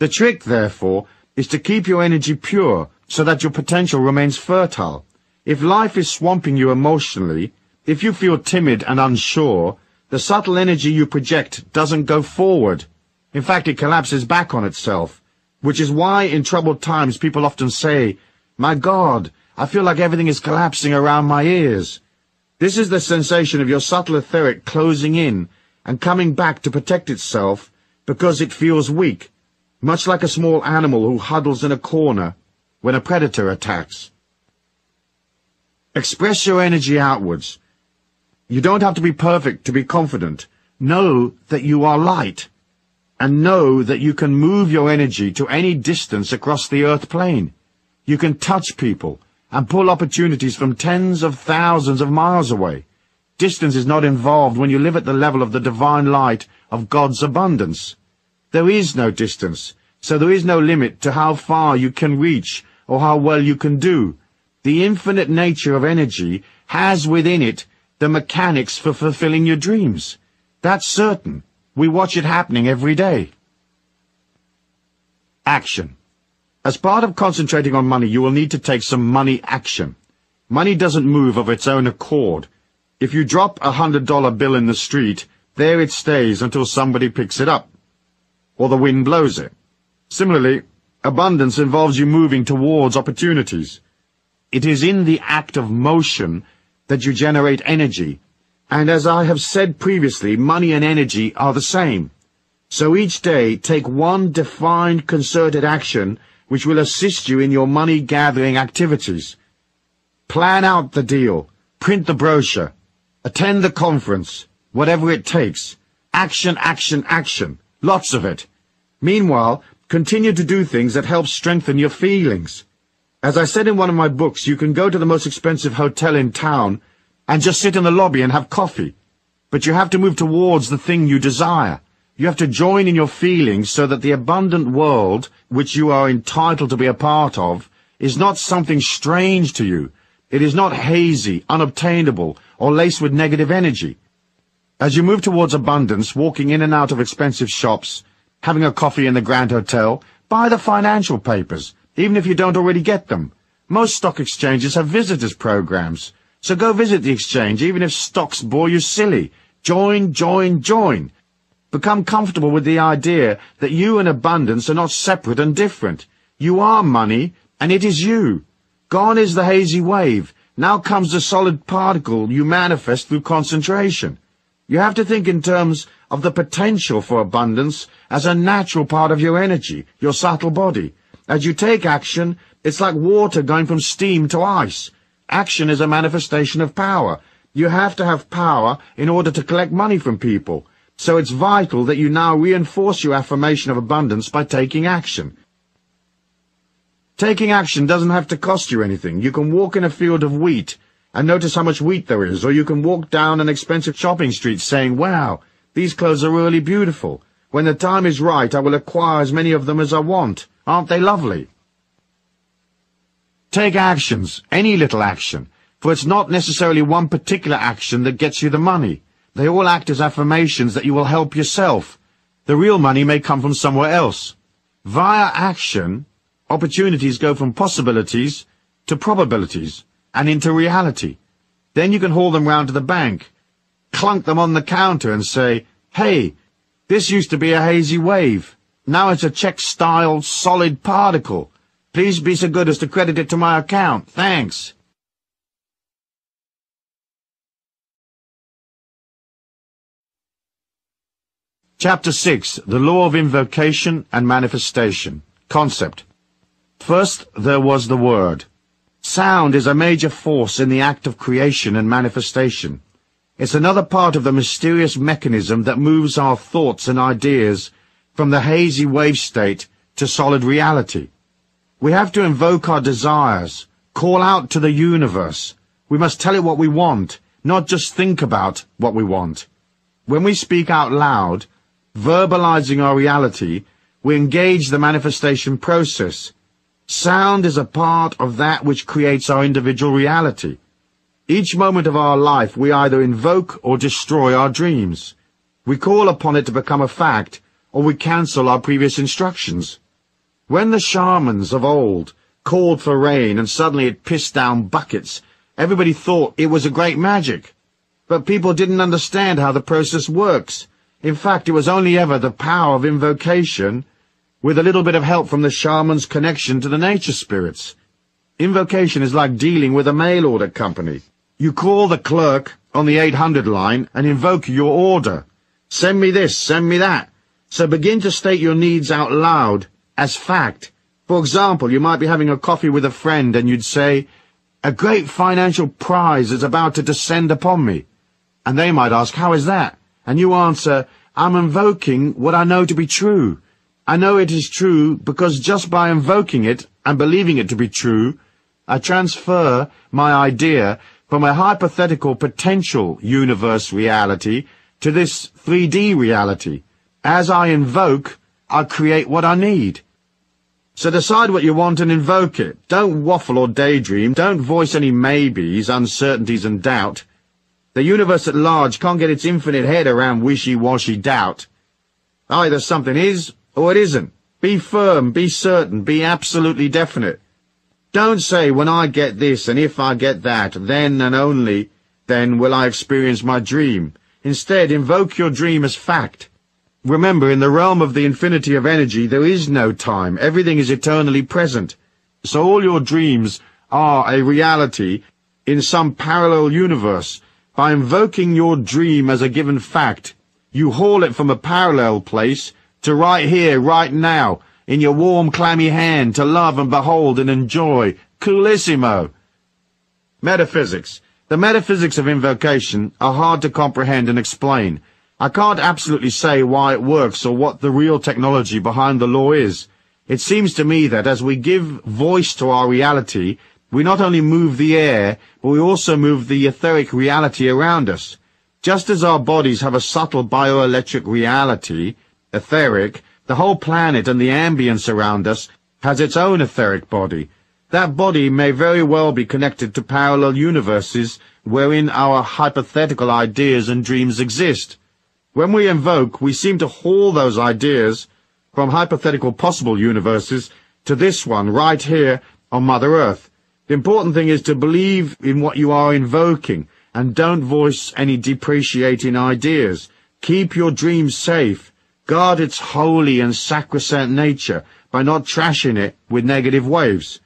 The trick, therefore, is to keep your energy pure so that your potential remains fertile. If life is swamping you emotionally, if you feel timid and unsure, the subtle energy you project doesn't go forward. In fact, it collapses back on itself, which is why in troubled times people often say, "My God, I feel like everything is collapsing around my ears." This is the sensation of your subtle etheric closing in and coming back to protect itself because it feels weak, much like a small animal who huddles in a corner when a predator attacks. Express your energy outwards. You don't have to be perfect to be confident. Know that you are light, and know that you can move your energy to any distance across the earth plane. You can touch people and pull opportunities from tens of thousands of miles away. Distance is not involved when you live at the level of the divine light of God's abundance. There is no distance, so there is no limit to how far you can reach or how well you can do. The infinite nature of energy has within it the mechanics for fulfilling your dreams. That's certain. We watch it happening every day. Action. As part of concentrating on money, you will need to take some money action. Money doesn't move of its own accord. If you drop a $100 bill in the street, there it stays until somebody picks it up, or the wind blows it. Similarly, abundance involves you moving towards opportunities. It is in the act of motion that you generate energy, and as I have said previously, money and energy are the same. So each day, take one defined concerted action which will assist you in your money-gathering activities. Plan out the deal, print the brochure, attend the conference, whatever it takes. Action, action, action. Lots of it. Meanwhile, continue to do things that help strengthen your feelings. As I said in one of my books, you can go to the most expensive hotel in town and just sit in the lobby and have coffee. But you have to move towards the thing you desire. You have to join in your feelings so that the abundant world, which you are entitled to be a part of, is not something strange to you. It is not hazy, unobtainable, or laced with negative energy. As you move towards abundance, walking in and out of expensive shops, having a coffee in the Grand Hotel, buy the financial papers, even if you don't already get them. Most stock exchanges have visitors programs, so go visit the exchange, even if stocks bore you silly. Join, join, join. Become comfortable with the idea that you and abundance are not separate and different. You are money, and it is you. Gone is the hazy wave. Now comes the solid particle you manifest through concentration. You have to think in terms of the potential for abundance as a natural part of your energy, your subtle body. As you take action, it's like water going from steam to ice. Action is a manifestation of power. You have to have power in order to collect money from people. So it's vital that you now reinforce your affirmation of abundance by taking action. Taking action doesn't have to cost you anything. You can walk in a field of wheat and notice how much wheat there is, or you can walk down an expensive shopping street saying, "Wow, these clothes are really beautiful. When the time is right, I will acquire as many of them as I want. Aren't they lovely?" Take actions, any little action, for it's not necessarily one particular action that gets you the money. They all act as affirmations that you will help yourself. The real money may come from somewhere else. Via action, opportunities go from possibilities to probabilities and into reality. Then you can haul them round to the bank, clunk them on the counter and say, "Hey, this used to be a hazy wave. Now it's a check-style solid particle. Please be so good as to credit it to my account. Thanks." Chapter 6. The Law of Invocation and Manifestation. Concept. First, there was the Word. Sound is a major force in the act of creation and manifestation. It's another part of the mysterious mechanism that moves our thoughts and ideas from the hazy wave state to solid reality. We have to invoke our desires, call out to the universe. We must tell it what we want, not just think about what we want. When we speak out loud, verbalizing our reality, we engage the manifestation process. Sound is a part of that which creates our individual reality. Each moment of our life, we either invoke or destroy our dreams. We call upon it to become a fact, or we cancel our previous instructions. When the shamans of old called for rain and suddenly it pissed down buckets, everybody thought it was a great magic. But people didn't understand how the process works. In fact, it was only ever the power of invocation, with a little bit of help from the shaman's connection to the nature spirits. Invocation is like dealing with a mail order company. You call the clerk on the 800 line and invoke your order. Send me this, send me that. So begin to state your needs out loud as fact. For example, you might be having a coffee with a friend and you'd say, "A great financial prize is about to descend upon me." And they might ask, "How is that?" And you answer, "I'm invoking what I know to be true. I know it is true because just by invoking it and believing it to be true, I transfer my idea from a hypothetical potential universe reality to this 3D reality. As I invoke, I create what I need. So decide what you want and invoke it. Don't waffle or daydream. Don't voice any maybes, uncertainties and doubt. The universe at large can't get its infinite head around wishy-washy doubt. Either something is or it isn't. Be firm, be certain, be absolutely definite. Don't say, when I get this and if I get that, then and only then will I experience my dream. Instead, invoke your dream as fact. Remember, in the realm of the infinity of energy, there is no time. Everything is eternally present. So all your dreams are a reality in some parallel universe. By invoking your dream as a given fact, you haul it from a parallel place to right here, right now, in your warm, clammy hand, to love and behold and enjoy. Coolissimo! Metaphysics. The metaphysics of invocation are hard to comprehend and explain. I can't absolutely say why it works or what the real technology behind the law is. It seems to me that as we give voice to our reality, we not only move the air, but we also move the etheric reality around us. Just as our bodies have a subtle bioelectric reality, etheric, the whole planet and the ambience around us has its own etheric body. That body may very well be connected to parallel universes wherein our hypothetical ideas and dreams exist. When we invoke, we seem to haul those ideas from hypothetical possible universes to this one right here on Mother Earth. The important thing is to believe in what you are invoking and don't voice any depreciating ideas. Keep your dream safe. Guard its holy and sacrosanct nature by not trashing it with negative waves.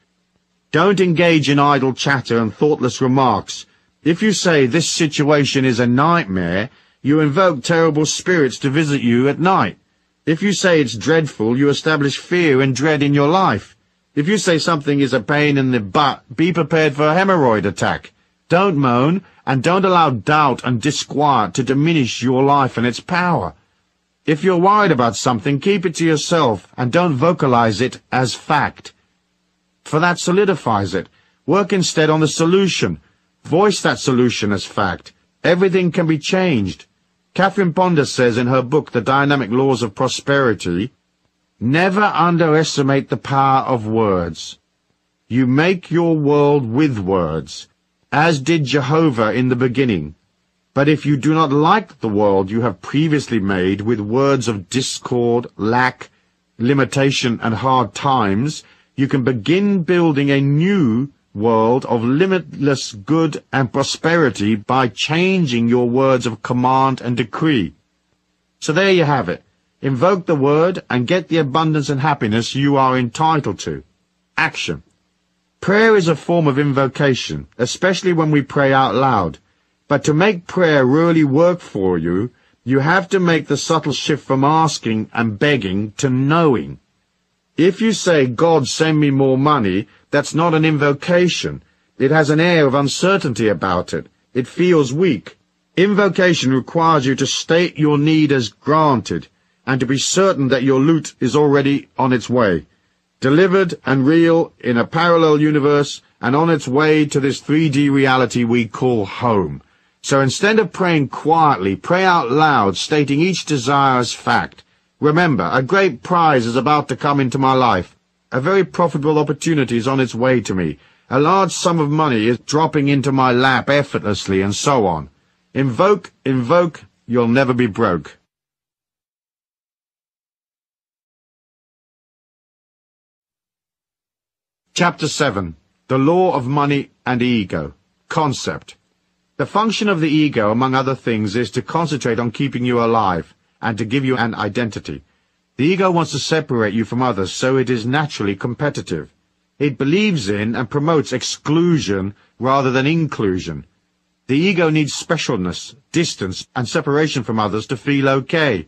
Don't engage in idle chatter and thoughtless remarks. If you say this situation is a nightmare, you invoke terrible spirits to visit you at night. If you say it's dreadful, you establish fear and dread in your life. If you say something is a pain in the butt, be prepared for a hemorrhoid attack. Don't moan, and don't allow doubt and disquiet to diminish your life and its power. If you're worried about something, keep it to yourself, and don't vocalize it as fact, for that solidifies it. Work instead on the solution. Voice that solution as fact. Everything can be changed. Catherine Ponder says in her book, The Dynamic Laws of Prosperity, never underestimate the power of words. You make your world with words, as did Jehovah in the beginning. But if you do not like the world you have previously made with words of discord, lack, limitation, and hard times, you can begin building a new world of limitless good and prosperity by changing your words of command and decree. So there you have it. Invoke the word and get the abundance and happiness you are entitled to. Action. Prayer is a form of invocation, especially when we pray out loud. But to make prayer really work for you, you have to make the subtle shift from asking and begging to knowing. If you say, God, send me more money, that's not an invocation. It has an air of uncertainty about it. It feels weak. Invocation requires you to state your need as granted and to be certain that your loot is already on its way, delivered and real in a parallel universe and on its way to this 3D reality we call home. So instead of praying quietly, pray out loud, stating each desire as fact. Remember, a great prize is about to come into my life. A very profitable opportunity is on its way to me. A large sum of money is dropping into my lap effortlessly, and so on. Invoke, invoke, you'll never be broke. Chapter 7. The Law of Money and Ego. Concept. The function of the ego, among other things, is to concentrate on keeping you alive and to give you an identity. The ego wants to separate you from others, so it is naturally competitive. It believes in and promotes exclusion rather than inclusion. The ego needs specialness, distance, and separation from others to feel okay,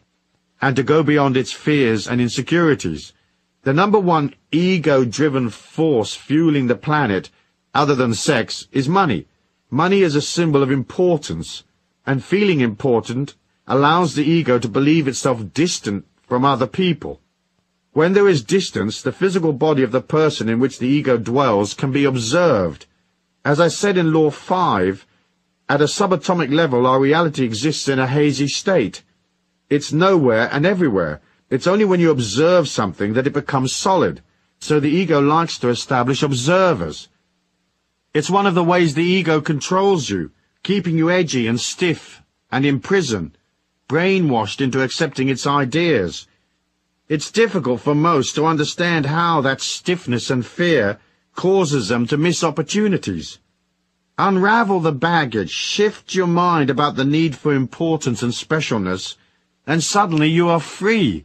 and to go beyond its fears and insecurities. The number one ego-driven force fueling the planet, other than sex, is money. Money is a symbol of importance, and feeling important allows the ego to believe itself distant from other people. When there is distance, the physical body of the person in which the ego dwells can be observed. As I said in Law 5, at a subatomic level our reality exists in a hazy state. It's nowhere and everywhere. It's only when you observe something that it becomes solid. So the ego likes to establish observers. It's one of the ways the ego controls you, keeping you edgy and stiff and in prison, brainwashed into accepting its ideas. It's difficult for most to understand how that stiffness and fear causes them to miss opportunities. Unravel the baggage, shift your mind about the need for importance and specialness, and suddenly you are free.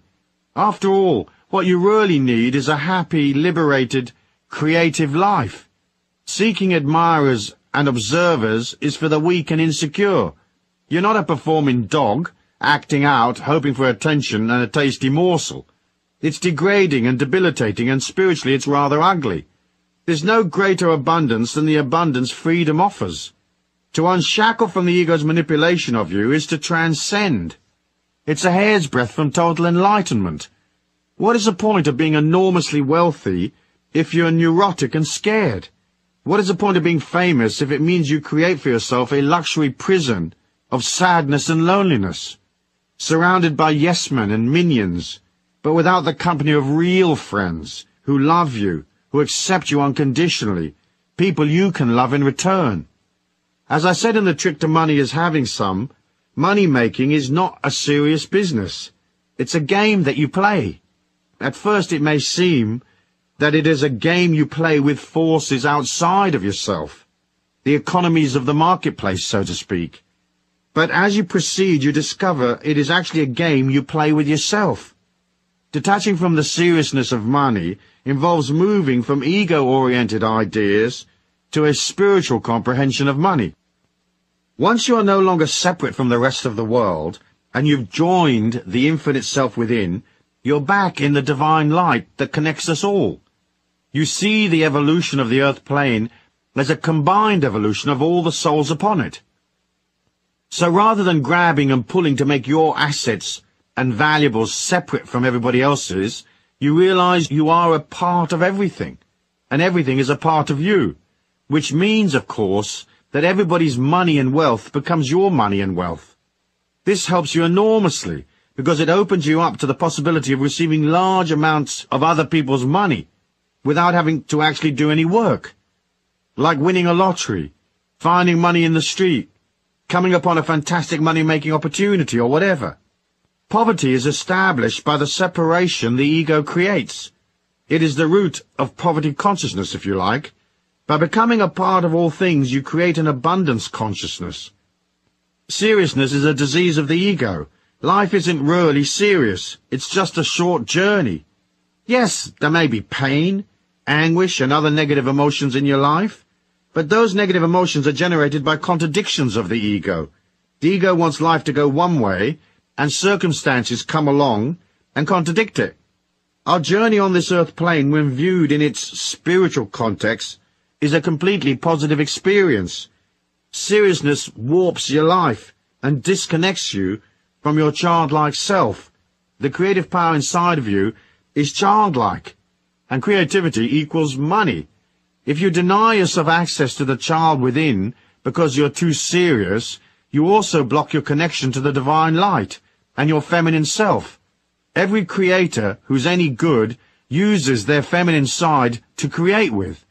After all, what you really need is a happy, liberated, creative life. Seeking admirers and observers is for the weak and insecure. You're not a performing dog, acting out, hoping for attention and a tasty morsel. It's degrading and debilitating, and spiritually it's rather ugly. There's no greater abundance than the abundance freedom offers. To unshackle from the ego's manipulation of you is to transcend. It's a hair's breadth from total enlightenment. What is the point of being enormously wealthy if you're neurotic and scared? What is the point of being famous if it means you create for yourself a luxury prison of sadness and loneliness, surrounded by yes-men and minions, but without the company of real friends who love you, who accept you unconditionally, people you can love in return? As I said in The Trick to Money Is Having Some, money-making is not a serious business. It's a game that you play. At first it may seem that it is a game you play with forces outside of yourself, the economies of the marketplace, so to speak. But as you proceed, you discover it is actually a game you play with yourself. Detaching from the seriousness of money involves moving from ego-oriented ideas to a spiritual comprehension of money. Once you are no longer separate from the rest of the world, and you've joined the infinite self within, you're back in the divine light that connects us all. You see the evolution of the earth plane as a combined evolution of all the souls upon it. So rather than grabbing and pulling to make your assets and valuables separate from everybody else's, you realize you are a part of everything, and everything is a part of you, which means, of course, that everybody's money and wealth becomes your money and wealth. This helps you enormously, because it opens you up to the possibility of receiving large amounts of other people's money without having to actually do any work, like winning a lottery, finding money in the street, coming upon a fantastic money-making opportunity or whatever. Poverty is established by the separation the ego creates. It is the root of poverty consciousness, if you like. By becoming a part of all things, you create an abundance consciousness. Seriousness is a disease of the ego. Life isn't really serious. It's just a short journey. Yes, there may be pain, anguish, and other negative emotions in your life, but those negative emotions are generated by contradictions of the ego. The ego wants life to go one way, and circumstances come along and contradict it. Our journey on this earth plane, when viewed in its spiritual context, is a completely positive experience. Seriousness warps your life and disconnects you from your childlike self. The creative power inside of you is childlike, and creativity equals money. If you deny yourself access to the child within because you're too serious, you also block your connection to the divine light and your feminine self. Every creator who's any good uses their feminine side to create with.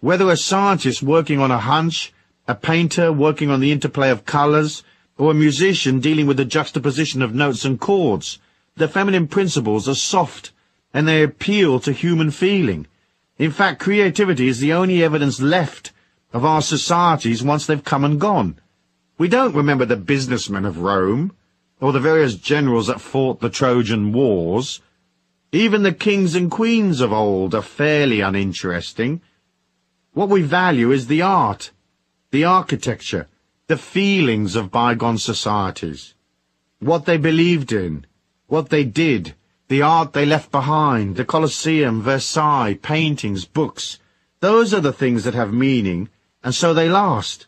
Whether a scientist working on a hunch, a painter working on the interplay of colors, or a musician dealing with the juxtaposition of notes and chords, the feminine principles are soft and they appeal to human feeling. In fact, creativity is the only evidence left of our societies once they've come and gone. We don't remember the businessmen of Rome, or the various generals that fought the Trojan Wars. Even the kings and queens of old are fairly uninteresting. What we value is the art, the architecture, the feelings of bygone societies, what they believed in, what they did, the art they left behind, the Colosseum, Versailles, paintings, books. Those are the things that have meaning, and so they last.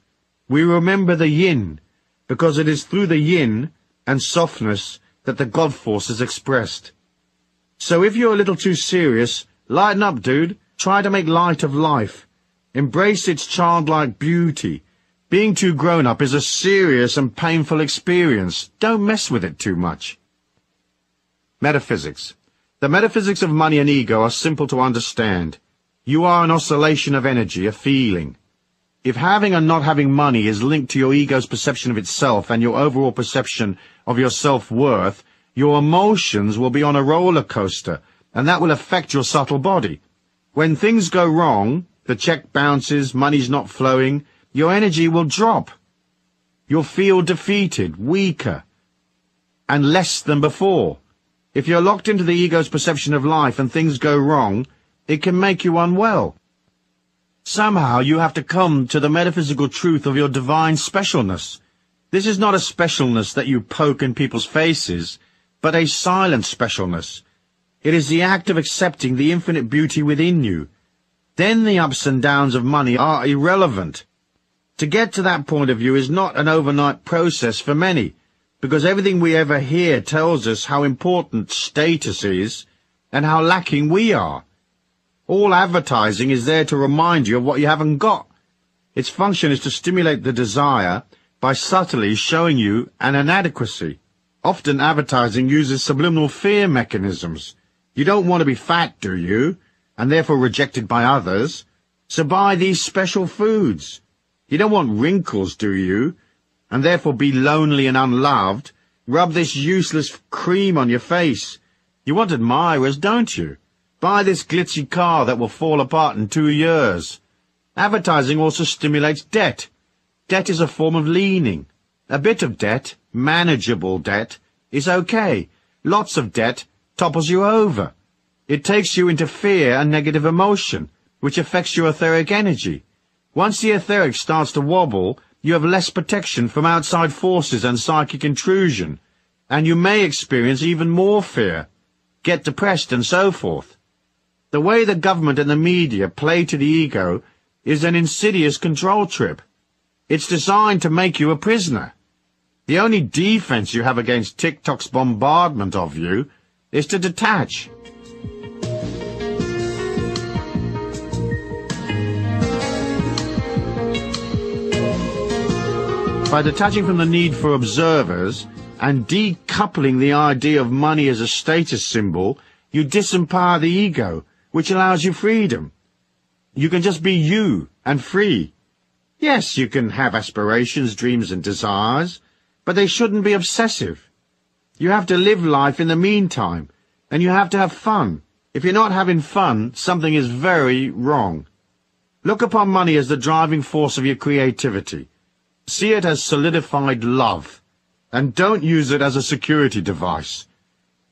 We remember the yin, because it is through the yin and softness that the God force is expressed. So if you're a little too serious, lighten up, dude. Try to make light of life. Embrace its childlike beauty. Being too grown-up is a serious and painful experience. Don't mess with it too much. Metaphysics. The metaphysics of money and ego are simple to understand. You are an oscillation of energy, a feeling. If having and not having money is linked to your ego's perception of itself and your overall perception of your self-worth, your emotions will be on a roller coaster, and that will affect your subtle body. When things go wrong, the check bounces, money's not flowing, your energy will drop. You'll feel defeated, weaker, and less than before. If you're locked into the ego's perception of life and things go wrong, it can make you unwell. Somehow you have to come to the metaphysical truth of your divine specialness. This is not a specialness that you poke in people's faces, but a silent specialness. It is the act of accepting the infinite beauty within you. Then the ups and downs of money are irrelevant. To get to that point of view is not an overnight process for many, because everything we ever hear tells us how important status is and how lacking we are. All advertising is there to remind you of what you haven't got. Its function is to stimulate the desire by subtly showing you an inadequacy. Often advertising uses subliminal fear mechanisms. You don't want to be fat, do you? And therefore rejected by others. So buy these special foods. You don't want wrinkles, do you? And therefore be lonely and unloved. Rub this useless cream on your face. You want admirers, don't you? Buy this glitzy car that will fall apart in 2 years. Advertising also stimulates debt. Debt is a form of leaning. A bit of debt, manageable debt, is okay. Lots of debt topples you over. It takes you into fear and negative emotion, which affects your etheric energy. Once the etheric starts to wobble, you have less protection from outside forces and psychic intrusion, and you may experience even more fear, get depressed and so forth. The way the government and the media play to the ego is an insidious control trip. It's designed to make you a prisoner. The only defense you have against TikTok's bombardment of you is to detach. By detaching from the need for observers and decoupling the idea of money as a status symbol, you disempower the ego, which allows you freedom. You can just be you and free. Yes, you can have aspirations, dreams and desires, but they shouldn't be obsessive. You have to live life in the meantime, and you have to have fun. If you're not having fun, something is very wrong. Look upon money as the driving force of your creativity. See it as solidified love, and don't use it as a security device.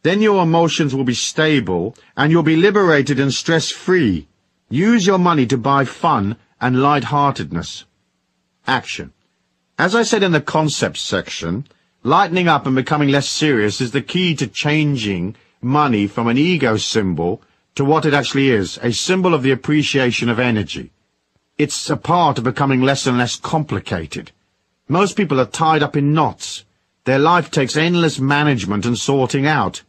Then your emotions will be stable, and you'll be liberated and stress-free. Use your money to buy fun and light-heartedness. Action. As I said in the concepts section, lightening up and becoming less serious is the key to changing money from an ego symbol to what it actually is, a symbol of the appreciation of energy. It's a part of becoming less and less complicated. Most people are tied up in knots. Their life takes endless management and sorting out.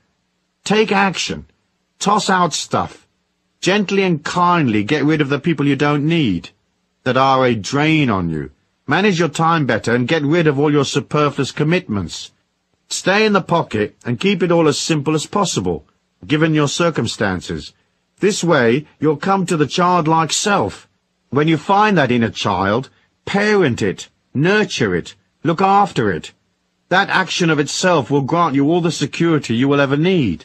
Take action. Toss out stuff. Gently and kindly get rid of the people you don't need, that are a drain on you. Manage your time better and get rid of all your superfluous commitments. Stay in the pocket and keep it all as simple as possible, given your circumstances. This way, you'll come to the childlike self. When you find that inner child, parent it, nurture it, look after it. That action of itself will grant you all the security you will ever need.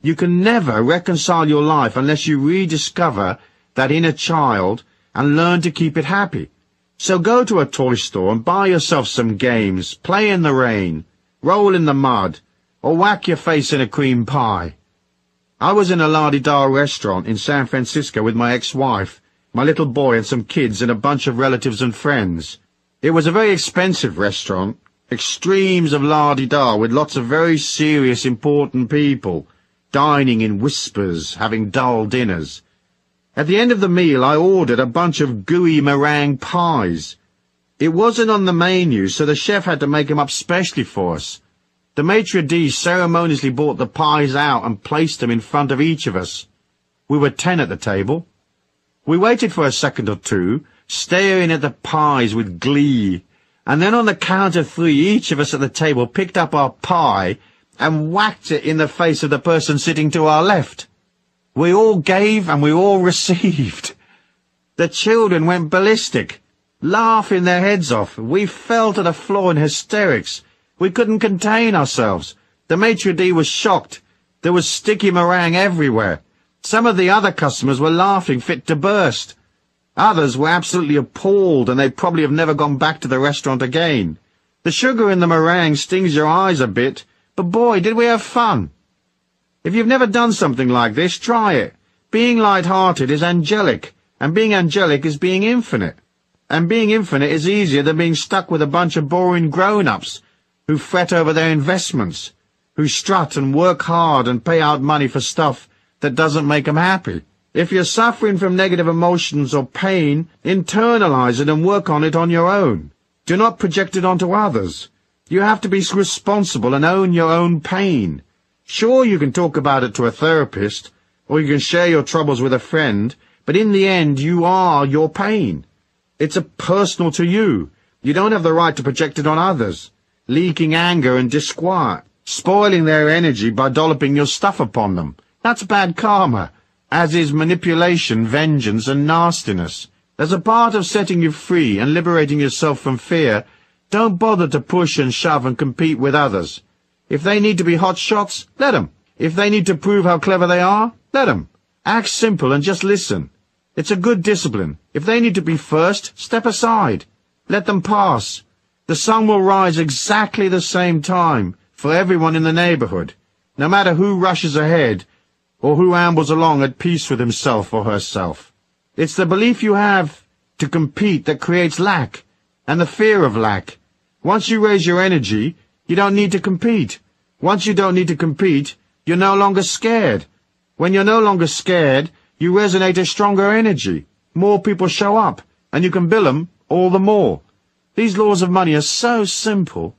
You can never reconcile your life unless you rediscover that inner child and learn to keep it happy. So go to a toy store and buy yourself some games, play in the rain, roll in the mud, or whack your face in a cream pie. I was in a la-di-da restaurant in San Francisco with my ex-wife, my little boy and some kids and a bunch of relatives and friends. It was a very expensive restaurant, extremes of la-di-da with lots of very serious, important people, dining in whispers, having dull dinners. At the end of the meal, I ordered a bunch of gooey meringue pies. It wasn't on the menu, so the chef had to make them up specially for us. The maitre d' ceremoniously brought the pies out and placed them in front of each of us. We were 10 at the table. We waited for a second or two, staring at the pies with glee, and then on the count of three each of us at the table picked up our pie and whacked it in the face of the person sitting to our left. We all gave and we all received. The children went ballistic, laughing their heads off. We fell to the floor in hysterics. We couldn't contain ourselves. The maitre d' was shocked. There was sticky meringue everywhere. Some of the other customers were laughing fit to burst. Others were absolutely appalled, and they probably have never gone back to the restaurant again. The sugar in the meringue stings your eyes a bit, but boy, did we have fun. If you've never done something like this, try it. Being light-hearted is angelic, and being angelic is being infinite. And being infinite is easier than being stuck with a bunch of boring grown-ups who fret over their investments, who strut and work hard and pay out money for stuff that doesn't make them happy. If you're suffering from negative emotions or pain, internalize it and work on it on your own. Do not project it onto others. You have to be responsible and own your own pain. Sure, you can talk about it to a therapist, or you can share your troubles with a friend, but in the end, you are your pain. It's personal to you. You don't have the right to project it on others, leaking anger and disquiet, spoiling their energy by dolloping your stuff upon them. That's bad karma, as is manipulation, vengeance, and nastiness. As a part of setting you free and liberating yourself from fear, don't bother to push and shove and compete with others. If they need to be hot shots, let them. If they need to prove how clever they are, let them. Act simple and just listen. It's a good discipline. If they need to be first, step aside. Let them pass. The sun will rise exactly the same time for everyone in the neighborhood, no matter who rushes ahead or who ambles along at peace with himself or herself. It's the belief you have to compete that creates lack, and the fear of lack. Once you raise your energy, you don't need to compete. Once you don't need to compete, you're no longer scared. When you're no longer scared, you resonate a stronger energy. More people show up, and you can bill them all the more. These laws of money are so simple.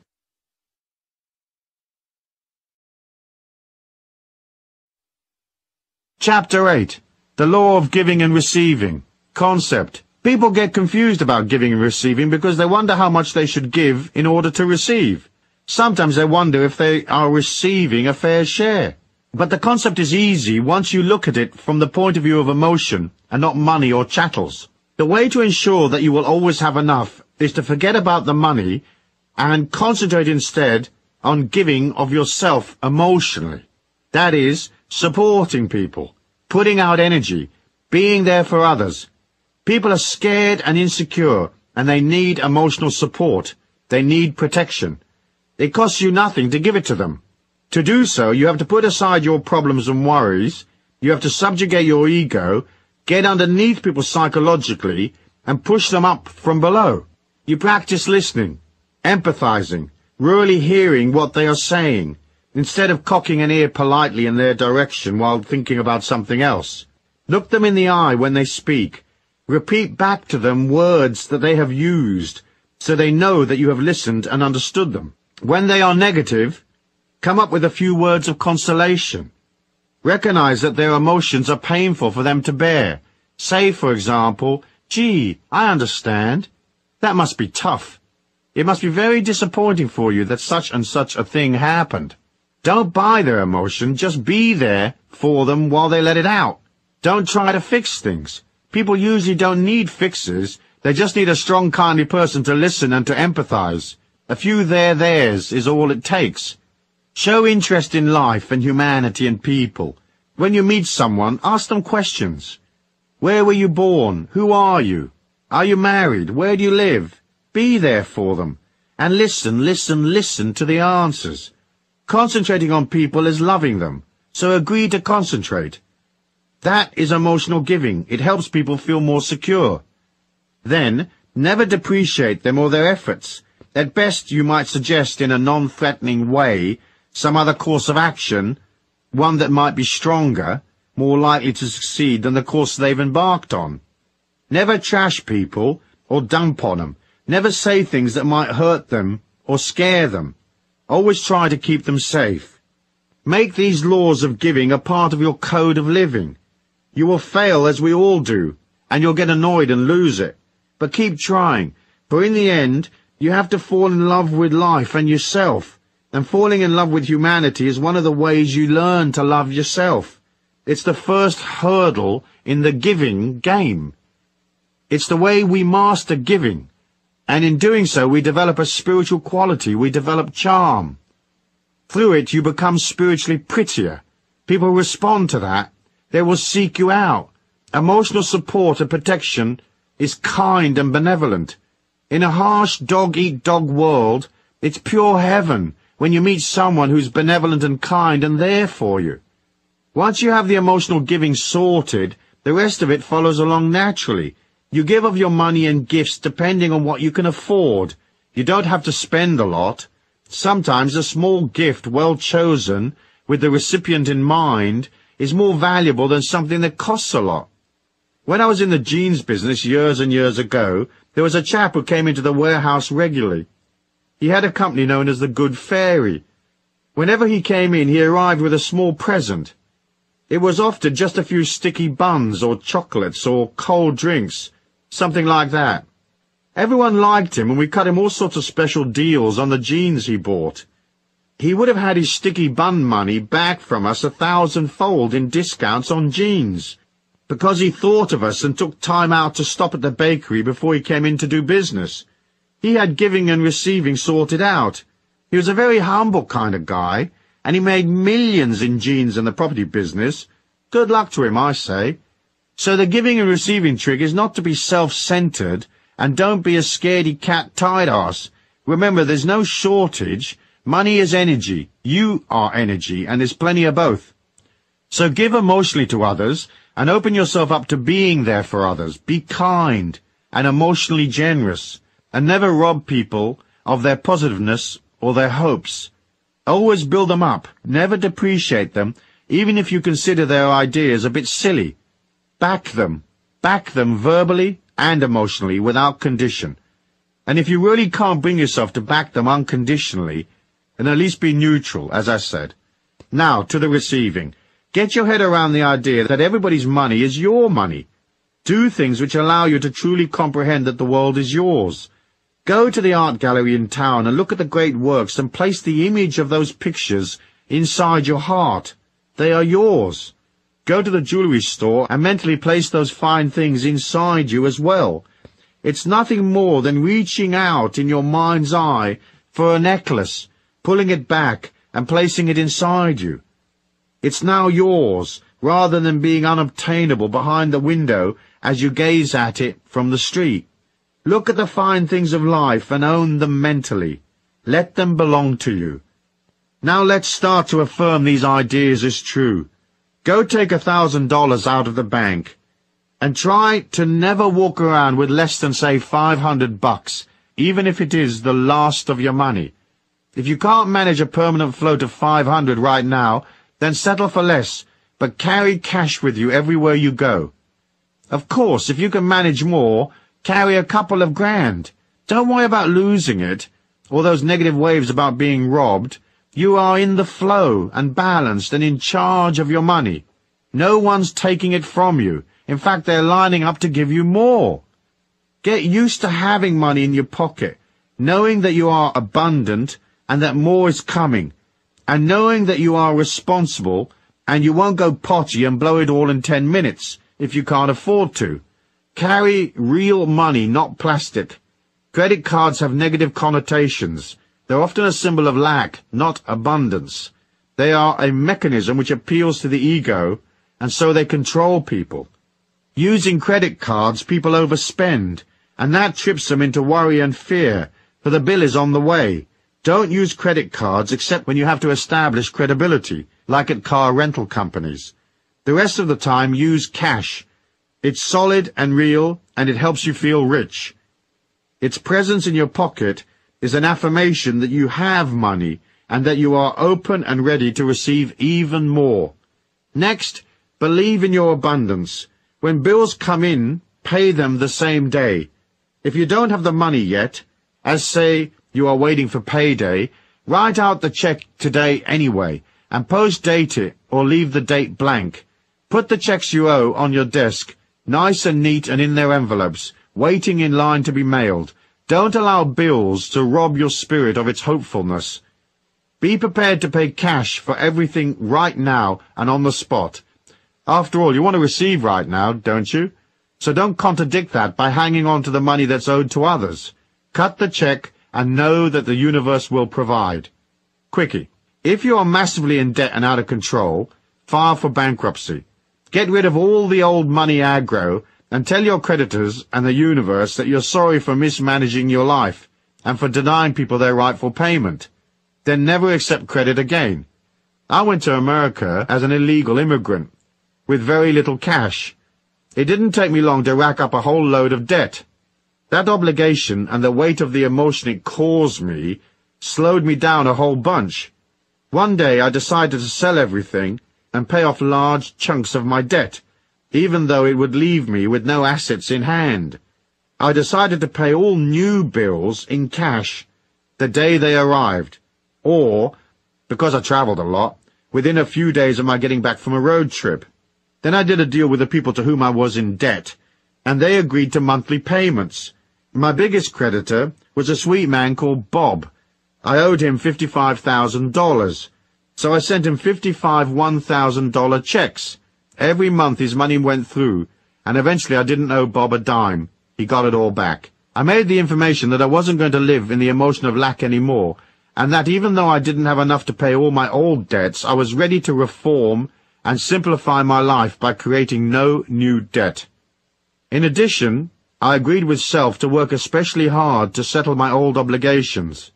Chapter 8. The Law of Giving and Receiving. Concept. People get confused about giving and receiving because they wonder how much they should give in order to receive. Sometimes they wonder if they are receiving a fair share. But the concept is easy once you look at it from the point of view of emotion and not money or chattels. The way to ensure that you will always have enough is to forget about the money and concentrate instead on giving of yourself emotionally. That is, supporting people, putting out energy, being there for others. People are scared and insecure, and they need emotional support. They need protection. It costs you nothing to give it to them. To do so, you have to put aside your problems and worries. You have to subjugate your ego, get underneath people psychologically, and push them up from below. You practice listening, empathizing, really hearing what they are saying, instead of cocking an ear politely in their direction while thinking about something else. Look them in the eye when they speak. Repeat back to them words that they have used, so they know that you have listened and understood them. When they are negative, come up with a few words of consolation. Recognize that their emotions are painful for them to bear. Say, for example, "Gee, I understand. That must be tough. It must be very disappointing for you that such and such a thing happened." Don't buy their emotion, just be there for them while they let it out. Don't try to fix things. People usually don't need fixes, they just need a strong, kindly person to listen and to empathize. A few there-theirs is all it takes. Show interest in life and humanity and people. When you meet someone, ask them questions. Where were you born? Who are you? Are you married? Where do you live? Be there for them. And listen, listen, listen to the answers. Concentrating on people is loving them, so agree to concentrate. That is emotional giving. It helps people feel more secure. Then, never depreciate them or their efforts. At best, you might suggest in a non-threatening way some other course of action, one that might be stronger, more likely to succeed than the course they've embarked on. Never trash people or dump on them. Never say things that might hurt them or scare them. Always try to keep them safe. Make these laws of giving a part of your code of living. You will fail, as we all do, and you'll get annoyed and lose it. But keep trying, for in the end, you have to fall in love with life and yourself, and falling in love with humanity is one of the ways you learn to love yourself. It's the first hurdle in the giving game. It's the way we master giving, and in doing so we develop a spiritual quality, we develop charm. Through it you become spiritually prettier. People respond to that. They will seek you out. Emotional support and protection is kind and benevolent. In a harsh dog-eat-dog world, it's pure heaven when you meet someone who's benevolent and kind and there for you. Once you have the emotional giving sorted, the rest of it follows along naturally. You give of your money and gifts depending on what you can afford. You don't have to spend a lot. Sometimes a small gift, well chosen, with the recipient in mind, is more valuable than something that costs a lot. When I was in the jeans business years and years ago, there was a chap who came into the warehouse regularly. He had a company known as the Good Fairy. Whenever he came in, he arrived with a small present. It was often just a few sticky buns or chocolates or cold drinks, something like that. Everyone liked him, and we cut him all sorts of special deals on the jeans he bought. He would have had his sticky bun money back from us 1,000-fold in discounts on jeans, because he thought of us and took time out to stop at the bakery before he came in to do business. He had giving and receiving sorted out. He was a very humble kind of guy, and he made millions in jeans and the property business. Good luck to him, I say. So the giving and receiving trick is not to be self-centered, and don't be a scaredy cat tied arse. Remember, there's no shortage. Money is energy, you are energy, and there's plenty of both. So give emotionally to others, and open yourself up to being there for others. Be kind and emotionally generous, and never rob people of their positiveness or their hopes. Always build them up, never depreciate them, even if you consider their ideas a bit silly. Back them verbally and emotionally without condition. And if you really can't bring yourself to back them unconditionally, and at least be neutral, as I said. Now, to the receiving. Get your head around the idea that everybody's money is your money. Do things which allow you to truly comprehend that the world is yours. Go to the art gallery in town and look at the great works and place the image of those pictures inside your heart. They are yours. Go to the jewelry store and mentally place those fine things inside you as well. It's nothing more than reaching out in your mind's eye for a necklace, pulling it back and placing it inside you. It's now yours, rather than being unobtainable behind the window as you gaze at it from the street. Look at the fine things of life and own them mentally. Let them belong to you. Now let's start to affirm these ideas as true. Go take $1,000 out of the bank, and try to never walk around with less than, say, $500, even if it is the last of your money. If you can't manage a permanent float of $500 right now, then settle for less, but carry cash with you everywhere you go. Of course, if you can manage more, carry a couple of grand. Don't worry about losing it, or those negative waves about being robbed. You are in the flow and balanced and in charge of your money. No one's taking it from you. In fact, they're lining up to give you more. Get used to having money in your pocket, knowing that you are abundant, and that more is coming, and knowing that you are responsible, and you won't go potty and blow it all in 10 minutes if you can't afford to. Carry real money, not plastic. Credit cards have negative connotations. They're often a symbol of lack, not abundance. They are a mechanism which appeals to the ego, and so they control people. Using credit cards, people overspend, and that trips them into worry and fear, for the bill is on the way. Don't use credit cards except when you have to establish credibility, like at car rental companies. The rest of the time, use cash. It's solid and real, and it helps you feel rich. Its presence in your pocket is an affirmation that you have money and that you are open and ready to receive even more. Next, believe in your abundance. When bills come in, pay them the same day. If you don't have the money yet, as say, you are waiting for payday, Write out the check today anyway, and post-date it or leave the date blank. Put the checks you owe on your desk, nice and neat and in their envelopes, waiting in line to be mailed. Don't allow bills to rob your spirit of its hopefulness. Be prepared to pay cash for everything right now and on the spot. After all, you want to receive right now, don't you? So don't contradict that by hanging on to the money that's owed to others. Cut the check and know that the universe will provide. Quickie. If you are massively in debt and out of control, file for bankruptcy. Get rid of all the old money aggro and tell your creditors and the universe that you're sorry for mismanaging your life and for denying people their rightful payment. Then never accept credit again. I went to America as an illegal immigrant with very little cash. It didn't take me long to rack up a whole load of debt. That obligation and the weight of the emotion it caused me slowed me down a whole bunch. One day I decided to sell everything and pay off large chunks of my debt, even though it would leave me with no assets in hand. I decided to pay all new bills in cash the day they arrived, or, because I travelled a lot, within a few days of my getting back from a road trip. Then I did a deal with the people to whom I was in debt, and they agreed to monthly payments. My biggest creditor was a sweet man called Bob. I owed him $55,000, so I sent him 55 $1,000 checks. Every month his money went through, and eventually I didn't owe Bob a dime. He got it all back. I made the information that I wasn't going to live in the emotion of lack anymore, and that even though I didn't have enough to pay all my old debts, I was ready to reform and simplify my life by creating no new debt. In addition, I agreed with self to work especially hard to settle my old obligations.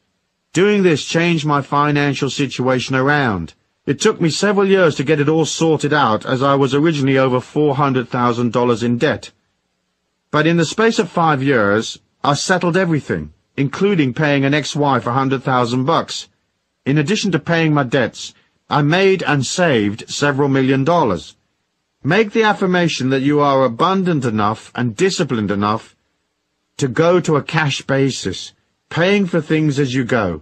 Doing this changed my financial situation around. It took me several years to get it all sorted out, as I was originally over $400,000 in debt. But in the space of 5 years, I settled everything, including paying an ex-wife $100,000 bucks. In addition to paying my debts, I made and saved several $1,000,000. Make the affirmation that you are abundant enough and disciplined enough to go to a cash basis, paying for things as you go.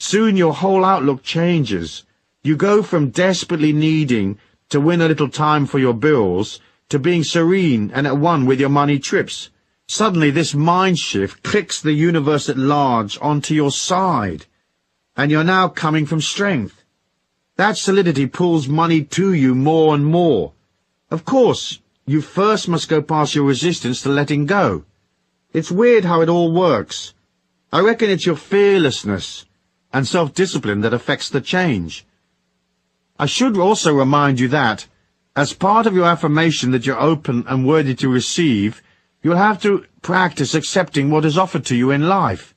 Soon your whole outlook changes. You go from desperately needing to win a little time for your bills to being serene and at one with your money trips. Suddenly this mind shift clicks the universe at large onto your side, and you're now coming from strength. That solidity pulls money to you more and more. Of course, you first must go past your resistance to letting go. It's weird how it all works. I reckon it's your fearlessness and self-discipline that affects the change. I should also remind you that, as part of your affirmation that you're open and worthy to receive, you'll have to practice accepting what is offered to you in life.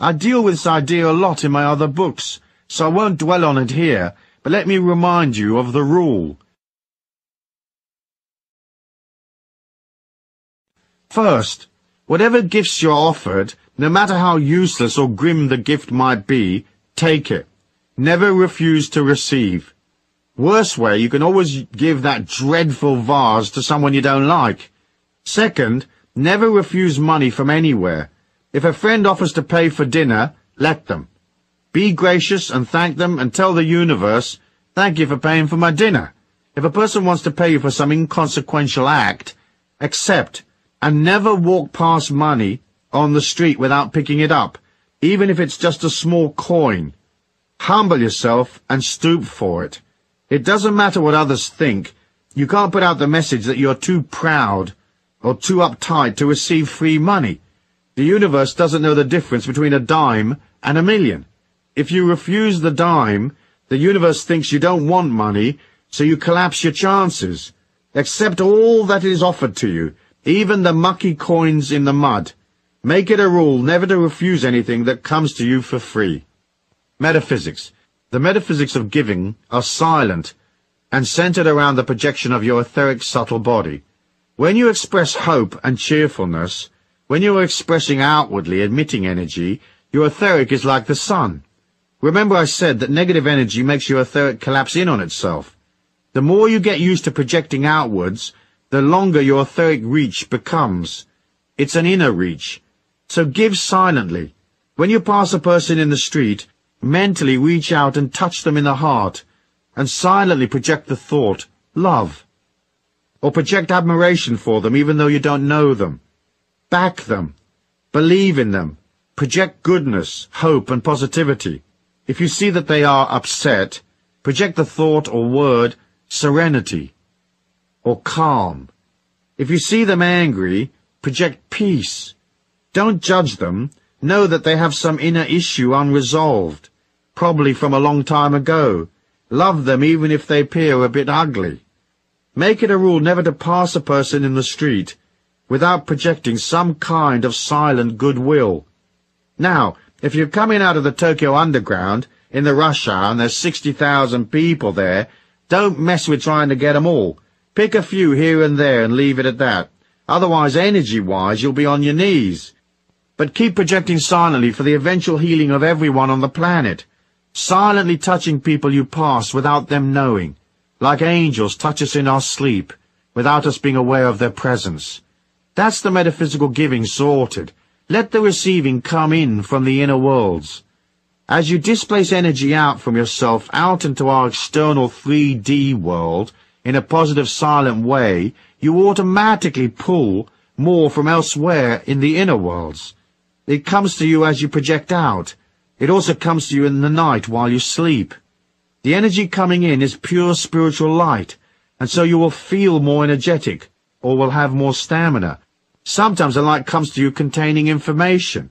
I deal with this idea a lot in my other books, so I won't dwell on it here, but let me remind you of the rule. First, whatever gifts you're offered, no matter how useless or grim the gift might be, take it. Never refuse to receive. Worse way, you can always give that dreadful vase to someone you don't like. Second, never refuse money from anywhere. If a friend offers to pay for dinner, let them. Be gracious and thank them and tell the universe, "Thank you for paying for my dinner." If a person wants to pay you for some inconsequential act, accept, and never walk past money on the street without picking it up, even if it's just a small coin. Humble yourself and stoop for it. It doesn't matter what others think. You can't put out the message that you're too proud or too uptight to receive free money. The universe doesn't know the difference between a dime and $1,000,000. If you refuse the dime, the universe thinks you don't want money, so you collapse your chances. Accept all that is offered to you, even the mucky coins in the mud. Make it a rule never to refuse anything that comes to you for free. Metaphysics. The metaphysics of giving are silent and centered around the projection of your etheric subtle body. When you express hope and cheerfulness, when you are expressing outwardly, emitting energy, your etheric is like the sun. Remember I said that negative energy makes your etheric collapse in on itself. The more you get used to projecting outwards, the longer your etheric reach becomes. It's an inner reach. So give silently. When you pass a person in the street, mentally reach out and touch them in the heart, and silently project the thought, love, or project admiration for them even though you don't know them. Back them. Believe in them. Project goodness, hope, and positivity. If you see that they are upset, project the thought or word, serenity, or calm. If you see them angry, project peace. Don't judge them. Know that they have some inner issue unresolved, probably from a long time ago. Love them even if they appear a bit ugly. Make it a rule never to pass a person in the street without projecting some kind of silent goodwill. Now, if you're coming out of the Tokyo Underground in the rush hour and there's 60,000 people there, don't mess with trying to get them all. Pick a few here and there and leave it at that. Otherwise, energy-wise, you'll be on your knees. But keep projecting silently for the eventual healing of everyone on the planet, silently touching people you pass without them knowing, like angels touch us in our sleep, without us being aware of their presence. That's the metaphysical giving sorted. Let the receiving come in from the inner worlds. As you displace energy out from yourself, out into our external 3D world, in a positive silent way, you automatically pull more from elsewhere in the inner worlds. It comes to you as you project out. It also comes to you in the night while you sleep. The energy coming in is pure spiritual light, and so you will feel more energetic, or will have more stamina. Sometimes the light comes to you containing information.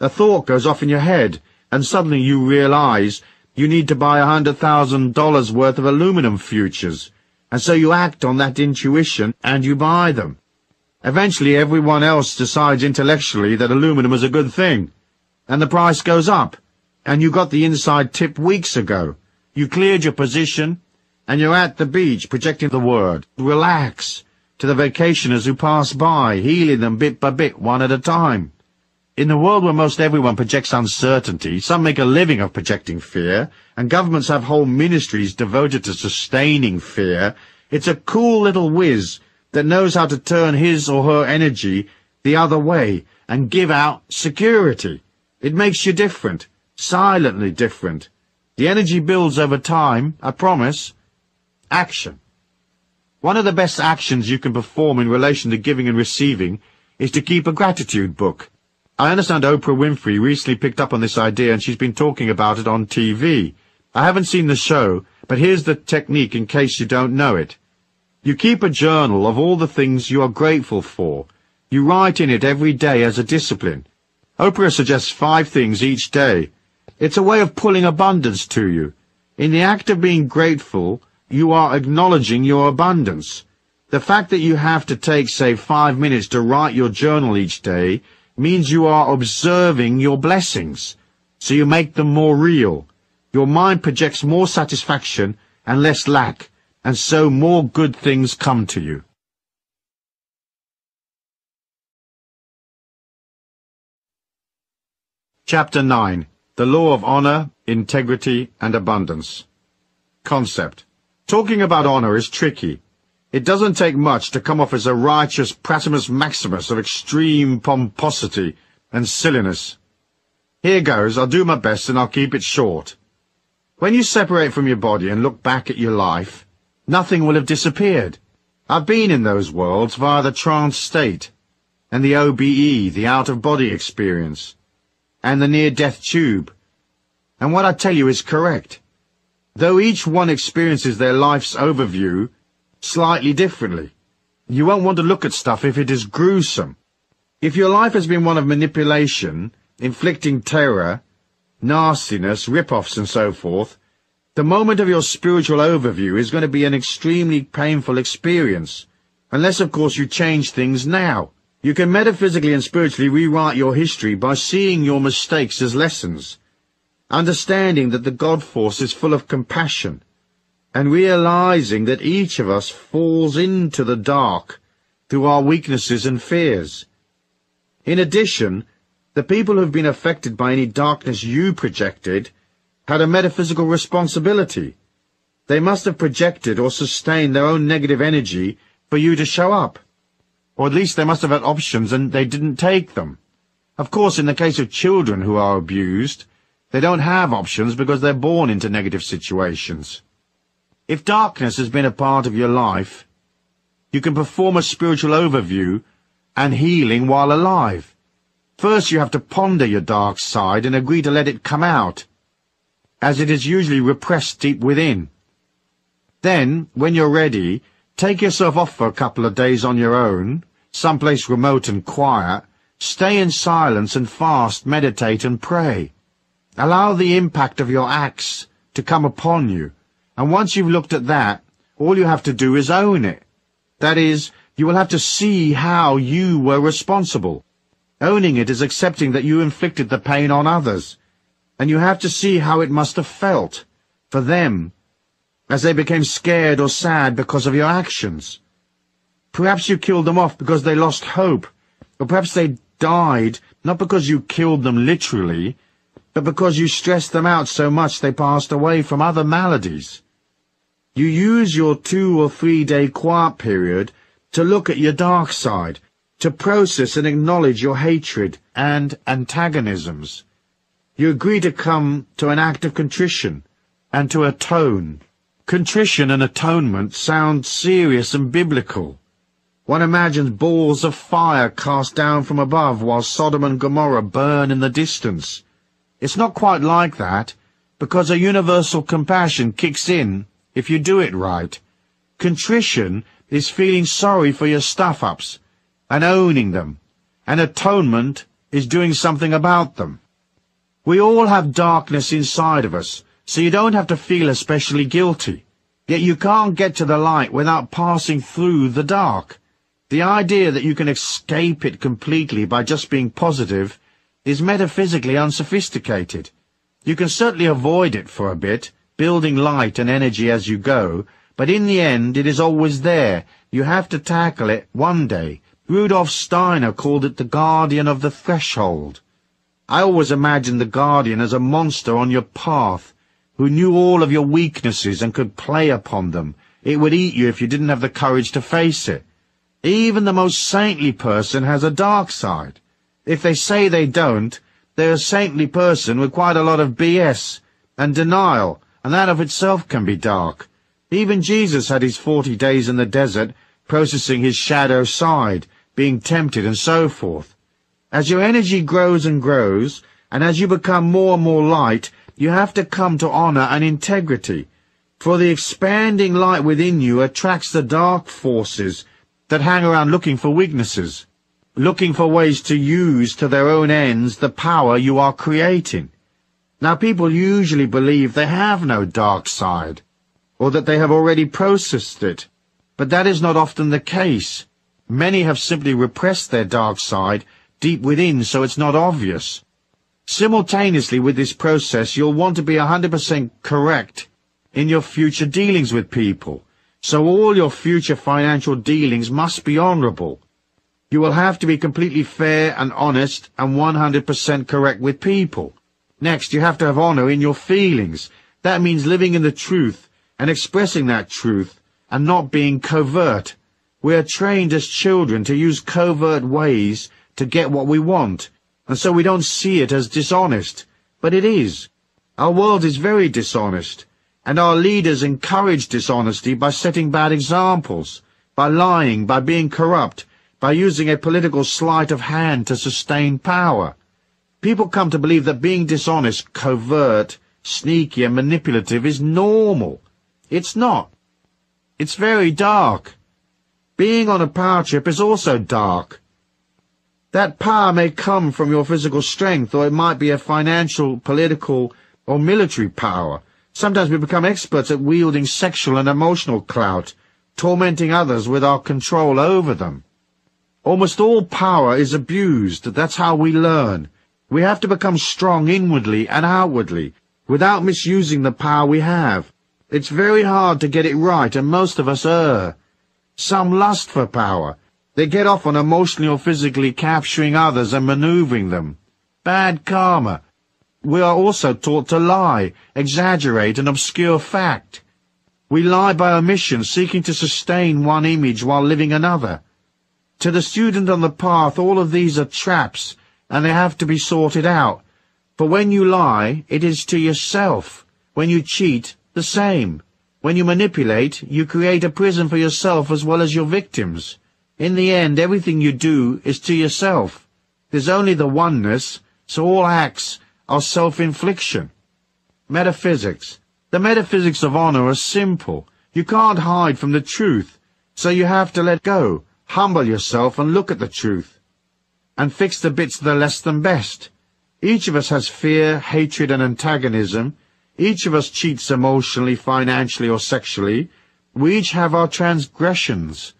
A thought goes off in your head, and suddenly you realize you need to buy $100,000 worth of aluminum futures, and so you act on that intuition, and you buy them. Eventually everyone else decides intellectually that aluminum is a good thing, and the price goes up, and you got the inside tip weeks ago. You cleared your position, and you're at the beach projecting the word, relax, to the vacationers who pass by, healing them bit by bit, one at a time. In the world where most everyone projects uncertainty, some make a living of projecting fear, and governments have whole ministries devoted to sustaining fear, it's a cool little whiz that knows how to turn his or her energy the other way and give out security. It makes you different, silently different. The energy builds over time, I promise. Action. One of the best actions you can perform in relation to giving and receiving is to keep a gratitude book. I understand Oprah Winfrey recently picked up on this idea and she's been talking about it on TV. I haven't seen the show, but here's the technique in case you don't know it. You keep a journal of all the things you are grateful for. You write in it every day as a discipline. Oprah suggests 5 things each day. It's a way of pulling abundance to you. In the act of being grateful, you are acknowledging your abundance. The fact that you have to take, say, 5 minutes to write your journal each day means you are observing your blessings, so you make them more real. Your mind projects more satisfaction and less lack, and so more good things come to you. Chapter 9. The Law of Honor, Integrity, and Abundance. Concept. Talking about honor is tricky. It doesn't take much to come off as a righteous pratimus maximus of extreme pomposity and silliness. Here goes, I'll do my best and I'll keep it short. When you separate from your body and look back at your life, nothing will have disappeared. I've been in those worlds via the trance state, and the OBE, the out-of-body experience, and the near-death tube. And what I tell you is correct. Though each one experiences their life's overview slightly differently. You won't want to look at stuff if it is gruesome. If your life has been one of manipulation, inflicting terror, nastiness, rip-offs and so forth, the moment of your spiritual overview is going to be an extremely painful experience, unless of course you change things now. You can metaphysically and spiritually rewrite your history by seeing your mistakes as lessons, understanding that the God force is full of compassion, and realizing that each of us falls into the dark through our weaknesses and fears. In addition, the people who have been affected by any darkness you projected had a metaphysical responsibility. They must have projected or sustained their own negative energy for you to show up, or at least they must have had options and they didn't take them. Of course, in the case of children who are abused, They don't have options because they're born into negative situations. If darkness has been a part of your life, you can perform a spiritual overview and healing while alive. First, you have to ponder your dark side and agree to let it come out, as it is usually repressed deep within. Then, when you're ready, take yourself off for a couple of days on your own, someplace remote and quiet. Stay in silence and fast, meditate and pray. Allow the impact of your acts to come upon you, and once you've looked at that, all you have to do is own it. That is, you will have to see how you were responsible. Owning it is accepting that you inflicted the pain on others, and you have to see how it must have felt for them, as they became scared or sad because of your actions. Perhaps you killed them off because they lost hope, or perhaps they died not because you killed them literally, but because you stressed them out so much they passed away from other maladies. You use your 2 or 3 day quiet period to look at your dark side, to process and acknowledge your hatred and antagonisms. You agree to come to an act of contrition and to atone. Contrition and atonement sound serious and biblical. One imagines balls of fire cast down from above while Sodom and Gomorrah burn in the distance. It's not quite like that, because a universal compassion kicks in if you do it right. Contrition is feeling sorry for your stuff-ups and owning them, and atonement is doing something about them. We all have darkness inside of us, so you don't have to feel especially guilty. Yet you can't get to the light without passing through the dark. The idea that you can escape it completely by just being positive is metaphysically unsophisticated. You can certainly avoid it for a bit, building light and energy as you go, but in the end it is always there. You have to tackle it one day. Rudolf Steiner called it the guardian of the threshold. I always imagined the guardian as a monster on your path, who knew all of your weaknesses and could play upon them. It would eat you if you didn't have the courage to face it. Even the most saintly person has a dark side. If they say they don't, they're a saintly person with quite a lot of BS and denial, and that of itself can be dark. Even Jesus had his 40 days in the desert, processing his shadow side, being tempted and so forth. As your energy grows and grows, and as you become more and more light, you have to come to honor and integrity, for the expanding light within you attracts the dark forces that hang around looking for weaknesses, looking for ways to use to their own ends the power you are creating. Now, people usually believe they have no dark side, or that they have already processed it, but that is not often the case. Many have simply repressed their dark side deep within, so it's not obvious. Simultaneously with this process, you'll want to be 100% correct in your future dealings with people, so all your future financial dealings must be honorable. You will have to be completely fair and honest and 100% correct with people. Next, you have to have honor in your feelings. That means living in the truth and expressing that truth and not being covert. We are trained as children to use covert ways to get what we want, and so we don't see it as dishonest, but it is. Our world is very dishonest, and our leaders encourage dishonesty by setting bad examples, by lying, by being corrupt, by using a political sleight of hand to sustain power. People come to believe that being dishonest, covert, sneaky and manipulative is normal. It's not. It's very dark. Being on a power trip is also dark. That power may come from your physical strength, or it might be a financial, political or military power. Sometimes we become experts at wielding sexual and emotional clout, tormenting others with our control over them. Almost all power is abused. That's how we learn. We have to become strong inwardly and outwardly, without misusing the power we have. It's very hard to get it right, and most of us err. Some lust for power. They get off on emotionally or physically capturing others and maneuvering them. Bad karma. We are also taught to lie, exaggerate, and obscure fact. We lie by omission, seeking to sustain one image while living another. To the student on the path, all of these are traps, and they have to be sorted out. For when you lie, it is to yourself. When you cheat, the same. When you manipulate, you create a prison for yourself as well as your victims. In the end, everything you do is to yourself. There's only the oneness, so all acts are self-infliction. Metaphysics. The metaphysics of honor are simple. You can't hide from the truth, so you have to let go, humble yourself and look at the truth, and fix the bits that are less than best. Each of us has fear, hatred and antagonism. Each of us cheats emotionally, financially or sexually. We each have our transgressions.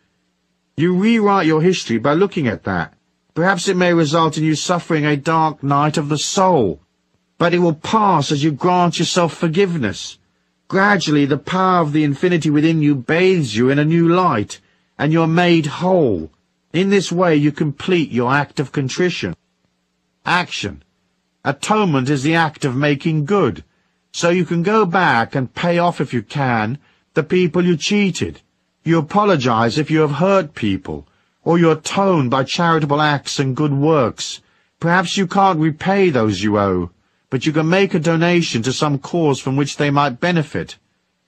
You rewrite your history by looking at that. Perhaps it may result in you suffering a dark night of the soul, but it will pass as you grant yourself forgiveness. Gradually the power of the infinity within you bathes you in a new light, and you are made whole. In this way you complete your act of contrition. Action. Atonement is the act of making good, so you can go back and pay off, if you can, the people you cheated. You apologize if you have hurt people, or you atone by charitable acts and good works. Perhaps you can't repay those you owe, but you can make a donation to some cause from which they might benefit.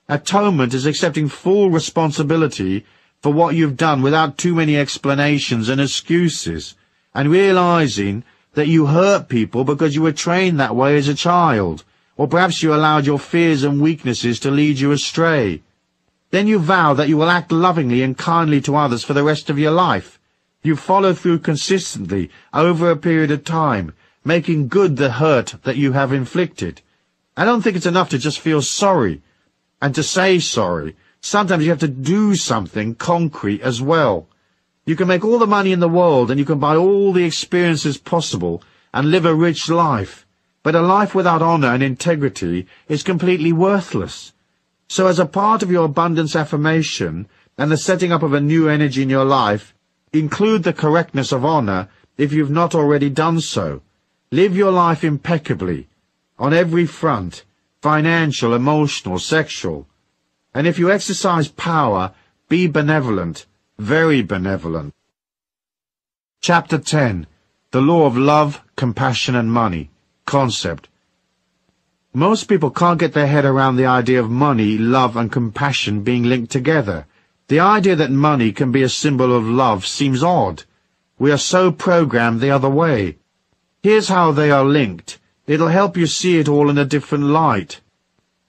Atonement is accepting full responsibility for what you've done without too many explanations and excuses, and realizing that you hurt people because you were trained that way as a child, or perhaps you allowed your fears and weaknesses to lead you astray. Then you vow that you will act lovingly and kindly to others for the rest of your life. You follow through consistently over a period of time, making good the hurt that you have inflicted. I don't think it's enough to just feel sorry and to say sorry. Sometimes you have to do something concrete as well. You can make all the money in the world and you can buy all the experiences possible and live a rich life, but a life without honor and integrity is completely worthless. So as a part of your abundance affirmation and the setting up of a new energy in your life, include the correctness of honor if you've not already done so. Live your life impeccably, on every front, financial, emotional, sexual. And if you exercise power, be benevolent, very benevolent. Chapter 10. The Law of Love, Compassion and Money. Concept. Most people can't get their head around the idea of money, love and compassion being linked together. The idea that money can be a symbol of love seems odd. We are so programmed the other way. Here's how they are linked. It'll help you see it all in a different light.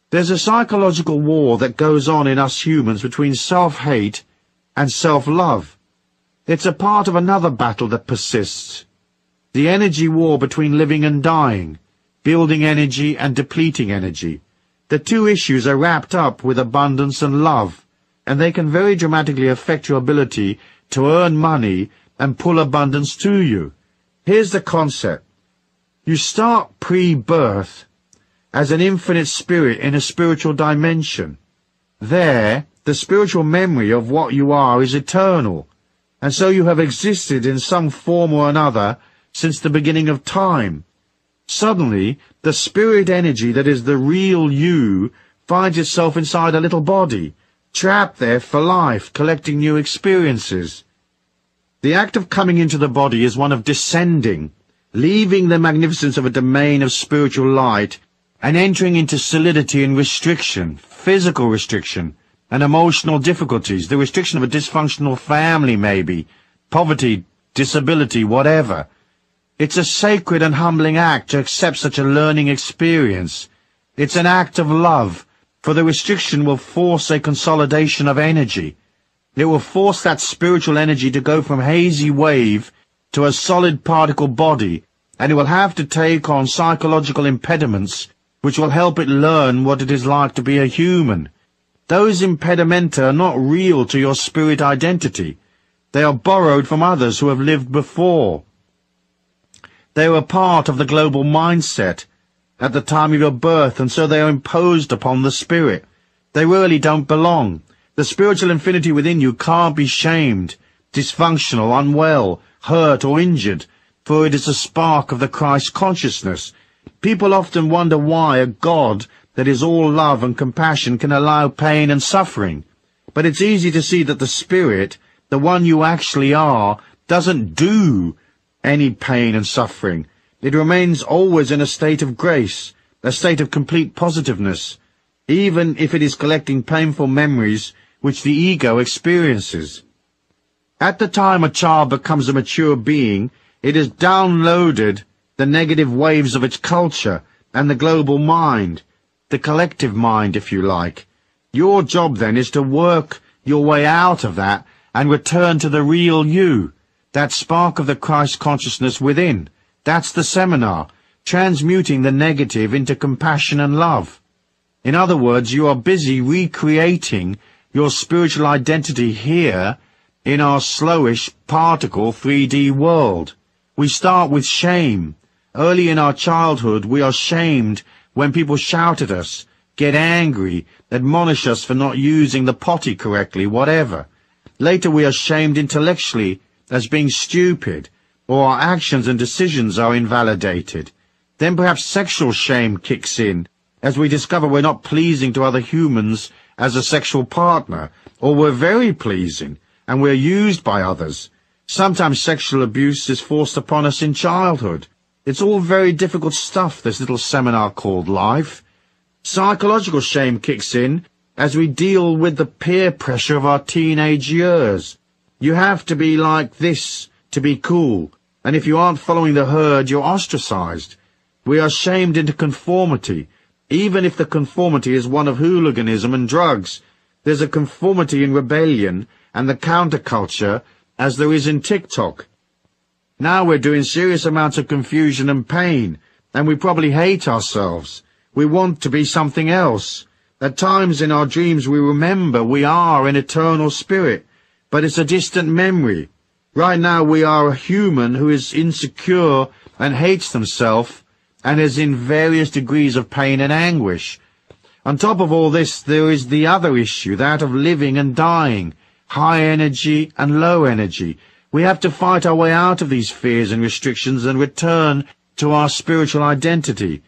There's a psychological war that goes on in us humans between self-hate and self-love. It's a part of another battle that persists. The energy war between living and dying, building energy and depleting energy. The two issues are wrapped up with abundance and love, and they can very dramatically affect your ability to earn money and pull abundance to you. Here's the concept. You start pre-birth as an infinite spirit in a spiritual dimension. There, the spiritual memory of what you are is eternal, and so you have existed in some form or another since the beginning of time. Suddenly, the spirit energy that is the real you finds itself inside a little body, trapped there for life, collecting new experiences. The act of coming into the body is one of descending, leaving the magnificence of a domain of spiritual light and entering into solidity and restriction, physical restriction and emotional difficulties, the restriction of a dysfunctional family maybe, poverty, disability, whatever. It's a sacred and humbling act to accept such a learning experience. It's an act of love, for the restriction will force a consolidation of energy. It will force that spiritual energy to go from hazy wave to a solid particle body, and it will have to take on psychological impediments which will help it learn what it is like to be a human. Those impedimenta are not real to your spirit identity. They are borrowed from others who have lived before. They were part of the global mindset at the time of your birth, and so they are imposed upon the spirit. They really don't belong. The spiritual infinity within you can't be shamed, dysfunctional, unwell, hurt or injured, for it is a spark of the Christ consciousness. People often wonder why a God that is all love and compassion can allow pain and suffering. But it's easy to see that the spirit, the one you actually are, doesn't do any pain and suffering. It remains always in a state of grace, a state of complete positiveness, even if it is collecting painful memories which the ego experiences. At the time a child becomes a mature being, it has downloaded the negative waves of its culture and the global mind, the collective mind, if you like. Your job, then, is to work your way out of that and return to the real you, that spark of the Christ consciousness within. That's the seminar, transmuting the negative into compassion and love. In other words, you are busy recreating your spiritual identity here in our slowish particle 3D world. We start with shame. Early in our childhood, we are shamed when people shout at us, get angry, admonish us for not using the potty correctly, whatever. Later we are shamed intellectually as being stupid, or our actions and decisions are invalidated. Then perhaps sexual shame kicks in, as we discover we're not pleasing to other humans as a sexual partner, or we're very pleasing, and we're used by others. Sometimes sexual abuse is forced upon us in childhood. It's all very difficult stuff, this little seminar called life. Psychological shame kicks in as we deal with the peer pressure of our teenage years. You have to be like this to be cool, and if you aren't following the herd, you're ostracized. We are shamed into conformity, even if the conformity is one of hooliganism and drugs. There's a conformity in rebellion and the counterculture as there is in TikTok. Now we're doing serious amounts of confusion and pain, and we probably hate ourselves. We want to be something else. At times in our dreams we remember we are an eternal spirit, but it's a distant memory. Right now we are a human who is insecure and hates themselves and is in various degrees of pain and anguish. On top of all this, there is the other issue, that of living and dying, high energy and low energy. We have to fight our way out of these fears and restrictions and return to our spiritual identity.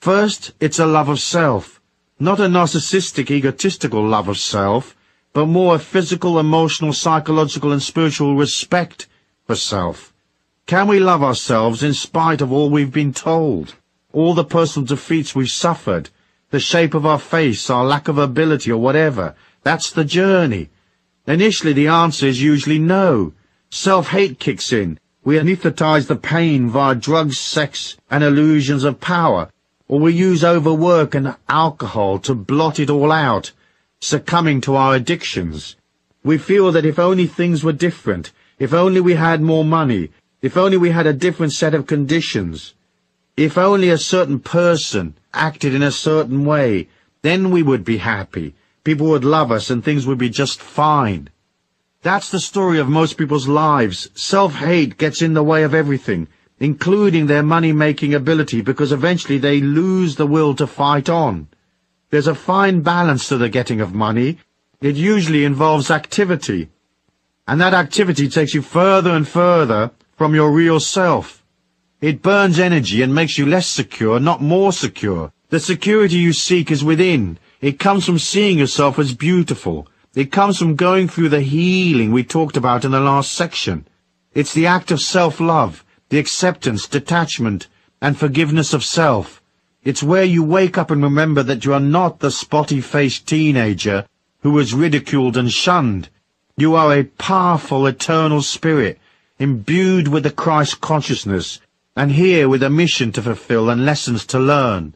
First, it's a love of self, not a narcissistic, egotistical love of self, but more a physical, emotional, psychological and spiritual respect for self. Can we love ourselves in spite of all we've been told, all the personal defeats we've suffered, the shape of our face, our lack of ability or whatever? That's the journey. Initially the answer is usually no. Self-hate kicks in. We anesthetize the pain via drugs, sex, and illusions of power, or we use overwork and alcohol to blot it all out, succumbing to our addictions. We feel that if only things were different, if only we had more money, if only we had a different set of conditions, if only a certain person acted in a certain way, then we would be happy, people would love us, and things would be just fine. That's the story of most people's lives. Self-hate gets in the way of everything, including their money-making ability, because eventually they lose the will to fight on. There's a fine balance to the getting of money. It usually involves activity, and that activity takes you further and further from your real self. It burns energy and makes you less secure, not more secure. The security you seek is within. It comes from seeing yourself as beautiful. It comes from going through the healing we talked about in the last section. It's the act of self-love, the acceptance, detachment, and forgiveness of self. It's where you wake up and remember that you are not the spotty-faced teenager who was ridiculed and shunned. You are a powerful, eternal spirit, imbued with the Christ consciousness, and here with a mission to fulfill and lessons to learn.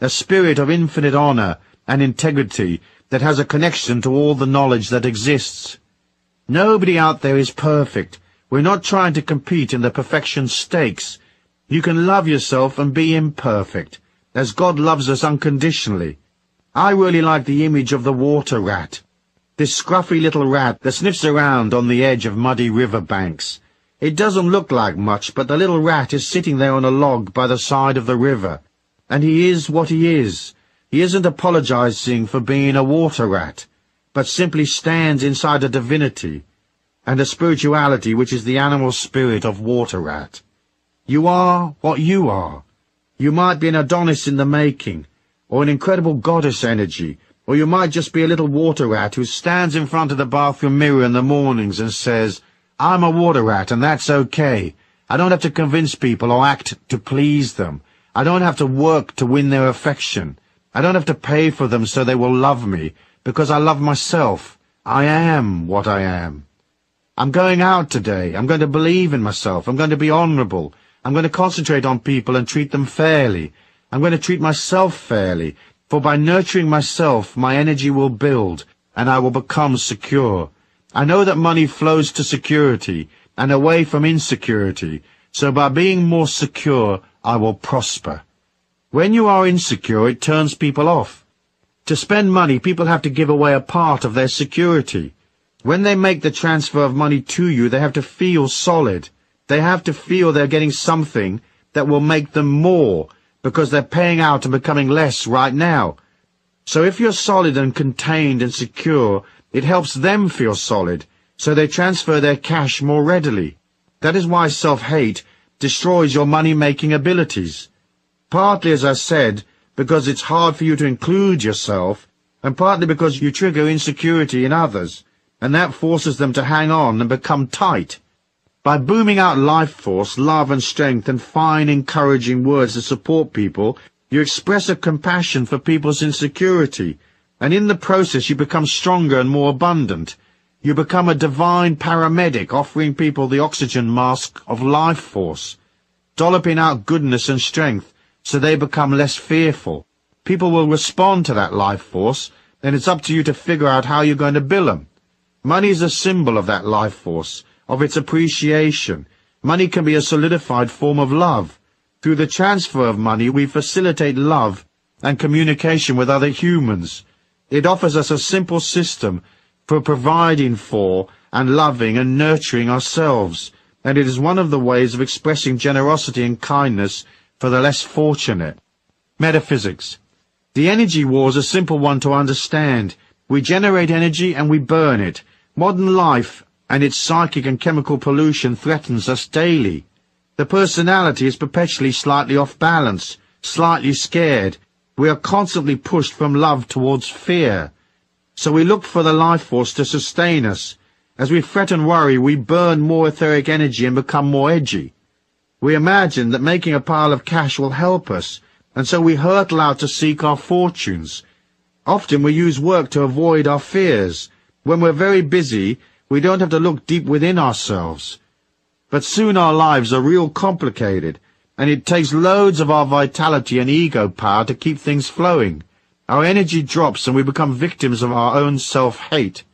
A spirit of infinite honor and integrity that has a connection to all the knowledge that exists. Nobody out there is perfect. We're not trying to compete in the perfection stakes. You can love yourself and be imperfect, as God loves us unconditionally. I really like the image of the water rat, this scruffy little rat that sniffs around on the edge of muddy river banks. It doesn't look like much, but the little rat is sitting there on a log by the side of the river, and he is what he is. He isn't apologizing for being a water rat, but simply stands inside a divinity and a spirituality which is the animal spirit of water rat. You are what you are. You might be an Adonis in the making, or an incredible goddess energy, or you might just be a little water rat who stands in front of the bathroom mirror in the mornings and says, "I'm a water rat, and that's okay. I don't have to convince people or act to please them. I don't have to work to win their affection. I don't have to pay for them so they will love me, because I love myself. I am what I am. I'm going out today. I'm going to believe in myself. I'm going to be honorable. I'm going to concentrate on people and treat them fairly. I'm going to treat myself fairly, for by nurturing myself, my energy will build, and I will become secure. I know that money flows to security and away from insecurity, so by being more secure, I will prosper. When you are insecure, it turns people off. To spend money, people have to give away a part of their security. When they make the transfer of money to you, they have to feel solid. They have to feel they're getting something that will make them more, because they're paying out and becoming less right now. So if you're solid and contained and secure, it helps them feel solid, so they transfer their cash more readily. That is why self-hate destroys your money-making abilities. Partly, as I said, because it's hard for you to include yourself, and partly because you trigger insecurity in others, and that forces them to hang on and become tight. By booming out life force, love and strength, and fine encouraging words to support people, you express a compassion for people's insecurity, and in the process you become stronger and more abundant. You become a divine paramedic offering people the oxygen mask of life force, dolloping out goodness and strength so they become less fearful. People will respond to that life force, and it's up to you to figure out how you're going to bill them. Money is a symbol of that life force, of its appreciation. Money can be a solidified form of love. Through the transfer of money, we facilitate love and communication with other humans. It offers us a simple system for providing for and loving and nurturing ourselves, and it is one of the ways of expressing generosity and kindness for the less fortunate. Metaphysics. The energy war is a simple one to understand. We generate energy and we burn it. Modern life and its psychic and chemical pollution threatens us daily. The personality is perpetually slightly off balance, slightly scared. We are constantly pushed from love towards fear. So we look for the life force to sustain us. As we fret and worry, we burn more etheric energy and become more edgy. We imagine that making a pile of cash will help us, and so we hurtle out to seek our fortunes. Often we use work to avoid our fears. When we're very busy, we don't have to look deep within ourselves. But soon our lives are real complicated, and it takes loads of our vitality and ego power to keep things flowing. Our energy drops and we become victims of our own self-hate.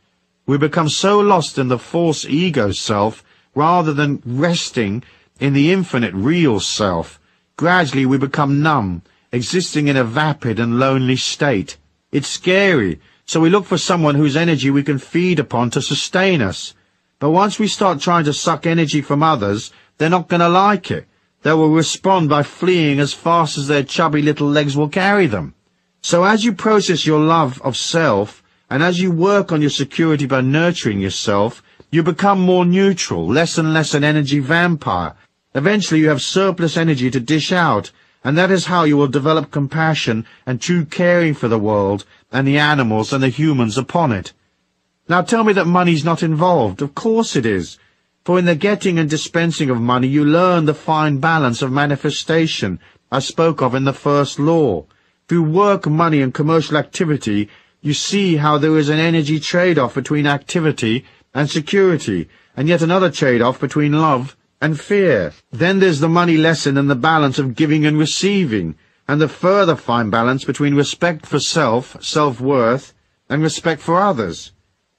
We become so lost in the false ego self rather than resting in the infinite real self. Gradually we become numb, existing in a vapid and lonely state. It's scary, so we look for someone whose energy we can feed upon to sustain us. But once we start trying to suck energy from others, they're not going to like it. They will respond by fleeing as fast as their chubby little legs will carry them. So as you process your love of self, and as you work on your security by nurturing yourself, you become more neutral, less and less an energy vampire. Eventually you have surplus energy to dish out, and that is how you will develop compassion and true caring for the world and the animals and the humans upon it. Now tell me that money's not involved. Of course it is. For in the getting and dispensing of money you learn the fine balance of manifestation I spoke of in the first law. Through work, money, and commercial activity, you see how there is an energy trade-off between activity and security, and yet another trade-off between love and fear. Then there's the money lesson and the balance of giving and receiving, and the further fine balance between respect for self, self-worth, and respect for others.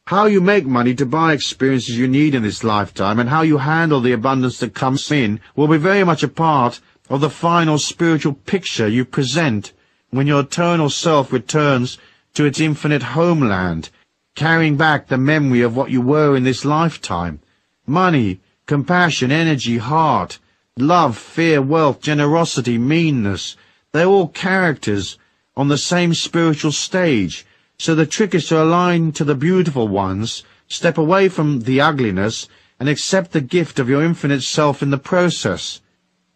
How you make money to buy experiences you need in this lifetime, and how you handle the abundance that comes in, will be very much a part of the final spiritual picture you present when your eternal self returns to its infinite homeland, carrying back the memory of what you were in this lifetime. Money, compassion, energy, heart, love, fear, wealth, generosity, meanness, they're all characters on the same spiritual stage, so the trick is to align to the beautiful ones, step away from the ugliness, and accept the gift of your infinite self in the process.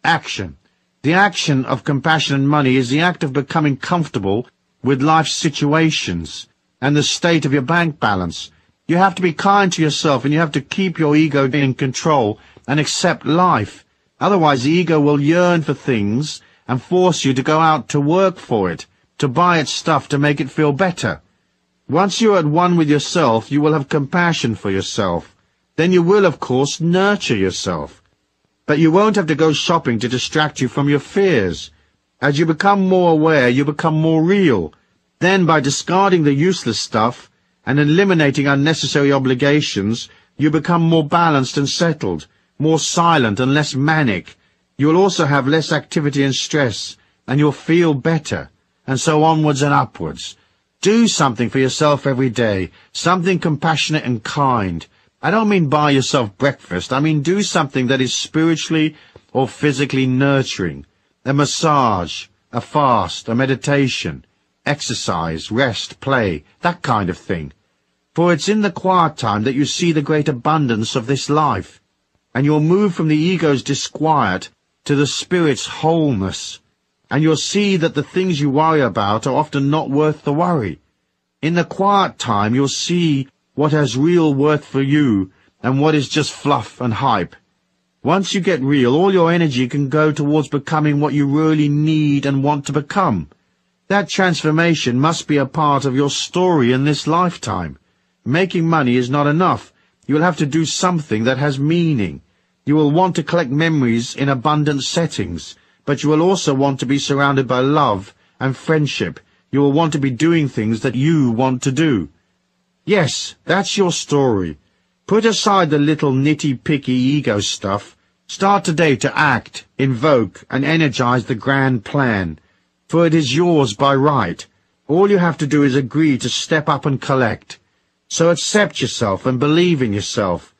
Action. The action of compassion and money is the act of becoming comfortable with life's situations and the state of your bank balance. You have to be kind to yourself, and you have to keep your ego in control and accept life. Otherwise the ego will yearn for things and force you to go out to work for it, to buy its stuff to make it feel better. Once you are at one with yourself, you will have compassion for yourself. Then you will, of course, nurture yourself. But you won't have to go shopping to distract you from your fears. As you become more aware, you become more real. Then, by discarding the useless stuff and eliminating unnecessary obligations, you become more balanced and settled, more silent and less manic. You'll also have less activity and stress, and you'll feel better, and so onwards and upwards. Do something for yourself every day, something compassionate and kind. I don't mean buy yourself breakfast. I mean do something that is spiritually or physically nurturing. A massage, a fast, a meditation, exercise, rest, play, that kind of thing. For it's in the quiet time that you see the great abundance of this life, and you'll move from the ego's disquiet to the spirit's wholeness, and you'll see that the things you worry about are often not worth the worry. In the quiet time you'll see what has real worth for you and what is just fluff and hype. Once you get real, all your energy can go towards becoming what you really need and want to become. That transformation must be a part of your story in this lifetime. Making money is not enough. You'll have to do something that has meaning. You will want to collect memories in abundant settings, but you will also want to be surrounded by love and friendship. You will want to be doing things that you want to do. Yes, that's your story. Put aside the little nitty-picky ego stuff. Start today to act, invoke, and energize the grand plan, for it is yours by right. All you have to do is agree to step up and collect. So accept yourself and believe in yourself.